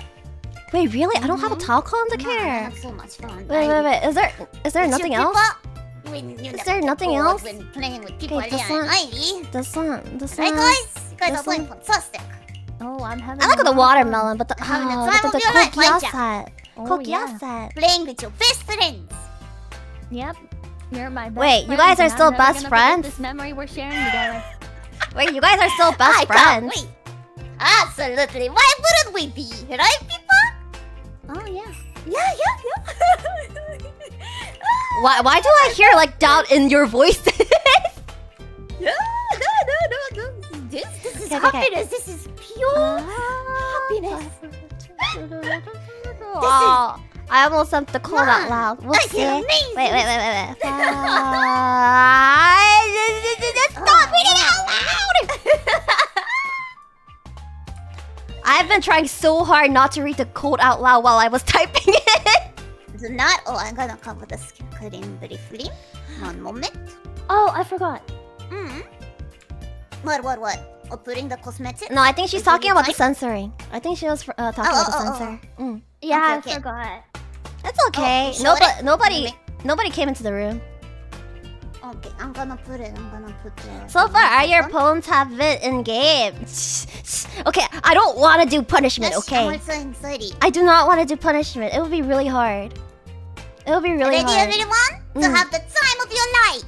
Wait, really? I don't have a talc on the care. So much fun. Wait. Is there nothing else? Is there nothing else? When playing with people, okay, this one. Right, guys? You guys are playing fantastic. Oh, I'm having. I like the watermelon, but the Code Geass set. Code Geass set. Playing with your best friends. Yep, you're my best. Wait, you guys are still best friends? This memory we're sharing together. Wait, you guys are still best friends? Wait, absolutely. Why wouldn't we be, right, people? Oh yeah. Yeah. Why do I hear like doubt in your voice? No. This is happiness. This is pure happiness. Wow. I almost sent the call out loud. We'll see. Wait. Stop reading out loud! I've been trying so hard not to read the code out loud while I was typing it. I'm gonna cover the screen briefly. One moment. Oh, I forgot. What? Oh, putting the cosmetic? No, I think she's talking about the censoring. I think she was talking about the censor. Yeah, okay. I forgot. That's okay. Oh, nobody came into the room. Okay, I'm gonna put it. So far, your poems have been in-game. Okay, I don't want to do punishment, okay? I'm also anxiety. I do not want to do punishment. It would be really hard. It would be really hard. Ready, everyone? To have the time of your life!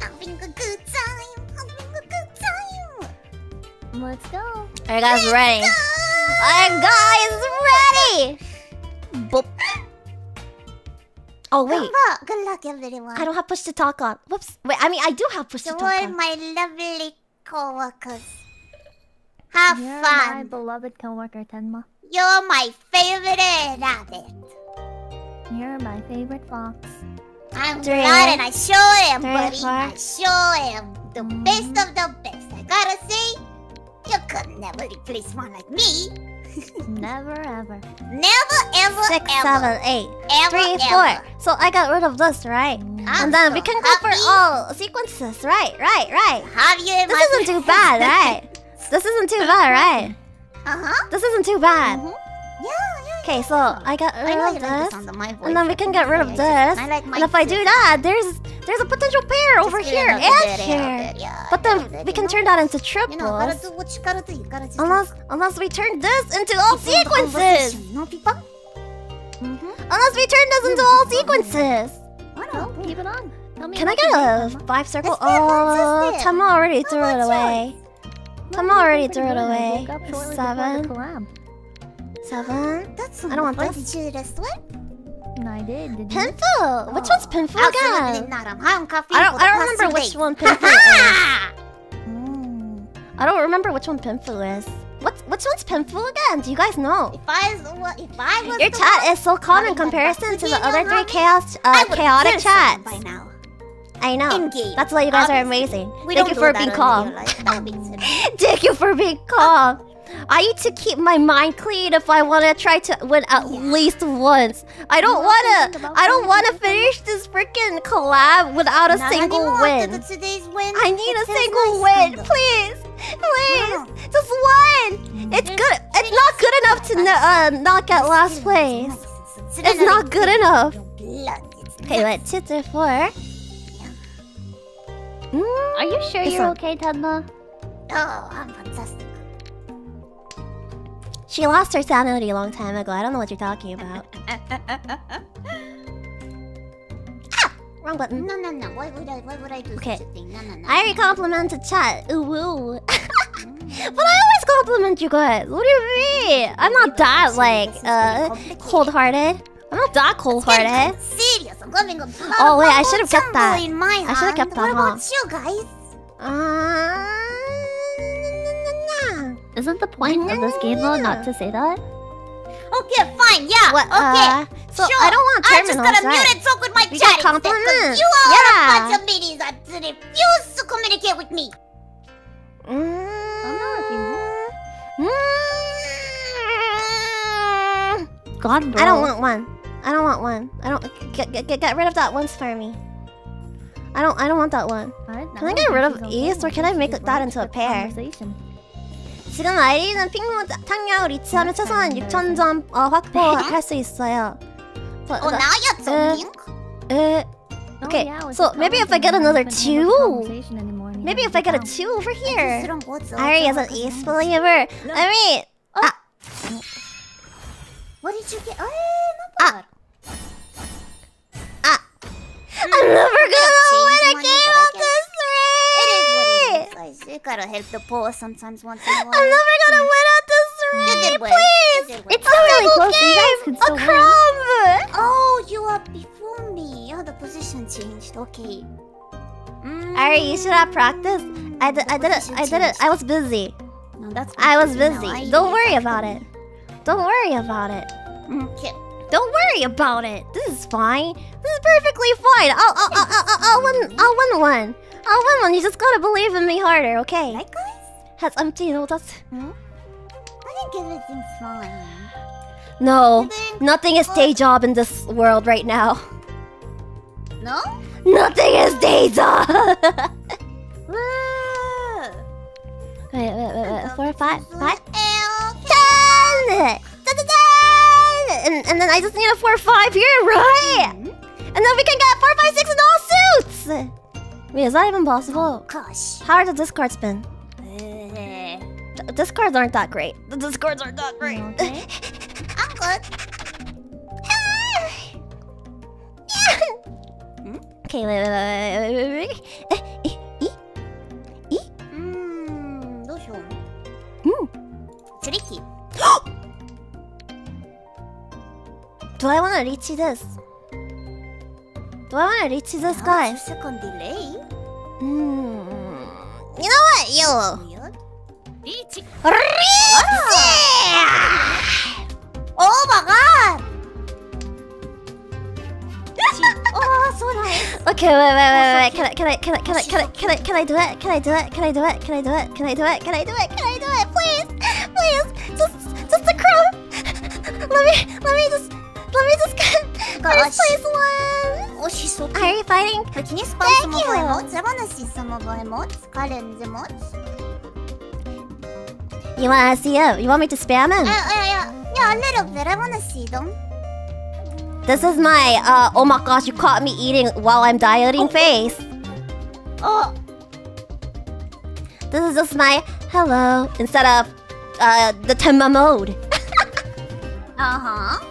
Having a good time! Let's go. Are you guys ready? Are you guys ready? Boop. Oh wait! Good luck, everyone. I don't have push to talk on. Whoops. Wait, I mean I do have push to talk on. To all my lovely coworkers, have fun. My beloved coworker Tenma. You're my favorite rabbit. You're my favorite fox. I'm glad, and I sure am, buddy. I sure am the best of the best. I gotta say, you could never replace one like me. Never ever. Never ever. 6, 7, 8. Ever, 3, 4. Ever. So I got rid of this, right? And then we can go for all sequences, right? This isn't too bad, right? This isn't too bad, right? This isn't too bad. Yeah. Okay, so I got rid of this, and then we can get rid of this. And if I do that, there's a potential pair over here and here. But then we can turn that into triples. Unless we turn this into all sequences. Unless we turn this into all sequences. Keep it on. Can I get a 5 circle? Oh, Tenma already threw it away. Tenma already threw it away. 7. I don't want this. Did you rest well? No, I did. Pinful! Oh. Which one's Pinful again? Absolutely not. I don't remember which one Pinful is. I don't remember which one Pinful is. Which one's Pinful again? Do you guys know? If I was your chat is so calm in comparison to the other three chaotic chats. By now. I know. In-game. That's why you guys are amazing. Thank you for being calm. Thank you for being calm. I need to keep my mind clean if I want to try to win at least once. I don't want to finish this freaking collab without a single win. I need a single win, please, please, just one. It's good. It's not good enough to knock out last place. It's not good enough. Okay, wait, 2 through 4. Are you sure you're okay, Tenma? Oh, I'm fantastic. She lost her sanity a long time ago. I don't know what you're talking about. Ah! Wrong button. No, no, no. Why would I do such a thing? No, no, no. I already complimented chat. Ooh, woo. But I always compliment you guys. What do you mean? I'm not that, like, cold-hearted. I'm not that cold-hearted. Serious. I'm going. Oh, wait. I should have kept that. I should have kept that. What about you guys? Isn't the point of this game though not to say that? Okay, fine, yeah. What, okay, so sure. I don't want terminals. I'm just gonna mute and talk with my chat. You all are a bunch of meetings that refuse to communicate with me. God, bro. I don't want one. I don't want one. I don't get rid of that once for me. I don't want that one. Can I get rid of East, or can I make that into a pair? 지금 아이리는 핑탕약 리치하면 최소한 6,000점 확보할 수 있어요. Oh, now you're talking? Okay, so maybe if I get another 2? Maybe if I get a 2 over here. Irie is an East believer. I mean... What did you get? Not bad. I'm never gonna win a game of this race! You gotta help the poor sometimes once in a while. I'm never gonna win at this race! Please! It's a really close game! A crumb! Oh, you are before me. Oh, the position changed. Okay. Irie, you should have practiced. I did it. I was busy. No, that's I was busy. Don't worry about it. Don't worry about it. Okay. Don't worry about it. This is fine. This is perfectly fine. I'll win one. I'll win one. You just gotta believe in me harder, okay? Likewise. Has empty noticed? Hmm? I think everything's fine. No, nothing is day job in this world right now. No? Nothing is day job. Wait. 4, 5, 5. Ten. And then I just need a 4-5 here, right? And then we can get 4-5-6 in all suits! Wait, is that even possible? Oh, gosh. How are the discards been? The discards aren't that great. The discards aren't that great. Okay. I'm good. Okay, wait. Tricky. Do I want to Riichi this? Do I want to Riichi this, guys? Second delay? You know what? Riichi! Oh my god! Oh, so nice! Okay, wait. Can I do it? Please! Just a crow! Let me just get first place one! Oh, she's so cute. Are you fighting? But can you spell some of her emotes? I wanna see some of her emotes. Kallen's emotes. You wanna see them? You want me to spam them? Yeah, a little bit. I wanna see them. This is my, oh my gosh, you caught me eating while I'm dieting face. Oh. This is just my hello instead of, the Tenma mode. Uh-huh.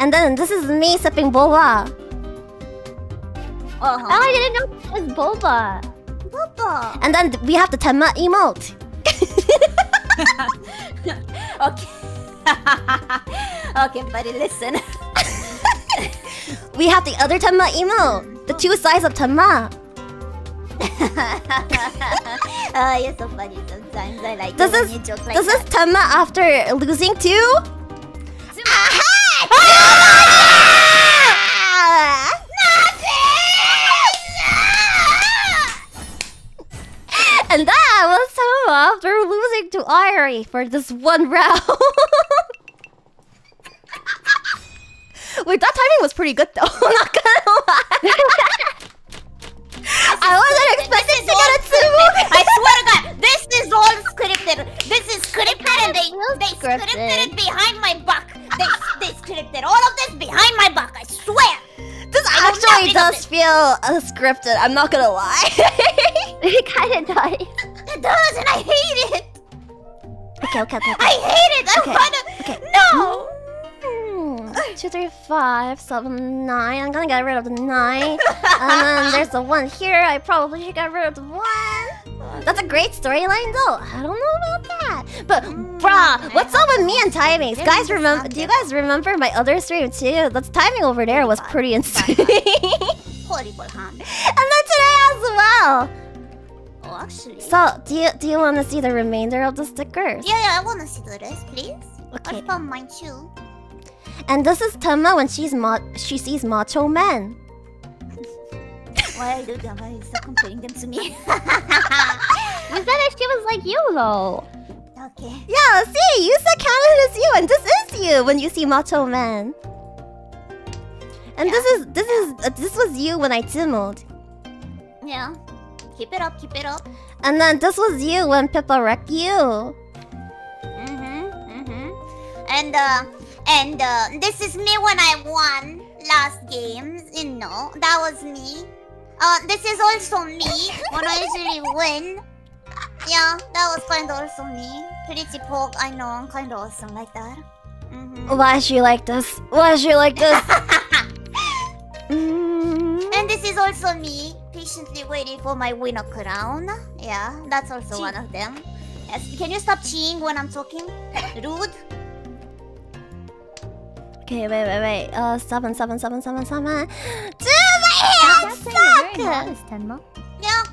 And then this is me sipping boba. Uh-huh. Oh, I didn't know it was boba. Boba. And then we have the Tenma emote. Okay. Okay, buddy, listen. We have the other Tenma emote. The two sides of Tenma. You're so funny sometimes. I like this when you joke like this. This is Tenma after losing to... Aha! Nothing! sorry for this one round. Wait, that timing was pretty good though. I'm not gonna lie. I wasn't expecting to get a 2. I swear to God, this is all scripted. This is scripted, and they scripted it behind my back. They scripted all of this behind my back. I swear. This actually does feel scripted. I'm not gonna lie. It kind of does. It does, and I hate it. Okay. I hate it. I wanna. No. 2, 3, 5, 7, 9. I'm gonna get rid of the 9. And then there's the 1 here. I probably should get rid of the 1. That's a great storyline though. I don't know about that. But bruh, what's up with me and timings? Guys, remember? Do you guys remember my other stream too? The timing over there was pretty insane. Horrible, huh? And then today as well. Oh, actually. So, do you want to see the remainder of the stickers? Yeah, I want to see the rest, please. Okay. I found mine too. And this is Tenma when she sees macho men. Why are you still comparing them to me? You said that she was like you though. Okay. Yeah, see, you said Kallen is you, and this is you when you see macho men. And yeah. This was you when I timbled. Yeah. Keep it up. And then this was you when Pippa wrecked you. And this is me when I won last game, you know, that was me. This is also me when I usually win. Yeah, that was kind of also me. Pretty poke, I know, I'm kind of awesome like that. Why is she like this? And this is also me, patiently waiting for my winner crown. Yeah, that's also one of them. Yes, can you stop cheating when I'm talking? Rude. Okay, wait. 7. Dude, my hands suck! Yeah,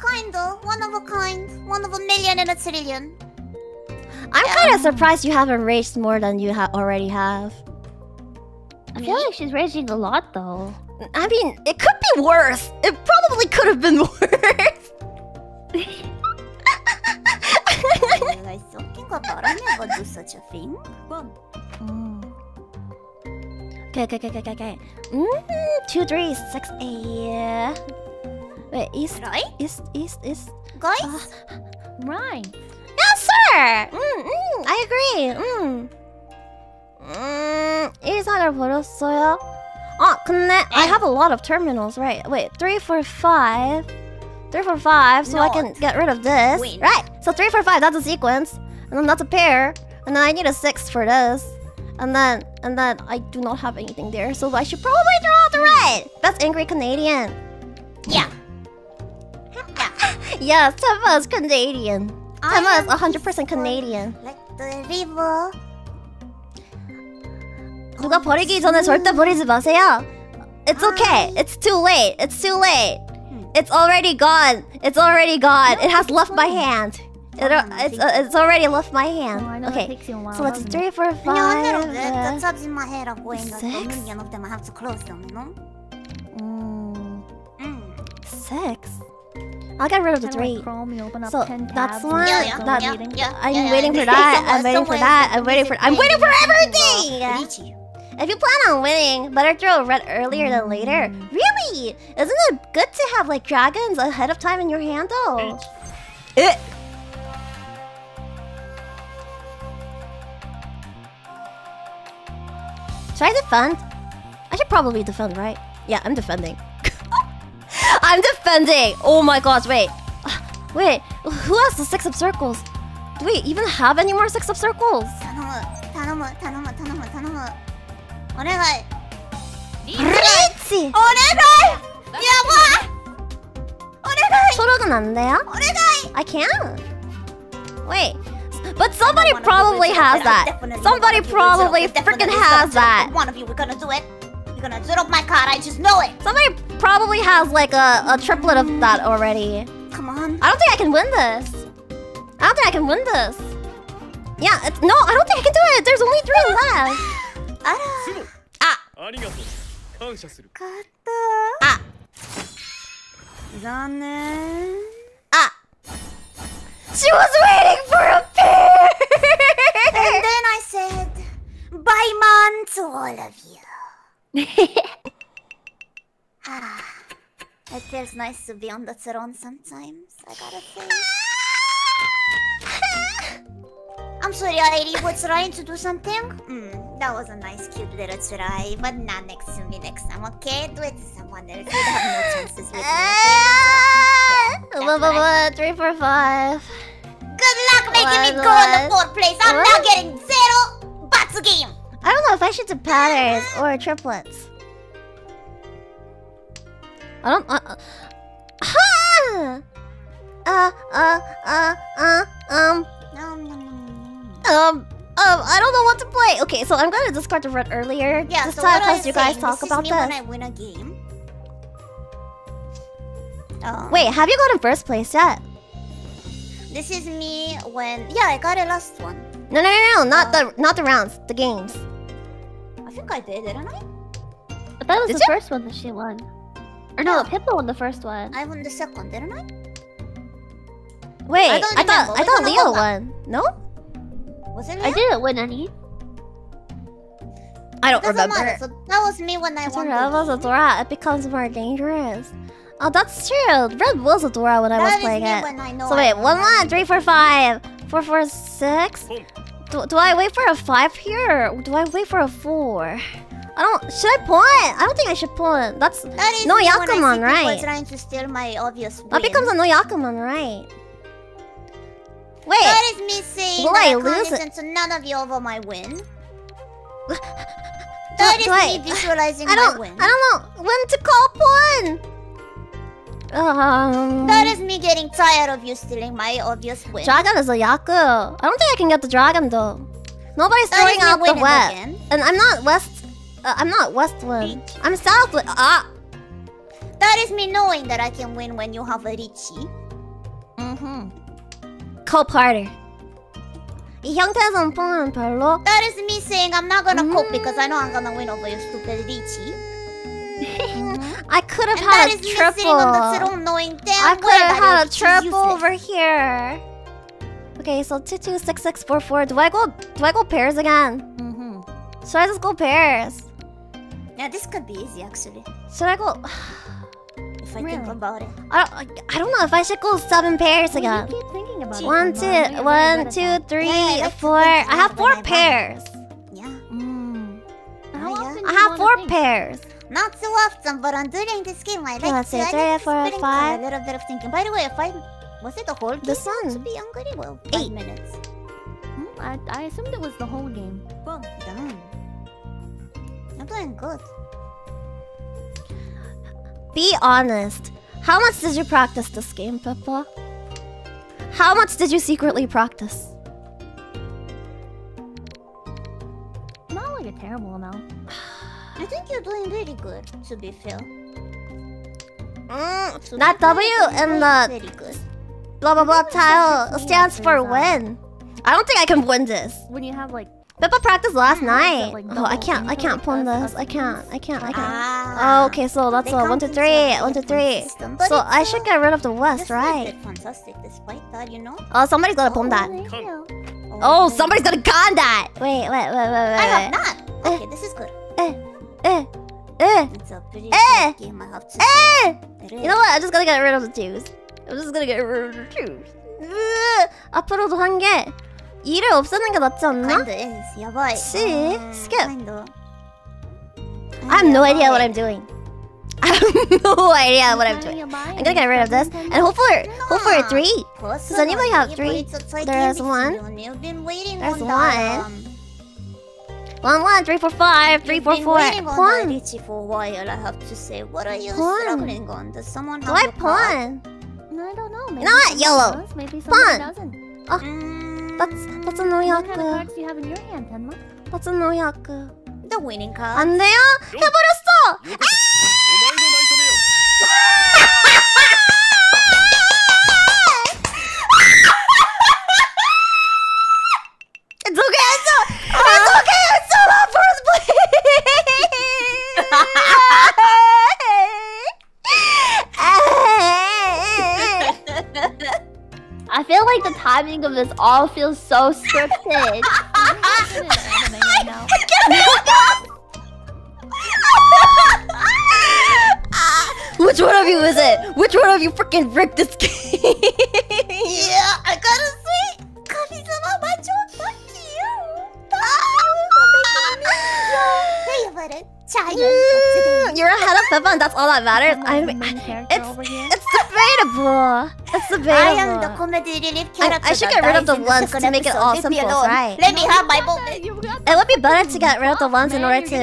kinda. One of a kind. One of a million and a trillion. I'm kinda surprised you haven't raged more than you already have. I feel like she's raging a lot, though. I mean, it could be worse. It probably could have been worse. Are you guys talking about? I never do such a thing. Okay. 2, 3, 6, 8. Wait, east, right? East. Guys? Right. Yes, sir! I agree. 일산을 버렸어요. 아, 근데 I have a lot of terminals, right? Wait, 3, 4, 5. 3, 4, 5, so I can get rid of this. Win. Right, so 3, 4, 5, that's a sequence. And then that's a pair. And then I need a 6 for this. And then I do not have anything there, so I should probably throw out the red. That's angry Canadian. Yeah. Yeah, Tenma is Canadian. Tenma is 100% Canadian. Like the river. 누가 버리기 전에 절대 버리지 마세요. It's okay. It's too late. It's already gone. It has left my hand. It's already left my hand. Okay, so let's 3, 4, 5. 6. I have to close them, you know? 6. I'll get rid of the 3. So that's one. I'm waiting for that. I'm waiting for everything. If you plan on winning, better throw a red earlier than later. Really? Isn't it good to have like dragons ahead of time in your hand though? Should I defend? I should probably defend, right? Yeah, I'm defending. Oh my gosh, wait. Who has the 6 of circles? Do we even have any more 6 of circles? Tanama. Onegai. Riichi! Onegai! Yabai! Onegai! Shorogun 안 돼요? Onegai! I can't. Wait. But somebody probably has that. Somebody probably freaking has that. One of you, we're gonna do it. You're gonna do it off my card, I just know it. Somebody probably has like a triplet of that already. Come on. I don't think I can win this. Yeah, no, I don't think I can do it. There's only 3 left. She was waiting for a pair! on to all of you. It feels nice to be on the throne sometimes, I gotta say. I'm sorry, Irie, was trying to do something? That was a nice, cute little try, but not next to me next time, okay? Do it to someone else. You have no chances with me, okay? Blah, blah, blah, 3, 4, 5. Good luck making me go in the 4th place. I'm now getting 0 bats a game. I don't know if I should do patterns or triplets. I don't. Ha! I don't know what to play. Okay, so I'm gonna discard the red earlier. Yeah, this so time because you guys talk about this. When I win a game. Wait, have you gotten first place yet? This is me when. Yeah, I got a last one. No, no, no, no! Not the rounds, the games. I think I did, didn't I? But that was the first one that she won. Or no, Pippa won the first one. I won the second, didn't I? Wait, I thought Leah won. No? Was it Leah? I didn't win any. I don't remember. So that was me when I won. That was Adora. It becomes more dangerous. Oh, that's true. Red was Adora when I was playing it. So wait, 1, 1, 3, 4, 5, 4, 4, 6. Do I wait for a 5 here? Or do I wait for a 4? I don't. Should I pull it? I don't think I should pull it. That's no Yakuman, right? Trying to steal my obvious win. That becomes a no Yakuman, right? Wait. That is me saying will that I lose it? To none of you over my win. That is me visualizing my win. I don't know when to call pull. That is me getting tired of you stealing my obvious win. Dragon is a Yaku. I don't think I can get the dragon though. Nobody's throwing out the web, and I'm not West. I'm not Westland. I'm Southland. That is me knowing that I can win when you have a Riichi. Co-parter. That is me saying I'm not gonna cope because I know I'm gonna win over your stupid Riichi. I could have had a triple. I could have had a triple over here. Okay, so 2, 2, 6, 6, 4, 4. Do I go pairs again? Should I just go pairs? Yeah, this could be easy actually. Should I go? If I think about it, I don't know if I should go 7 pairs again. You keep thinking about it. 1, 2, 1, 2, 3, yeah, 4. I have 4 pairs. Yeah. I have 4 pairs. Not so often, but on during this game, I like let's say 3, 4, 5. A little bit of thinking. By the way, if I was it the whole game? The sun to be hungry. Well, 8 minutes. I assumed it was the whole game. Well done. I'm doing good. Be honest. How much did you practice this game, Pippa? How much did you secretly practice? Not like a terrible amount. I think you're doing really good, to be fair. That W in the blah blah blah tile stands for win. I don't think I can win this. When you have like. Pippa practiced last night. Like oh, I can't pull this. I can't. Oh, okay, so that's 1, 2, 3, 1, 2, 3. System, so I should get rid of the West, right? Fantastic, despite that, you know. Oh, somebody's gonna pull that. Oh, somebody's gonna con that. Wait. I have not. Okay, this is good. It's a pretty good game. I have to. You know what? I'm just gonna get rid of the twos. 앞으로도 한 개. 일을 없애는 게 낫지 않나? See? Skip. I have no idea what I'm doing. I have no idea what I'm doing. I'm gonna get rid of this and hope for a 3. Does anybody have 3? There's 1. There's 1. 1, 1, 3, 4, 5, 3, 4, 4. Pawn. For a while, I have to say, what are you struggling on? Does someone have a pawn? I don't know. Maybe not yellow. Maybe someone doesn't. That's a noyaku. What kind of cards do you have in your hand, Tenma? That's a noyaku. The winning card. 안 돼요? 해버렸어! It's okay, it's still not first place! I feel like the timing of this all feels so scripted. I can't help it! Which one of you is it? Which one of you freaking rigged this game? Yeah, I gotta say, Kami-sama, Mahjong, fuck you. Thank you for making me you're ahead of Pippa, and that's all that matters. It's debatable. It's debatable. I am the comedy relief character. I should get rid of the ones to make it all simple, right? Let me have my bullet. It would be better to get rid of the ones in order to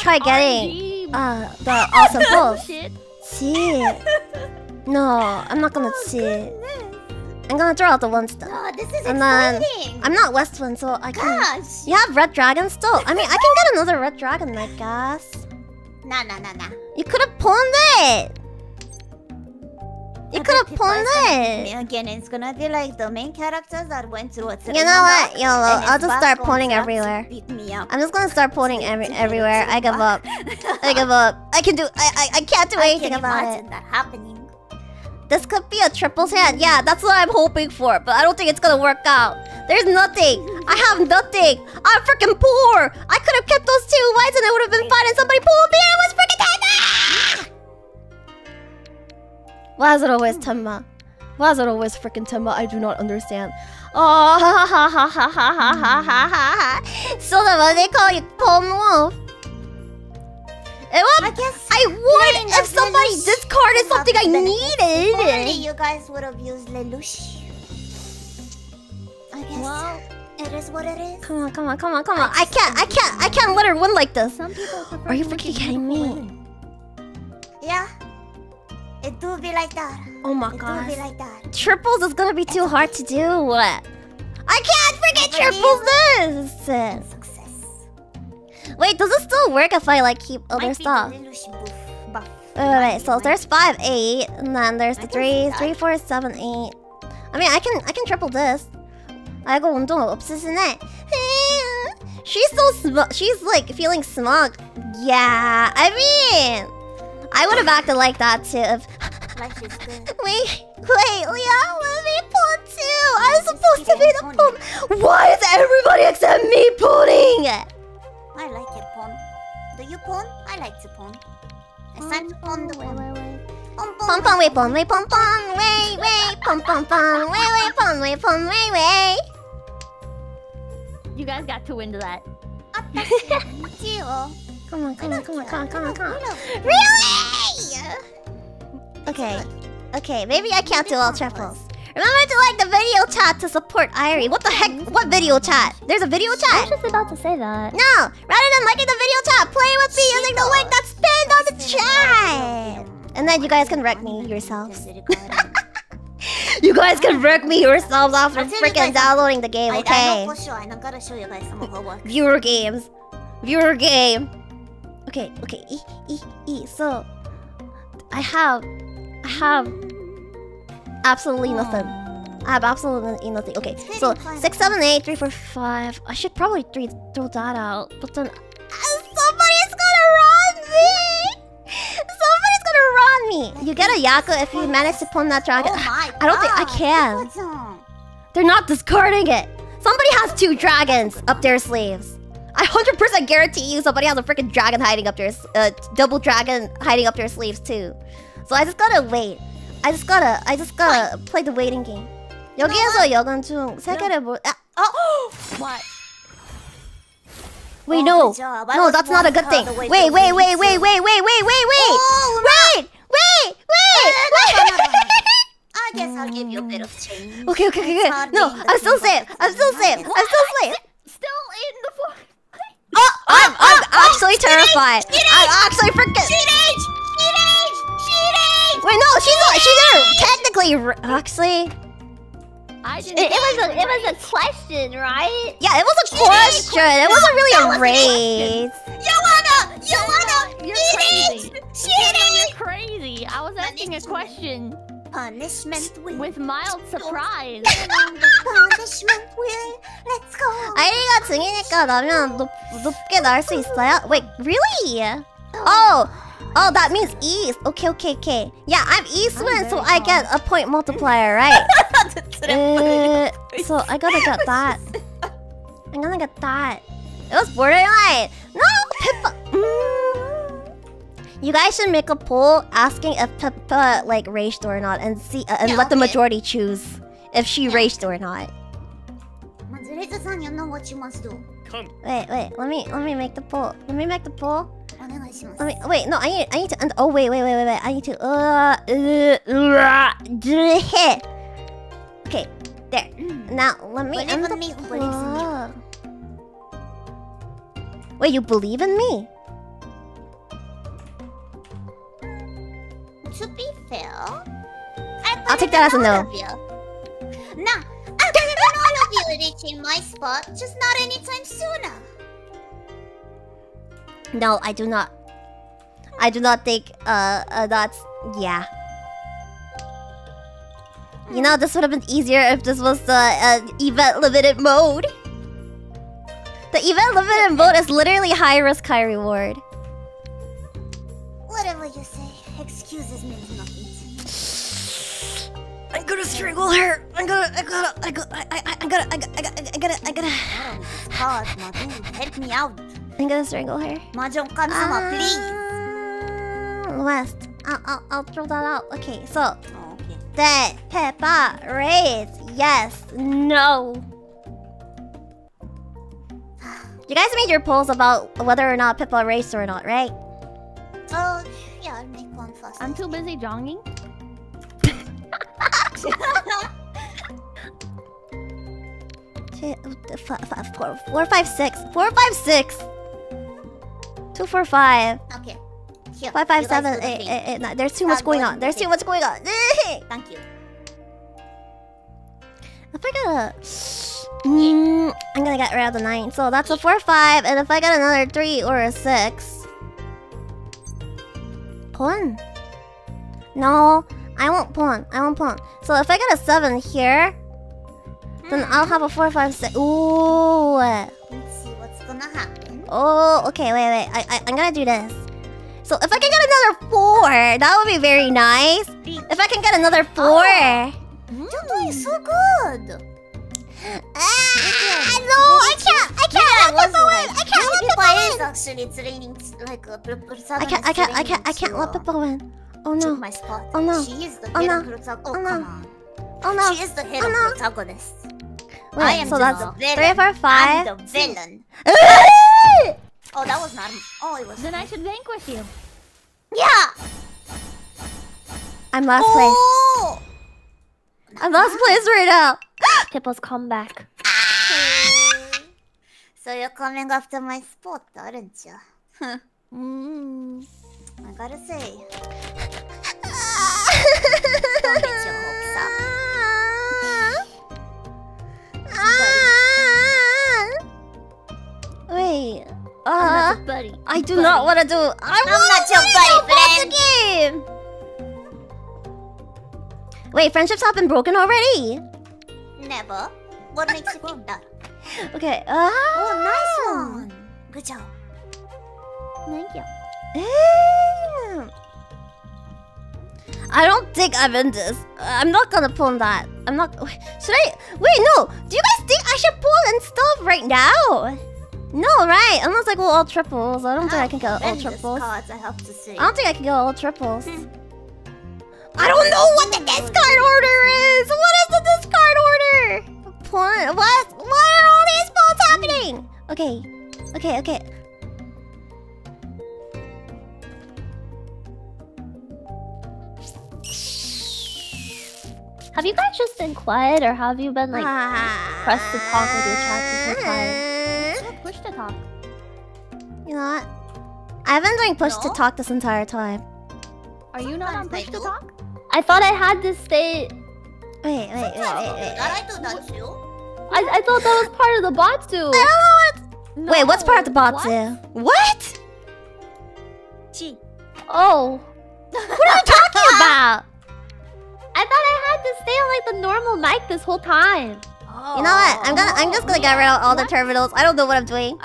try getting the awesome goals. Cheat? No, I'm not gonna cheat. I'm gonna draw out the ones though. Oh, this is exciting. I'm not Westwind, so I can't. You have red dragon still. I mean, I can get another red dragon, I guess. Nah. You could have pawned it. You could have pawned it. Again, it's gonna be like the main characters that went through it. You know what, YOLO? I'll just start pawning everywhere. I'm just gonna start pawning everywhere. I give up. I give up. I can't do anything about it. That happening. This could be a triples hand. Yeah, that's what I'm hoping for, but I don't think it's gonna work out. There's nothing. I have nothing. I'm freaking poor. I could have kept those two whites and it would have been fine, and somebody pulled me and it was freaking Tenma! Why is it always Tenma? Why is it always freaking Tenma? I do not understand. Oh, ha ha ha ha ha ha ha ha ha. So that's why they call you Tom Wolf. I would if somebody discarded something I needed. Only you guys would have used Lelouch. I guess it is what it is. Come on! I can't let her win like this. Are you freaking kidding me? Yeah, it do be like that. Oh my god! It do be like that. Triples is gonna be too hard to do. What? I can't freaking triple this. Wait, does it still work if I like keep other stuff? Wait, so there's 5, 8, and then there's the 3, 3, 4, 7, 8. I mean, I can triple this. I go obsessing it. She's so smug. She's like feeling smug. Yeah, I mean, I would have acted like that too. If wait, Leah, let me pull too. I'm supposed to be the pull. Why is everybody except me pulling it? I like it, pawn. Do you pawn? I like to pawn. Pawn. You guys got to win to that. Come on. Really? Okay, maybe I can't do all triples. Remember to like the video chat to support Irie. What the heck? What video chat? There's a video chat? I was just about to say that. No! Rather than liking the video chat, play with me using the link that's pinned on the chat! And then you guys can wreck me yourselves. You guys can wreck me yourselves after freaking downloading the game, okay? I know for sure. I'm gonna show you guys some homework. Viewer games. Viewer game. Okay. So, I have... absolutely nothing. I have absolutely nothing. Okay, so 6, 7, 8, 3, 4, 5. I should probably throw that out, but then somebody's gonna run me. Somebody's gonna run me. You get a Yaku if you manage to pull that dragon. I don't think I can. They're not discarding it. Somebody has 2 dragons up their sleeves. I 100% guarantee you somebody has a freaking dragon hiding up their double dragon hiding up their sleeves too. So I just gotta wait. I just gotta play the waiting game. 여기에서 여건 중 3개를 What? Wait, no. No, that's not a good thing. Wait. Wait. I guess I'll give you a bit of change. Okay. No, I'm still safe. Still in the floor. Oh, I'm actually terrified. I'm actually freaking... Wait, no, she's not technically... Actually... It was a question, right? Yeah, it was a question. It wasn't really a race. You're crazy. I was asking a question. Punishment with mild surprise. Punishment will. Let's go. 아이리가 증이니까 나면 높게 날 수 있어요? Wait, really? Oh, that means east. Okay. Yeah, I'm eastwind, so I get a point multiplier, right? So I gotta get that. I'm gonna get that. It was borderline. No, Pippa. You guys should make a poll asking if Pippa like raged or not, and see and let the majority choose if she raged or not. Mazuretsu-san, you know what you must do. Wait, let me make the poll. Let me make the poll. Wait, no, I need to end. Oh, wait. I need to hit. Okay, there. Now let me end the poll. Wait, you believe in me? To be fair, I'll take that as a no. Nah, I believe in all of you reaching my spot, just not anytime sooner. No, I do not. I do not think that's... yeah. You know, this would have been easier if this was the event limited mode. The event limited mode is literally high risk, high reward. Whatever you say, excuses means nothing. I'm gonna strangle her. Help me out. I'm gonna strangle her. Mahjong-sama, please. West. I'll throw that out. Okay, so. Oh, okay. Dead. Peppa. Raise. Yes. No. You guys made your polls about whether or not Pippa raced or not, right? Yeah, I'll make one first. I'm too busy jonging. Shit, 4, 5, 6. 4, 5, 6. 2, 4, 5. Okay. Here, 5, 5, 7, 8, 8, 9. There's too much going on. There's too much going on. Thank you. If I gotta... I'm gonna get rid of the 9. So that's a 4, 5. And if I got another 3 or a 6... pawn? No, I won't pawn. I won't pawn. So if I got a 7 here... then I'll have a 4, 5, 6. Ooh. Let's see what's gonna happen. Oh, okay, wait. I'm gonna do this. So if I can get another 4, that would be very nice. If I can get another 4... you're doing so good! No, I can't let Pippa win! I can't let Pippa win. Oh no. Oh no. She is the head of protagonist. Oh no. She is the head of protagonist. Wait, so that's 3 for 5. I'm the villain. Oh, that was not... oh, it was... then I should vanquish you. Yeah! I'm last place. I'm last place right now. Pippa's comeback. So you're coming after my spot, aren't you? I gotta say. Don't get your hopes up. Wait. Buddy. I do buddy. Not want to do. I want to play the game. Wait, friendships have been broken already? Never. What makes you think that? Okay. Oh, nice one. Good job. Thank you. I don't think I'm in this. I'm not gonna pull that. I'm not. Should I? Wait, no. Do you guys think I should pull and stuff right now? No, right? Unless I go all triples. I don't think I can go all triples. Cards, I have to say. I don't think I can go all triples. I don't know what the discard order is! What is the discard order? Pawn? What? Why are all these pawns happening? Okay. Have you guys just been quiet, or have you been like pressed to talk with your chat if you're tired? You have push to talk. You know what? I've been doing push to talk this entire time. Are you not on push to talk? I thought I had to stay... Wait. I thought that was part of the Batsu. I don't know what... No. Wait, what's part of the Batsu? What? Chi. Oh. What are you talking about? I thought I had to stay on like the normal mic this whole time. Oh. You know what? I'm just gonna get rid of all the terminals. I don't know what I'm doing.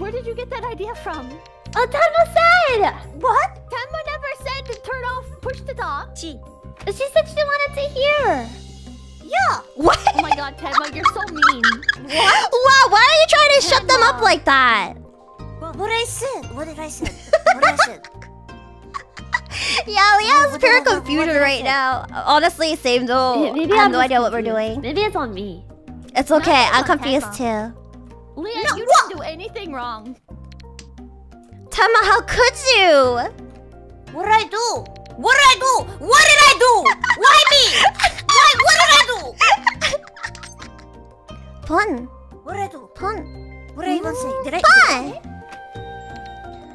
Where did you get that idea from? Oh, Tenma said! What? Tenma never said to turn off push to talk. She said she wanted to hear. Yeah. What? Oh my god, Tenma, you're so mean. What? Wow, why are you trying to shut them up like that? What did I say? What did I say? Yeah, Leah's pure confusion right now. Honestly, same though. Maybe I have no idea what we're doing. Maybe it's on me. It's okay, I'm confused too. Leah, no, you didn't do anything wrong. Tenma, how could you? What did I do? What did I do? What did I do? Why me? Why? What did I do? Pun. What did I do? Pun. What did I even say? Did I? Pun.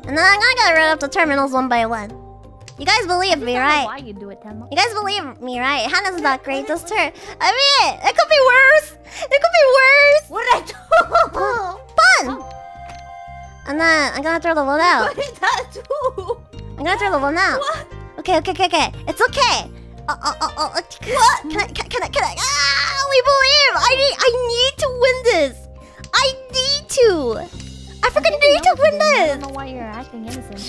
And then I'm gonna get rid of the terminals one by one. You guys believe me, right? Why you do it, Tenma? You guys believe me, right? Hannah's not great this turn. I mean, it could be worse. It could be worse. What did I do? Pun. And then I'm gonna throw the one out. What did that do? I'm gonna throw the one out. What? Okay, okay, okay, okay. It's okay. What? Can I? Ah, we believe. I need to win this. I need to. I freaking need to win this. I don't know why you're acting innocent.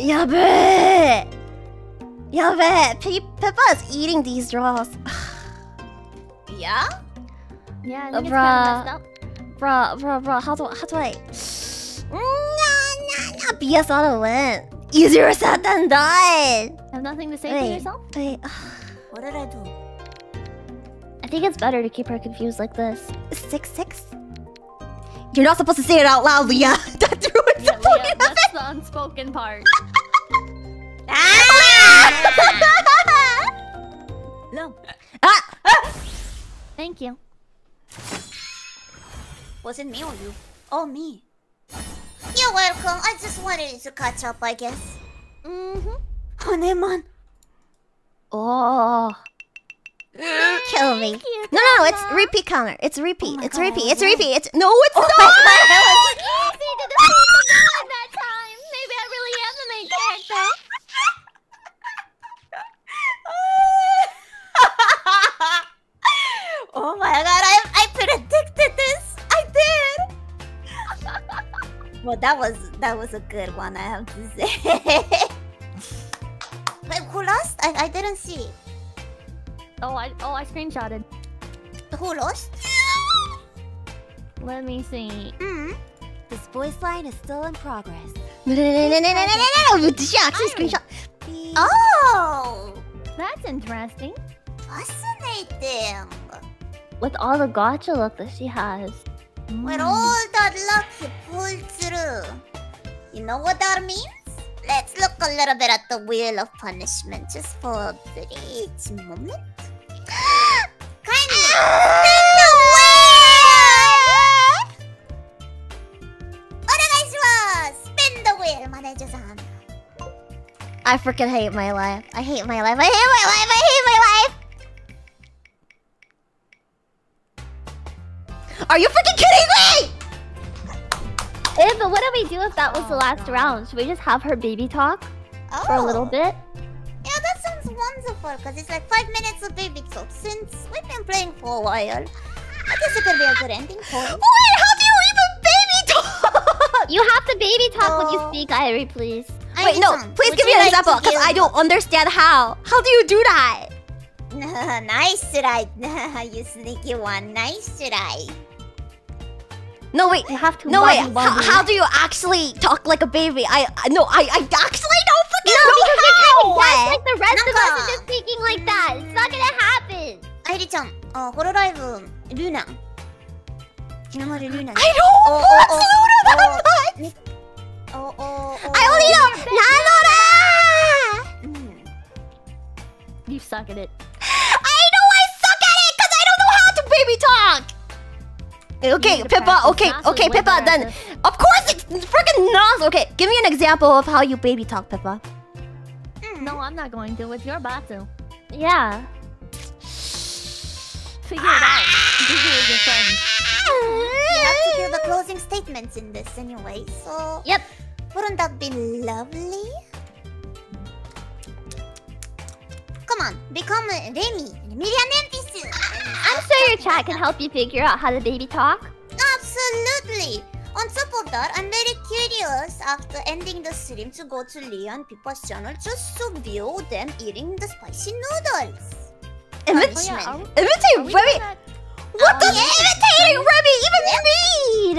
Yabe. Yabe. Pippa is eating these draws. Yeah. Yeah. I think it's kind of messed up. Bruh, how do I... Nah, BS auto win. Easier said than done. Have nothing to say to yourself? Wait, what did I do? I think it's better to keep her confused like this. 6-6? You're not supposed to say it out loud, Leah. That ruins the point of it. That's the unspoken part. No. Thank you. Was it me or you? Oh, me. You're welcome. I just wanted to catch up, I guess. Haneman. Oh. Kill me. No, it's repeat counter. It's repeat. Oh it's God, repeat. It's repeat. It's no, it's not. It was easy to defeat that time. Maybe I really am the main character. Oh my God! I predicted this. Well, that was a good one, I have to say. Wait, who lost? I didn't see. Oh, I screenshotted. Who lost? Let me see. This voice line is still in progress. No! Yeah, actually screenshot. Oh, that's interesting. Fascinating. With all the gacha luck that she has. With all that luck you pulled through. You know what that means? Let's look a little bit at the wheel of punishment just for a brief moment. Kindly spin the wheel! Onegaishimasu! Spin the wheel, manager-san. I freaking hate my life. I hate my life. I hate my life. I hate my life. Are you freaking kidding me? Yeah, but what do we do if that was the last round? Should we just have her baby talk for a little bit? Yeah, that sounds wonderful because it's like 5 minutes of baby talk since we've been playing for a while. I guess it could be a good ending point. Wait, how do you even baby talk? You have to baby talk when you speak, Irie, please. Wait, no, please give me an example because I don't understand how. How do you do that? Nice try. You sneaky one. Nice try. No wait, you have to. No wait, how do you actually talk like a baby? I actually don't freaking know because you're kind of like the rest of us is speaking like that. It's not gonna happen. Irie-chan, Hololive Luna. Hinamari Luna. I don't watch Luna that much. I only know Nanora. You suck at it. I know I suck at it because I don't know how to baby talk. Okay, Pippa, okay, Pippa, then... Of course it's freaking not! Okay, give me an example of how you baby talk, Pippa. No, I'm not going to. It's your battle. Yeah. Figure it out. This is your friend. You have to do the closing statements in this anyway, so... Yep. Wouldn't that be lovely? Come on, become Remy. I'm sure your chat can help you figure out how to baby talk. Absolutely. On top of that, I'm very curious after ending the stream to go to Leah and Pippa's channel just to view them eating the spicy noodles. Imitate Remy. What does imitating Remy even mean?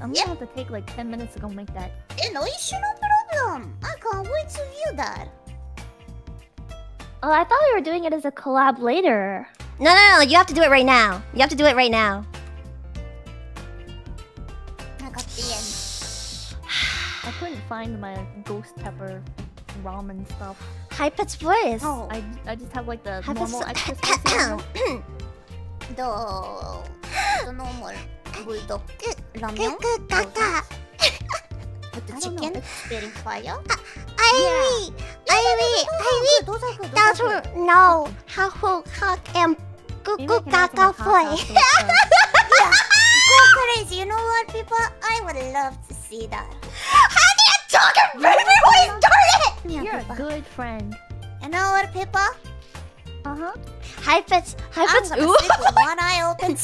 I'm gonna have to take like 10 minutes to go make that. No, you should not. awesome! I can't wait to view that. Oh, I thought we were doing it as a collab later. No, no, no, you have to do it right now. You have to do it right now. I got the end. I couldn't find my ghost pepper ramen stuff. Hypet's voice. Oh. I just have like the normal extra spicy. The normal bulldog ramen. With the chicken. It's spitting fire. Irie! Irie! Doesn't know how to cook and Gaga boy. Go crazy, you know what, people? I would love to see that. How do you talk about everyone doing it? You're a good friend. You know what, people? Uh-huh. Hi, Fitz. Ooh. One eye open.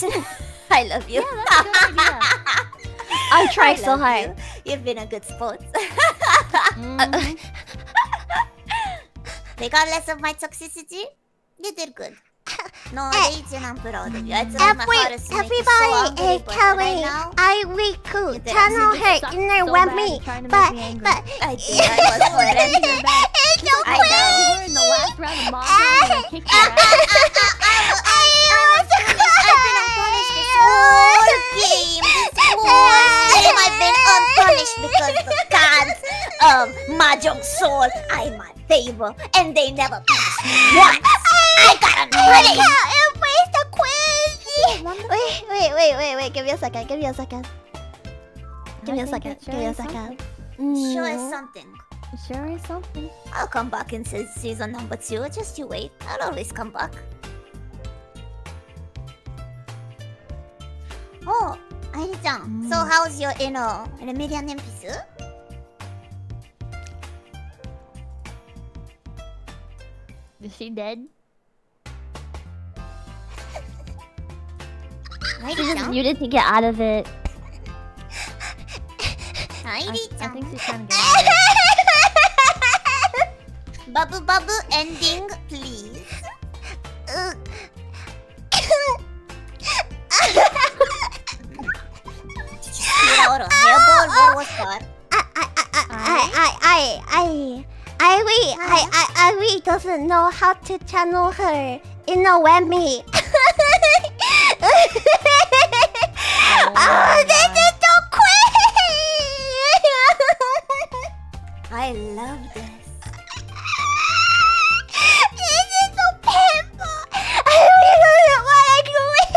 I love you. Yeah, that's a good idea. I try so hard. You've been a good sport. Regardless of my toxicity, you did good. No, Legion, I'm proud of you. I told my hardest to make you so angry, but right now... You channel her inner Webby, but... I think I was already in the back. I know, you were in the last round of Mahjong and kicked your ass. I've been unpunished. This whole game I've been unpunished because the gods of Mahjong Soul are in my favor, and they never punished me once. I got unpunished. Embrace the queen. Wait. Give me a second. Show us something. I'll come back in season number 2. Just you wait. I'll always come back. Oh, Irie-chan, so how's your inner Remedian Empress? Is she dead? She just muted to get out of it. I think she's trying to get out of it. Babu Babu ending, please. Irie doesn't know how to channel her inner Webby. Oh, this is so quick! I love this. This is so painful. I really don't know why I do it.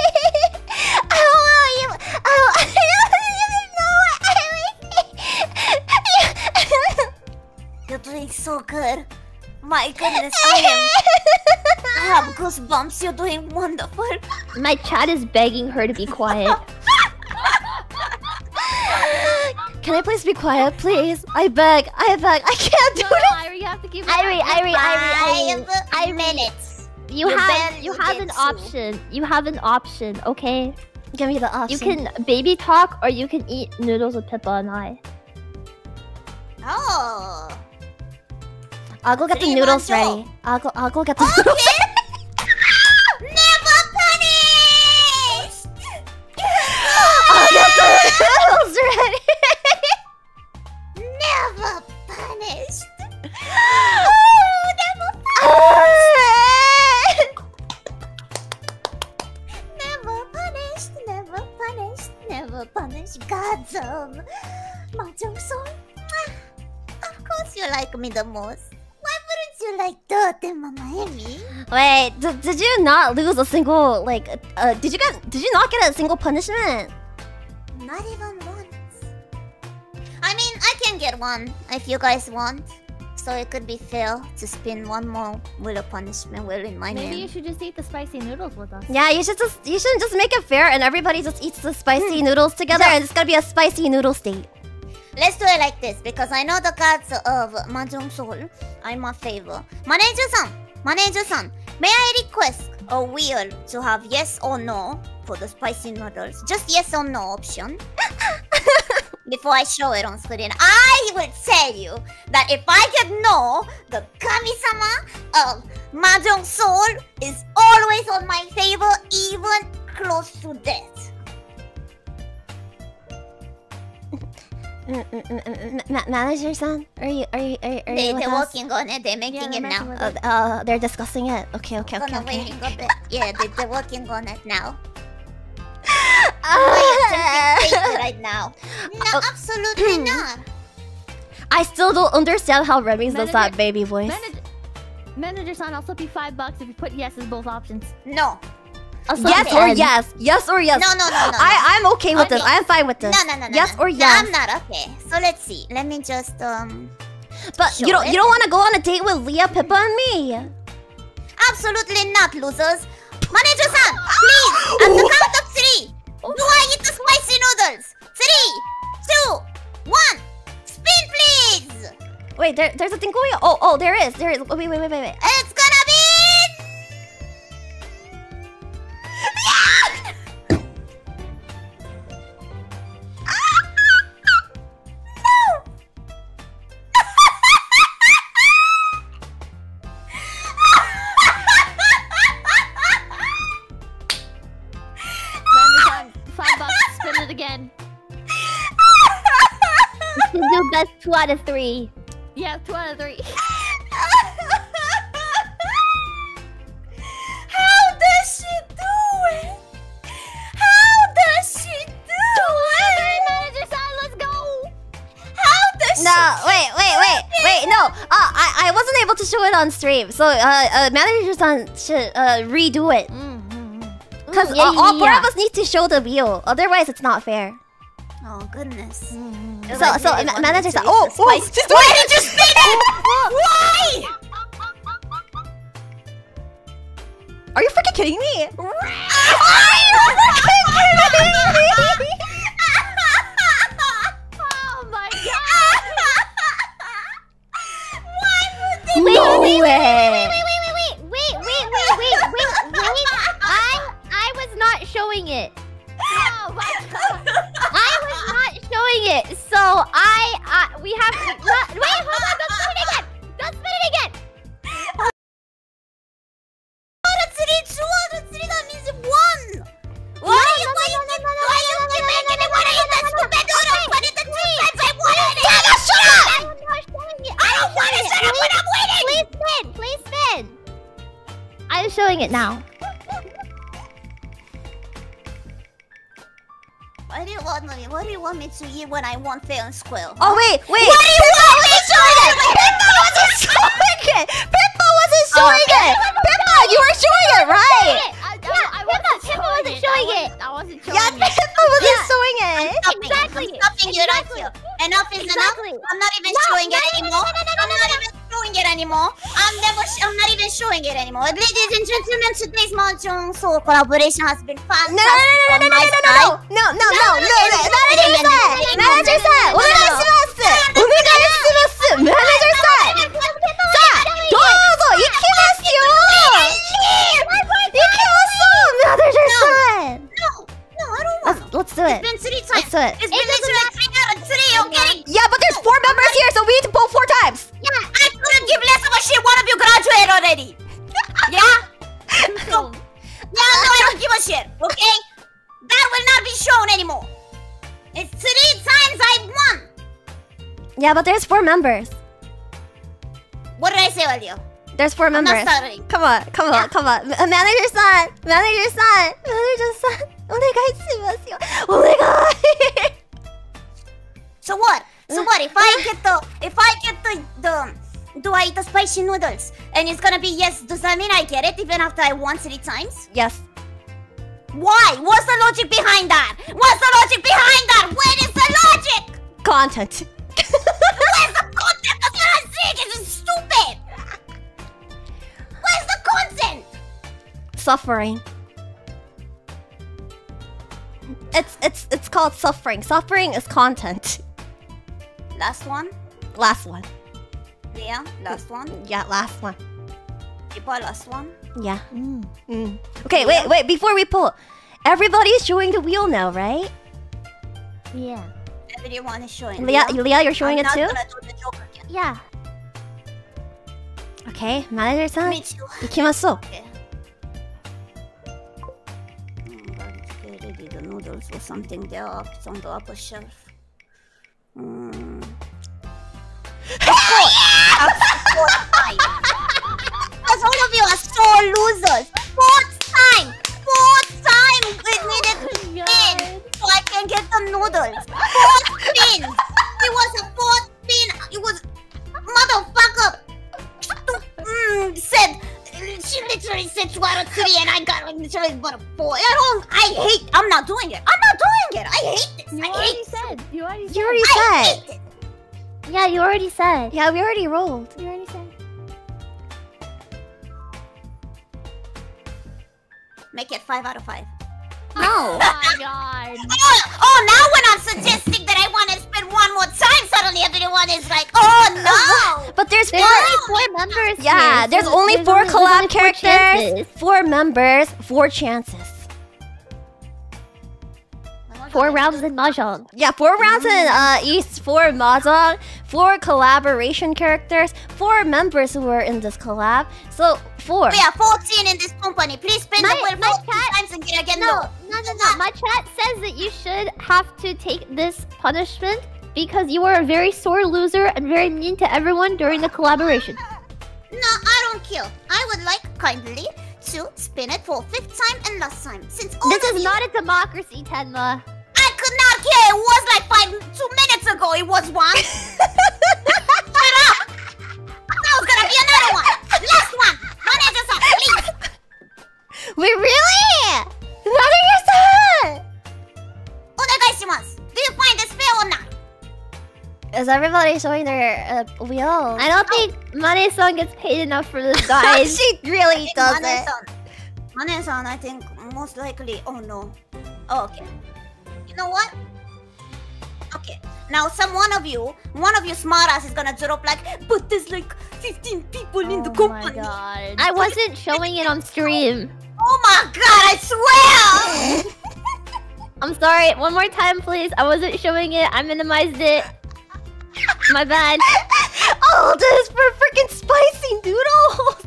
You're doing so good. My goodness, I have goosebumps. You're doing wonderful. My chat is begging her to be quiet. Can I please be quiet, please? I beg. I can't do it. Irie, you have to keep. Irie. Minutes. You have an option. You have an option. Okay. Give me the option. You can baby talk, or you can eat noodles with Pippa and I. Oh. I'll go get the noodles ready. I'll go get the noodles ready. Never punished! I'll get the noodles ready. Never punished. Oh, never punished. Never punished. God's own. Mahjong Soul. Of course you like me the most. Why wouldn't you like Tenma Maemi? Wait, did you not lose a single did you not get a single punishment? Not even once. I mean, I can get one if you guys want. So it could be fair to spin one more willow punishment in my name. Maybe you should just eat the spicy noodles with us. Yeah, you should just make it fair and everybody just eats the spicy noodles together, and it's gonna be a spicy noodle state. Let's do it like this, because I know the gods of Mahjong Soul are in my favor. Manager-san, may I request a wheel to have yes or no for the spicy noodles? Just yes or no option. Before I show it on screen, I will tell you that if I get no, the Kami-sama of Mahjong Soul is always on my favor, even close to death. Manager-san, are you with us? They're working on it. They're making it now. They're discussing it. Okay. Yeah, they're working on it now. Right now. No, absolutely not. I still don't understand how Remy's does that baby voice. Manager-san, I'll flip you $5 if you put yes as both options. No. Yes or yes. Yes or yes. No. I'm okay with this. I'm fine with this. No. Yes or yes. No, I'm not okay. So let's see. Let me just But you don't want to go on a date with Leah, Pippa, and me. Absolutely not, losers. Manager-san, please. At the count of 3, do I eat the spicy noodles? 3, 2, 1. Spin, please. Wait, there's a thing going on. Oh, there is. There is. Wait. It's gonna be. That's 2 out of 3. Yeah, 2 out of 3. How does she do it? How does she do it? Manager side, let's go. How does she? No, wait, no. I wasn't able to show it on stream, so manager side should redo it. Cause all four of us need to show the wheel. Otherwise, it's not fair. Oh goodness. So manager said, why did you spin it? Why? Are you freaking kidding me? Oh my god. Why would they wait. I was not showing it. Oh my god. I was not showing it, so we have to... Wait, hold on, don't spin it again! Don't spin it again! 2 out of 3, that means 1! Why are you making it? Why are you making it? Why are you that stupid order? What is the 2 cents? I wanted it! Tana, shut up! I don't want to shut up when I'm waiting! Please spin! I'm showing it now. What do you want me to eat when I want fail and squirrel? Huh? Oh wait! What do you want me to eat? Pippa wasn't showing it! Pippa wasn't showing it! Pippa, you were showing it, right? Pippa wasn't showing it! Yeah, Pippa wasn't showing it! Exactly! Something you like you. Enough is enough. I'm not even showing it anymore. I'm not even showing it anymore. Ladies and gentlemen, today's Mahjong Soul collaboration has been fantastic. No, yeah, but there's 4 members here, so we need to pull 4 times. Yeah, I couldn't give less of a shit. One of you graduated already. Yeah? No, I don't give a shit, okay? That will not be shown anymore. It's 3 times I won. Yeah, but there's 4 members. What did I say earlier? There's 4 members. I'm not stuttering. Come on. Manager-san. Onegai. So what? If I get the do I eat the spicy noodles? And it's gonna be yes. Does that mean I get it even after I won 3 times? Yes. Why? What's the logic behind that? Where is the logic? Content. Where's the content? That's what I'm saying. It's stupid. Where's the content? Suffering. It's called suffering. Suffering is content. Last one. Yeah, last one. Yeah, last one. You bought last one? Yeah. Okay, wait, before we pull. Everybody's showing the wheel now, right? Yeah. Everyone is showing. Leah, you're showing it too? I'm not gonna do the joke again. Yeah. Okay, manager-san. Me too. Ikimasu. Okay. The noodles or something. They're up on the upper shelf. Because all of you are so losers. Fourth time we needed to spin so I can get the noodles. Fourth spin. It was a fourth spin. It was motherfucker. She literally said Suarotsuri and I got literally but a four. I'm not doing it. I hate this. You already said. Yeah, you already said. Yeah, we already rolled. You already said. Make it 5 out of 5. No. Oh my god. Oh, now when I'm suggesting that I want to spend one more time, suddenly everyone is like, oh no. But there's only four members. Yeah, there's only four collab characters. Four members, 4 chances. 4 rounds in Mahjong. Yeah, 4 rounds in East, 4 Mahjong, 4 collaboration characters, 4 members who were in this collab. So 4. We are 14 in this company. Please spend the 4 times and get again. No. My chat says that you should have to take this punishment because you were a very sore loser and very mean to everyone during the collaboration. No, I don't kill. I would like kindly to spin it for 5th time and last time. Since all this is not a democracy, Tenma. I could not care. It was like 2 minutes ago. It was one. Shut up. That was gonna be another one. Last one. Another yourself, please. Wait, really? Another yourself. Onegaishimasu. Do you find this fair or not? Is everybody showing their wheel? I don't think Mane-san gets paid enough for this, guys. She really doesn't. Mane-san, I think most likely... Oh, no. Oh, okay. You know what? Okay. Now, one of you smart-ass is gonna drop like, but there's like 15 people in the company. Oh, my god. I wasn't showing it on stream. Oh, my god, I swear! I'm sorry. One more time, please. I wasn't showing it. I minimized it. My bad. All this for freaking spicy noodles.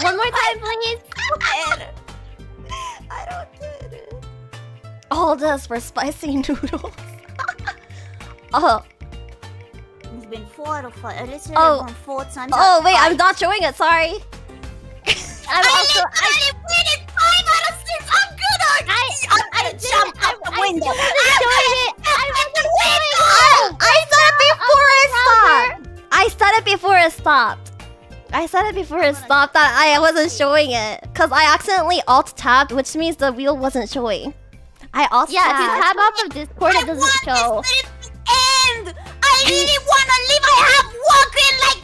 One more time, please. I don't get it. All this for spicy noodles. Oh. It's been 4 out of 5. I literally won 4 times. Oh wait, I'm not showing it. Sorry. I literally won 5 out of 6. I'm good on it. I jumped out the window. I said it before it stopped that I wasn't showing it. Because I accidentally alt-tabbed, which means the wheel wasn't showing. I alt-tabbed. Yeah, if you tab off of Discord, it doesn't show. And I really want to leave. I have walked in like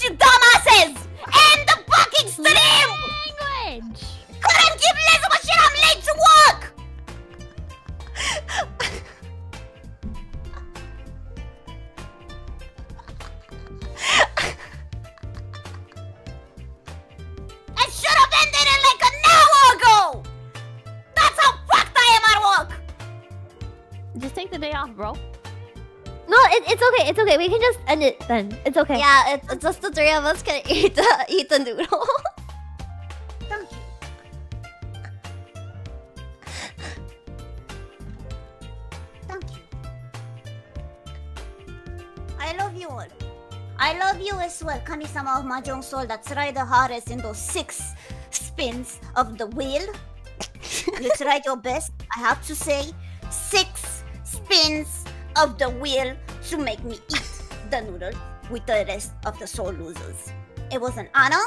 20 minutes, you dumbasses! End the fucking stream! Language! Couldn't give less of a shit, I'm late to work! It should have ended it like an hour ago! That's how fucked I am at work! Just take the day off, bro. No, it's okay. We can just end it then. It's okay. Yeah, it's just the 3 of us can eat the noodle. Thank you. Thank you. I love you all. I love you as well, Kami-sama of Mahjong Soul that tried the hardest in those 6 spins of the wheel. You tried your best, I have to say. 6 spins of the wheel to make me eat the noodle with the rest of the soul losers. It was an honor.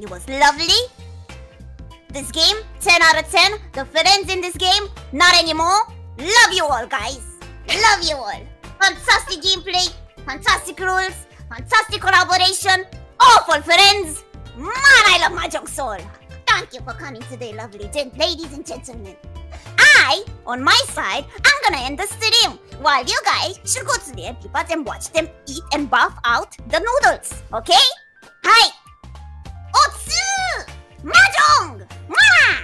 It was lovely. This game, 10 out of 10. The friends in this game, not anymore. Love you all, guys. Love you all. Fantastic gameplay. Fantastic rules. Fantastic collaboration, awful friends. Man, I love Mahjong Soul. Thank you for coming today, lovely ladies and gentlemen. I, on my side, I'm gonna end the stream while you guys should go to their people and watch them eat and buff out the noodles. Okay? Hi. Otsu Mahjong. Ma.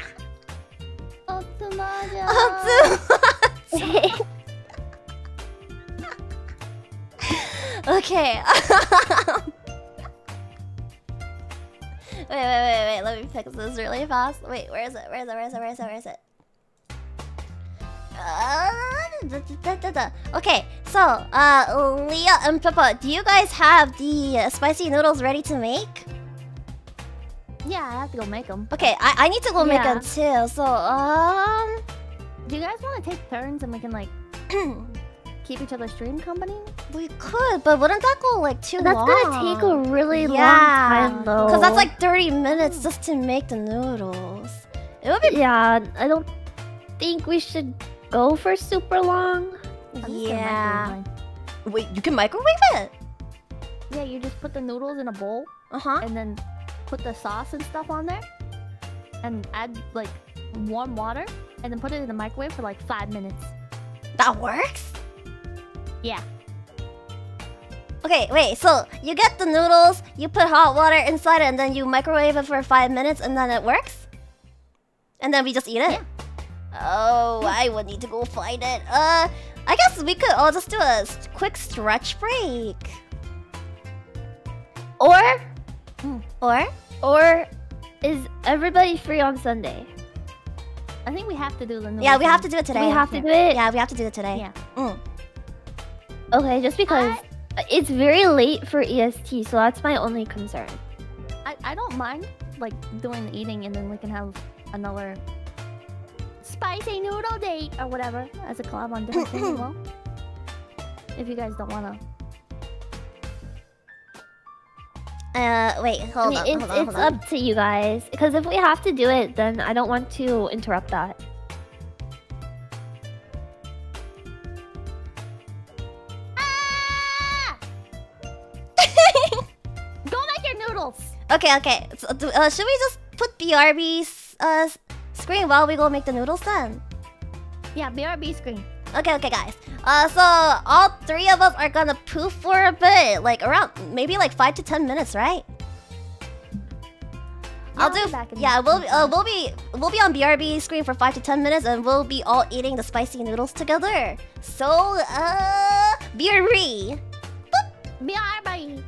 Otsu Mahjong. Okay. Wait. Let me fix this really fast. Wait, where is it? Okay, So, Leah and Pippa, do you guys have the spicy noodles ready to make? Yeah, I have to go make them. Okay, I need to go make them too. So, do you guys want to take turns and we can like keep each other's stream company? We could, but wouldn't that go like too long? That's gonna take a really long time though. Because that's like 30 minutes just to make the noodles. It would be. Yeah, I don't think we should go for super long. Yeah. Wait, you can microwave it? Yeah, you just put the noodles in a bowl. And then put the sauce and stuff on there. And add like warm water. And then put it in the microwave for like 5 minutes. That works? Yeah. Okay, wait, so you get the noodles, you put hot water inside it, and then you microwave it for 5 minutes, and then it works? And then we just eat it? Yeah. Oh, I would need to go find it. I guess we could all just do a quick stretch break. Or is everybody free on Sunday? I think we have to do the noodles. Yeah, we have to do it today. We have to do it? Yeah, we have to do it today. Yeah. Okay, just because it's very late for EST, so that's my only concern. I don't mind like doing the eating, and then we can have another spicy noodle date or whatever as a collab on different things. Well, if you guys don't wanna. Wait, hold on. It's up to you guys, because if we have to do it, then I don't want to interrupt that. Okay, okay. So, should we just put BRB's screen while we go make the noodles then? Yeah, BRB screen. Okay, okay, guys. So all three of us are gonna poof for a bit, like around maybe like 5 to 10 minutes, right? Yeah, I'll do. Yeah, we'll be on BRB screen for 5 to 10 minutes, and we'll be all eating the spicy noodles together. So BRB. Boop. BRB.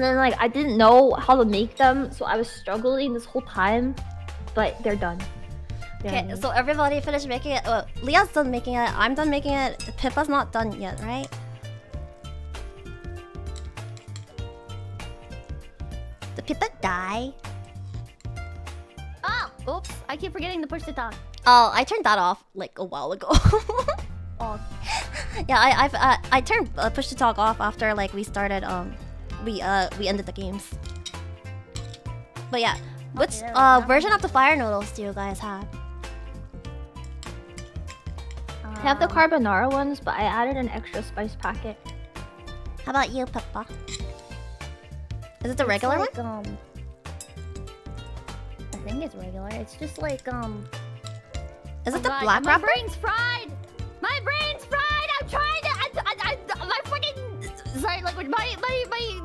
And then like I didn't know how to make them, so I was struggling this whole time. But they're done. Okay, so everybody finished making it. Well, Leah's done making it. I'm done making it. Pippa's not done yet, right? Did Pippa die? Oh, oops! I keep forgetting to push the top. Oh, I turned that off like a while ago. Oh. Yeah, I turned push to talk off after like we started we ended the games. But yeah, which version of the fire noodles do you guys have? I have the carbonara ones, but I added an extra spice packet. How about you, Pippa? Is it the regular like, one? I think it's regular. It's just like Is it the black wrapper? My brain's fried. My brain's fried. I'm trying to. My freaking sorry, like my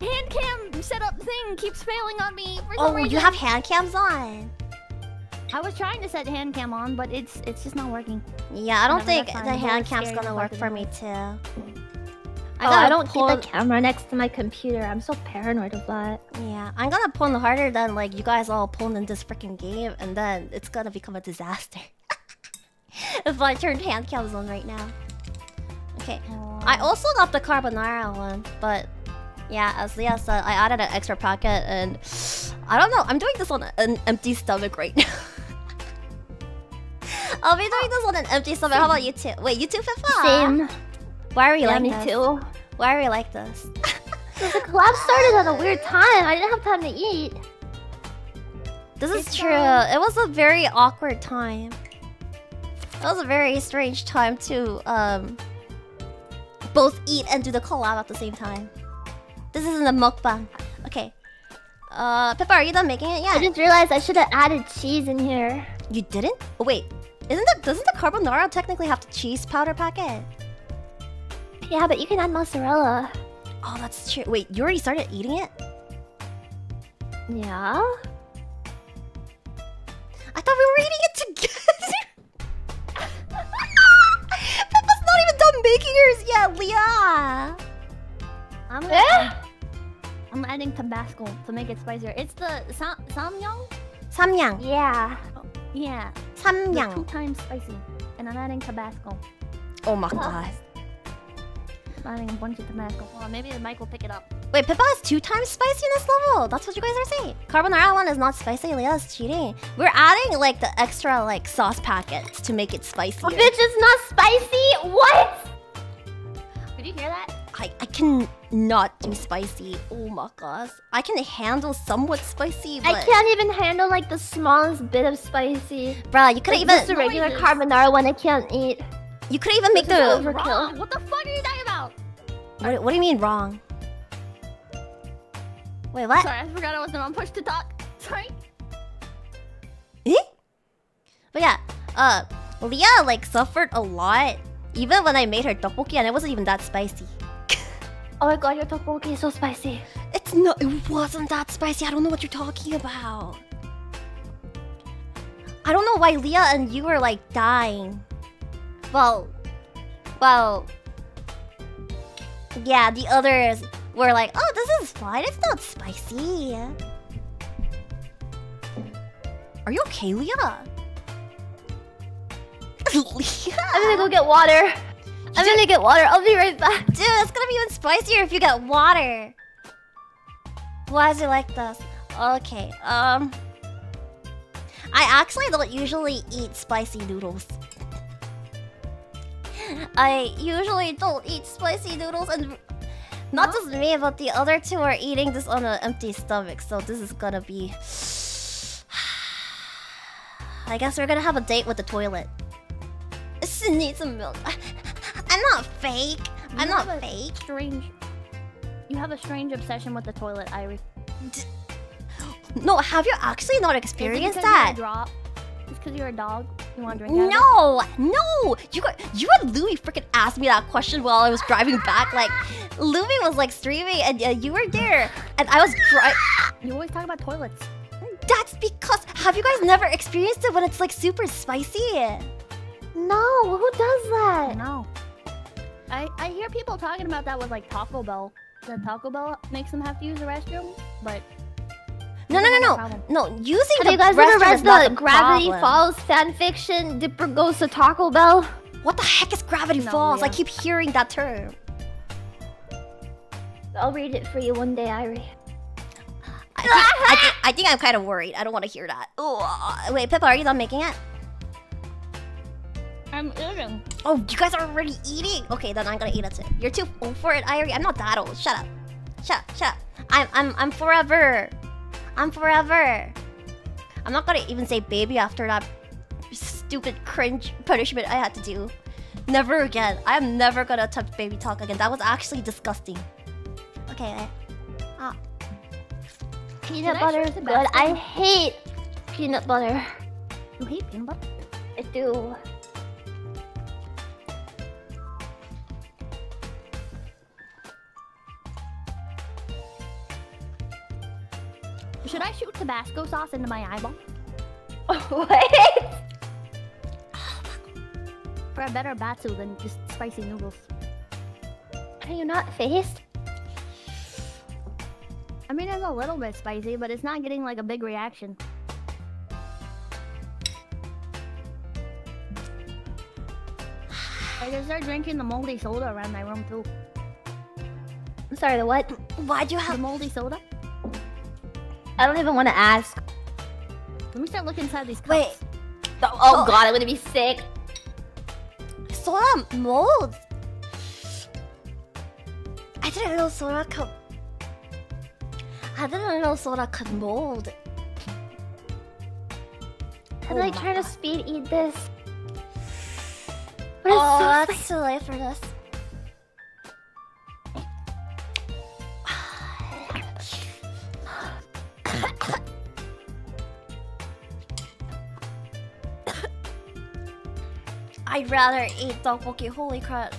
hand cam setup thing keeps failing on me. For some reason. You have hand cams on. I was trying to set hand cam on, but it's just not working. Yeah, I don't think the hand cam's gonna work for me too. I don't keep the camera next to my computer. I'm so paranoid of that. Yeah, I'm gonna pull harder than like you guys all pulled in this freaking game, and then it's gonna become a disaster. If I turned hand cams on right now. Okay. I also got the carbonara one, but yeah, as Leah said, I added an extra packet and I don't know, I'm doing this on an empty stomach right now. I'll be doing this on an empty stomach. How about you two? Wait, you two Pippa? Same. Why are we like this? Too. Why are we like this? Because the collab started at a weird time. I didn't have time to eat. This is true. It was a very awkward time. It was a very strange time to both eat and do the collab at the same time. This isn't a mukbang. Okay. Pippa, are you done making it yet? I just realized I should have added cheese in here. You didn't? Oh, wait. Doesn't the carbonara technically have the cheese powder packet? Yeah, but you can add mozzarella. Oh, that's true. Wait, you already started eating it? Yeah. I thought we were eating it together. Pippa's not even done making hers yet, Leah! I'm adding Tabasco to make it spicier. It's the Samyang? Samyang. Yeah. Oh, yeah. Samyang. 2 times spicy. And I'm adding Tabasco. Oh my god. I'm adding a bunch of Tabasco. Oh, maybe the mic will pick it up. Wait, Pippa is 2 times spicy in this level! That's what you guys are saying! Carbonara one is not spicy, Leah's cheating. We're adding, like, the extra, like, sauce packets to make it spicier. Oh, bitch, it's not spicy? What?! Did you hear that? I can not do spicy. Oh my gosh. I can handle somewhat spicy, but... I can't even handle, like, the smallest bit of spicy. Bruh, you couldn't even... Just a regular carbonara one I can't eat. You couldn't even make the... overkill. What the fuck are you talking about? What do you mean, wrong? Wait, what? Sorry, I forgot I wasn't on push to talk. Sorry. Eh? But yeah, Leah like suffered a lot. Even when I made her tteokbokki and it wasn't even that spicy. Oh my god, your tteokbokki is so spicy. It's not, it wasn't that spicy. I don't know what you're talking about. I don't know why Leah and you were like dying. Well. Yeah, the others. We're like, oh, this is fine. It's not spicy. Are you okay, Leah? Leah? I'm gonna go get water. I'm gonna get water. I'll be right back. Dude, it's gonna be even spicier if you get water. Why is it like this? Okay, I actually don't usually eat spicy noodles. I usually don't eat spicy noodles and... Not just me, but the other two are eating this on an empty stomach, so this is gonna be... I guess we're gonna have a date with the toilet. She needs some milk. I'm not fake. I'm not fake. Strange... You have a strange obsession with the toilet, Irie. No, have you actually not experienced that? It's because you're a dog. You want to drink out of it? No! You and Lumi freaking asked me that question while I was driving back. Like, Lumi was like streaming and you were there. And I was driving. You always talk about toilets. That's because... Have you guys never experienced it when it's like super spicy? No, who does that? No. I hear people talking about that with like Taco Bell. the Taco Bell makes them have to use the restroom, but... No. Using the restroom is not the Gravity Falls fanfiction, Dipper goes to Taco Bell? What the heck is Gravity Falls? Yeah. I keep hearing that term. I'll read it for you one day, Irie. I think I'm kind of worried. I don't want to hear that. Ooh, wait, Pippa, are you done making it? I'm eating. Oh, you guys are already eating? Okay, then I'm gonna eat it too. You're too old for it, Irie. I'm not that old. Shut up. Shut up. I'm forever. I'm forever. I'm not gonna even say baby after that stupid cringe punishment I had to do. Never again. I am never gonna attempt baby talk again. That was actually disgusting. Okay, peanut butter is good. I hate peanut butter. You hate peanut butter? I do. Should I shoot Tabasco sauce into my eyeball? What? For a better batsu than just spicy noodles. Are you not phased? I mean, it's a little bit spicy, but it's not getting like a big reaction. I can start drinking the moldy soda around my room too. I'm sorry, the what? Why'd you have the moldy soda? I don't even want to ask. Let me start looking inside these cups. Wait. Oh god, I'm gonna be sick. Soda mold? I didn't know soda could... I didn't know soda could mold. How do I try to speed eat this? But oh, that's too late for this. I'd rather eat tteokbokki, holy crap.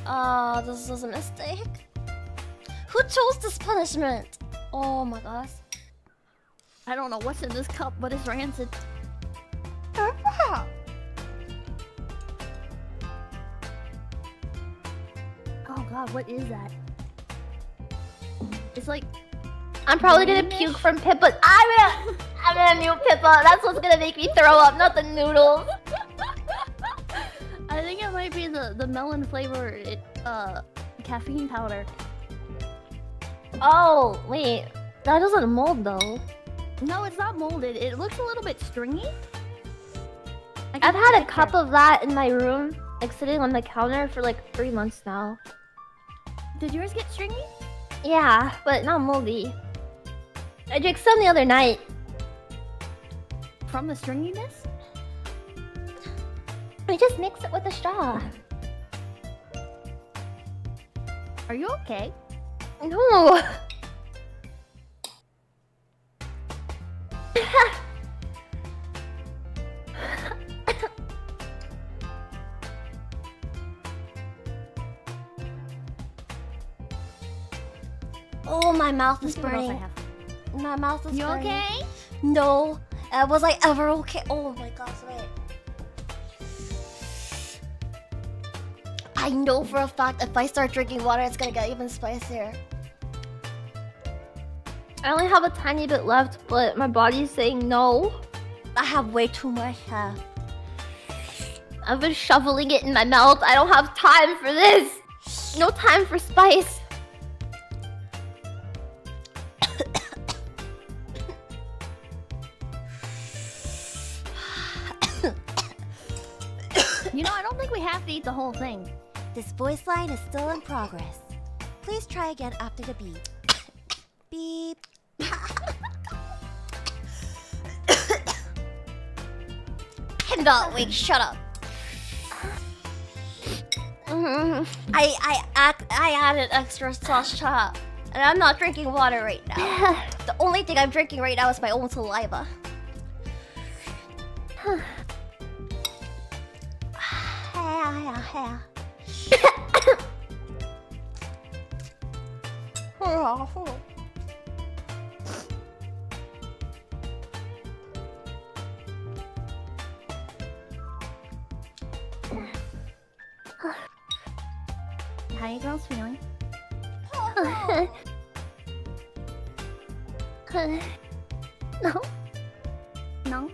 This was a mistake. Who chose this punishment? Oh my gosh. I don't know what's in this cup, but it's rancid. Oh god, what is that? It's like... I'm probably gonna puke from Pippa. I'm gonna mute Pippa. That's what's gonna make me throw up, not the noodles. I think it might be the melon flavor caffeine powder. Oh, wait. That doesn't mold though. No, it's not molded. It looks a little bit stringy. I've had a cup of that in my room, like sitting on the counter for like 3 months now. Did yours get stringy? Yeah, but not moldy. I drank some the other night. From the stringiness? We just mix it with a straw. Are you okay? No. Oh, my mouth is burning. My mouth is burning. You okay? No. Was I ever okay? Oh my gosh, wait. I know for a fact if I start drinking water, it's gonna get even spicier. I only have a tiny bit left, but my body's saying no. I have way too much left. I've been shoveling it in my mouth. I don't have time for this. No time for spice. You know, I don't think we have to eat the whole thing. This voice line is still in progress. Please try again after the beep. Beep. I'm not awake, shut up. I added extra sauce chop. And I'm not drinking water right now. The only thing I'm drinking right now is my own saliva. How are you girls feeling? No. No.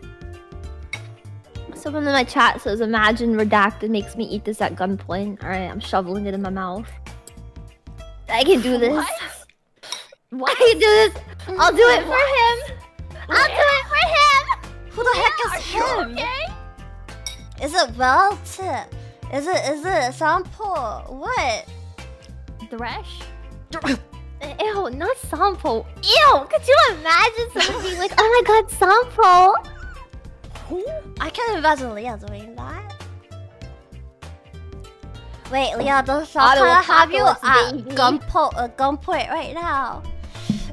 Someone in my chat says, imagine redacted makes me eat this at gunpoint. Alright, I'm shoveling it in my mouth. I can do this. What? I can do this. I'll do it for him. I'll do it for him. Who the heck is him? Okay? Is it belt? Is it sample? What? Thresh? Ew, not Sampo. Ew, could you imagine someone being like, oh my god, Sampo? Who? I can't imagine Leah doing that. Wait, Leah, does Sakana have you at gunpoint right now?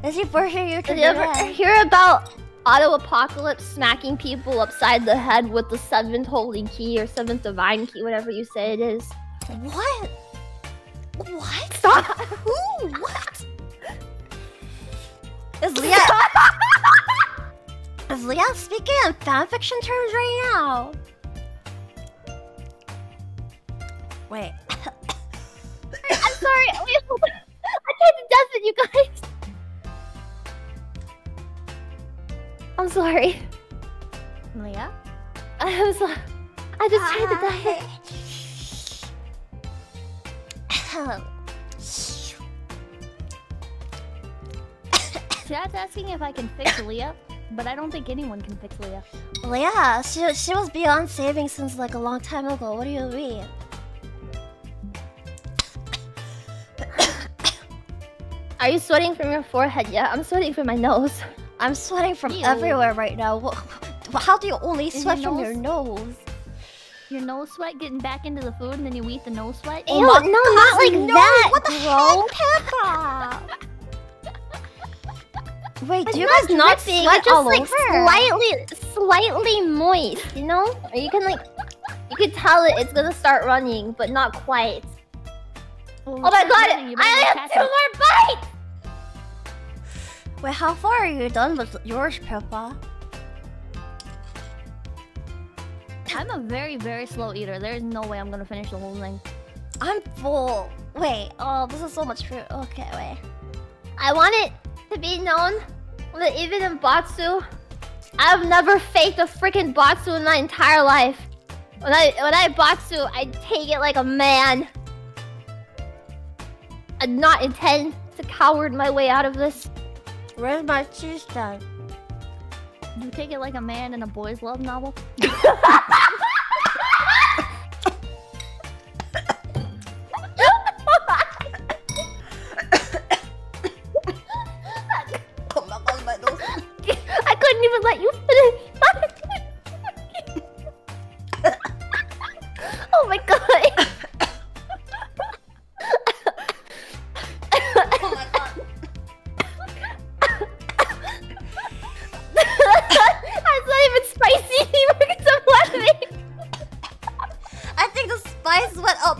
Is he for sure you can do that? Did you ever hear about auto-apocalypse smacking people upside the head with the 7th holy key or 7th divine key, whatever you say it is? What? What? Stop! Who? What? Is Leah... Is Leah speaking in fanfiction terms right now? Wait. I'm sorry. Wait, hold on. I tried to death it, you guys. I'm sorry. Leah? I'm sorry. I just tried to die. Chad's asking if I can fix Leah, but I don't think anyone can fix Leah. Leah, she was beyond saving since like a long time ago. What do you mean? Are you sweating from your forehead? Yeah, I'm sweating from my nose. I'm sweating from everywhere right now. How do you only sweat from your nose? Your nose sweat getting back into the food, and then you eat the nose sweat. Ew, no, not like that. What the heck, Pippa? Wait, do you guys not see it all over? Just like slightly moist, you know? Or you can like, you can tell it's gonna start running, but not quite. Oh my god! I have 2 more bites. Wait, how far are you done with yours, Pippa? I'm a very, very slow eater. There is no way I'm gonna finish the whole thing. I'm full. Wait, oh, this is so much fruit. Okay, wait. I want it to be known that even in Batsu, I've never faked a freaking Batsu in my entire life. When I Batsu, I take it like a man. I did not intend to coward my way out of this. Where's my cheese done? You take it like a man in a boys' love novel? I couldn't even let you finish. Oh my god.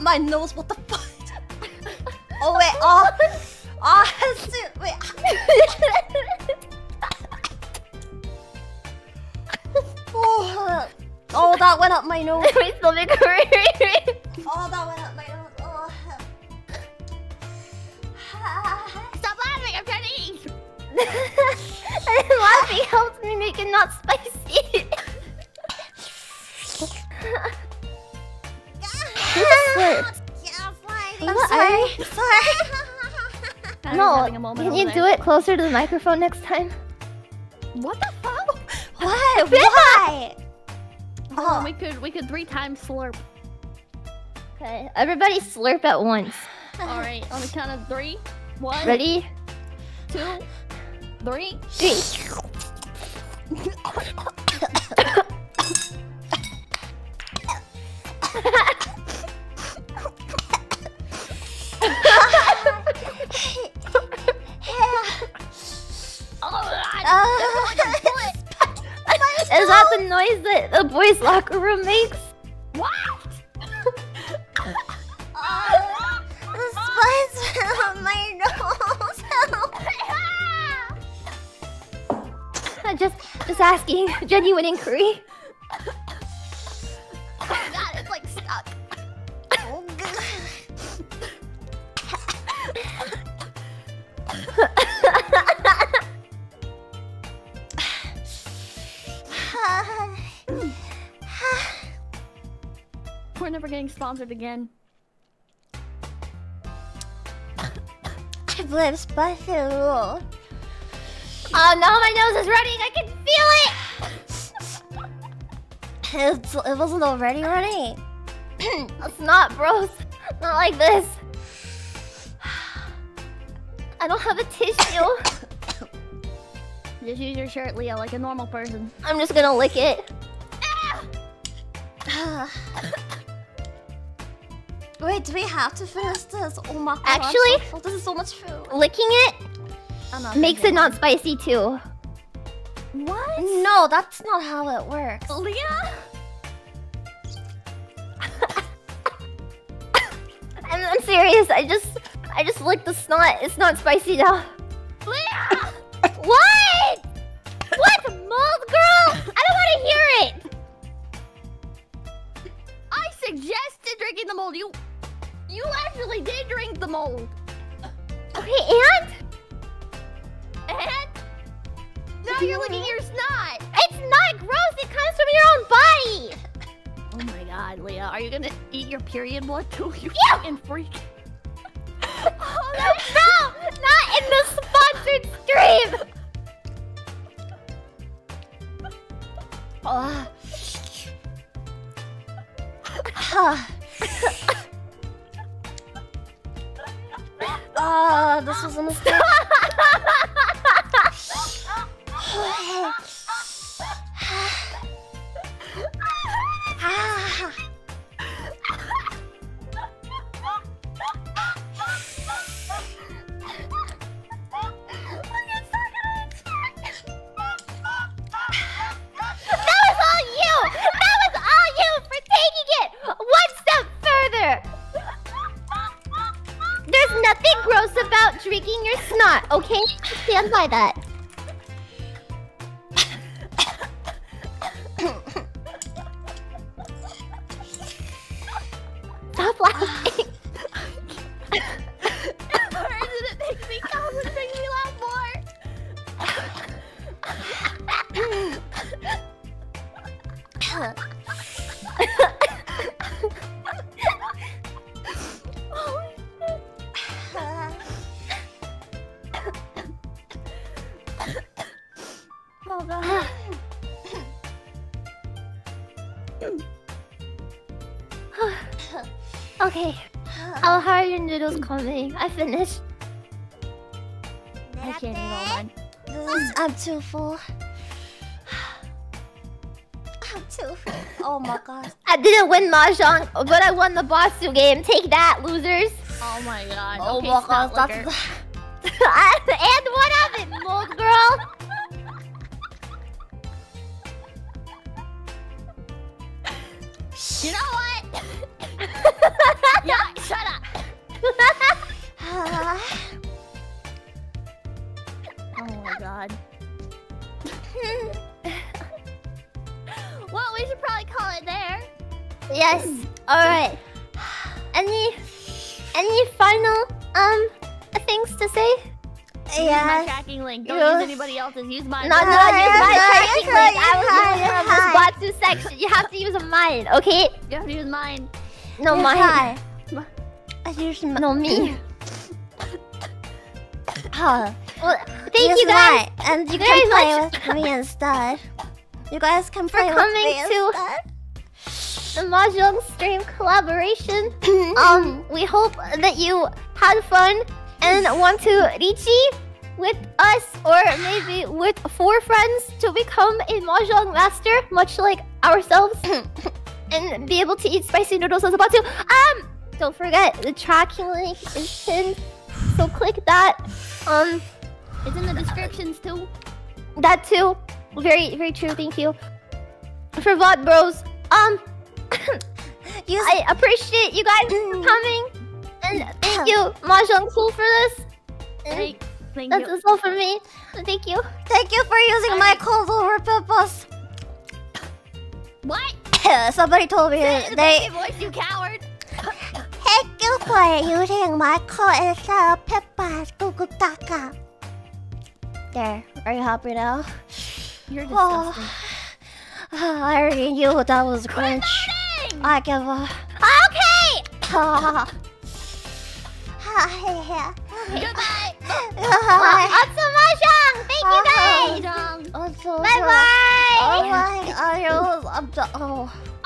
My nose, what the fuck? Oh wait, wait. Oh, that went up my nose. Wait, still make a ring. Oh, that went up my nose. Oh. Stop laughing! I'm trying to eat. Laughing helps me make it not spicy. I'm sorry. No, can you do it closer to the microphone next time? What the fuck? What? Why? Oh, we could 3 times slurp. Okay, everybody slurp at once. All right, on the count of 3, 1. Ready? 2, 3. Is that the noise that the boys' locker room makes? What? The spice went on my nose. Just asking, genuine inquiry. Oh my god, it's like stuck. Oh god. getting sponsored again. I've lived special. Oh no, my nose is running! I can feel it! It wasn't already running. It's not, bros. Not like this. I don't have a tissue. Just use your shirt, Leah, like a normal person. I'm just gonna lick it. Wait, do we have to finish this? Oh my god. Actually, oh, this is so much food. Licking it makes it not spicy too. What? No, that's not how it works. Leah? I'm serious. I just licked the snot. It's not spicy now. Leah! What? What, mold girl? I don't want to hear it. I suggested drinking the mold. You actually did drink the mold. Okay, and now you're looking at your snot. It's not gross. It comes from your own body. Oh my god, Leah, are you gonna eat your period blood too? You fucking freak. Oh no, no, not in the sponsored stream. This was a mistake. Drinking your snot, okay? Stand by that. Stop laughing. Or did it make me calm and make me laugh more? Okay, how hard are your noodles coming? I finished. I can't eat all mine. I'm too full. I'm too full. Oh my gosh. I didn't win Mahjong, but I won the Bossu game. Take that, losers. Oh my god. Oh okay, my gosh, that's... And what of it, mold girl? You know what? Yeah, shut up. Oh my god. Well, we should probably call it there. Yes. All right. Any final things to say? Yeah. Use my tracking link. Don't use anybody else's. Use mine. No, no, use my tracking link. I was using from this Botsu section. You have to use mine, okay? You have to use mine. No, mine. I use mine. No, me. Oh. Well, thank you guys. And you can play with me instead. You guys can play with me instead. The Mahjong stream collaboration. We hope that you had fun. And want to Riichi with us, or maybe with 4 friends, to become a Mahjong master, much like ourselves, and be able to eat spicy noodles as about to. Don't forget the tracking link is pinned, so click that. It's in the descriptions too. That too, very very true. Thank you for VOD bros. I appreciate you guys for coming. And thank you, Mahjong Soul, for this. Thank you. That's all for me. Thank you. Thank you for using my code over purpose. What? Somebody told me they voice, you coward. Thank you for using my code as a Pippa's Google Taka. There. Are you happy now? You're disgusting. I already knew that was cringe. I give up. Goodbye. Otsumo-chan, thank you guys. Bye bye. Oh my,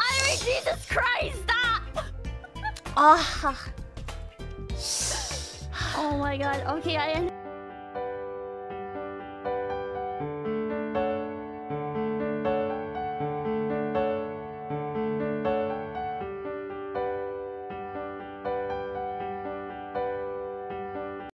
Irie, Jesus Christ. Oh my god. Okay, I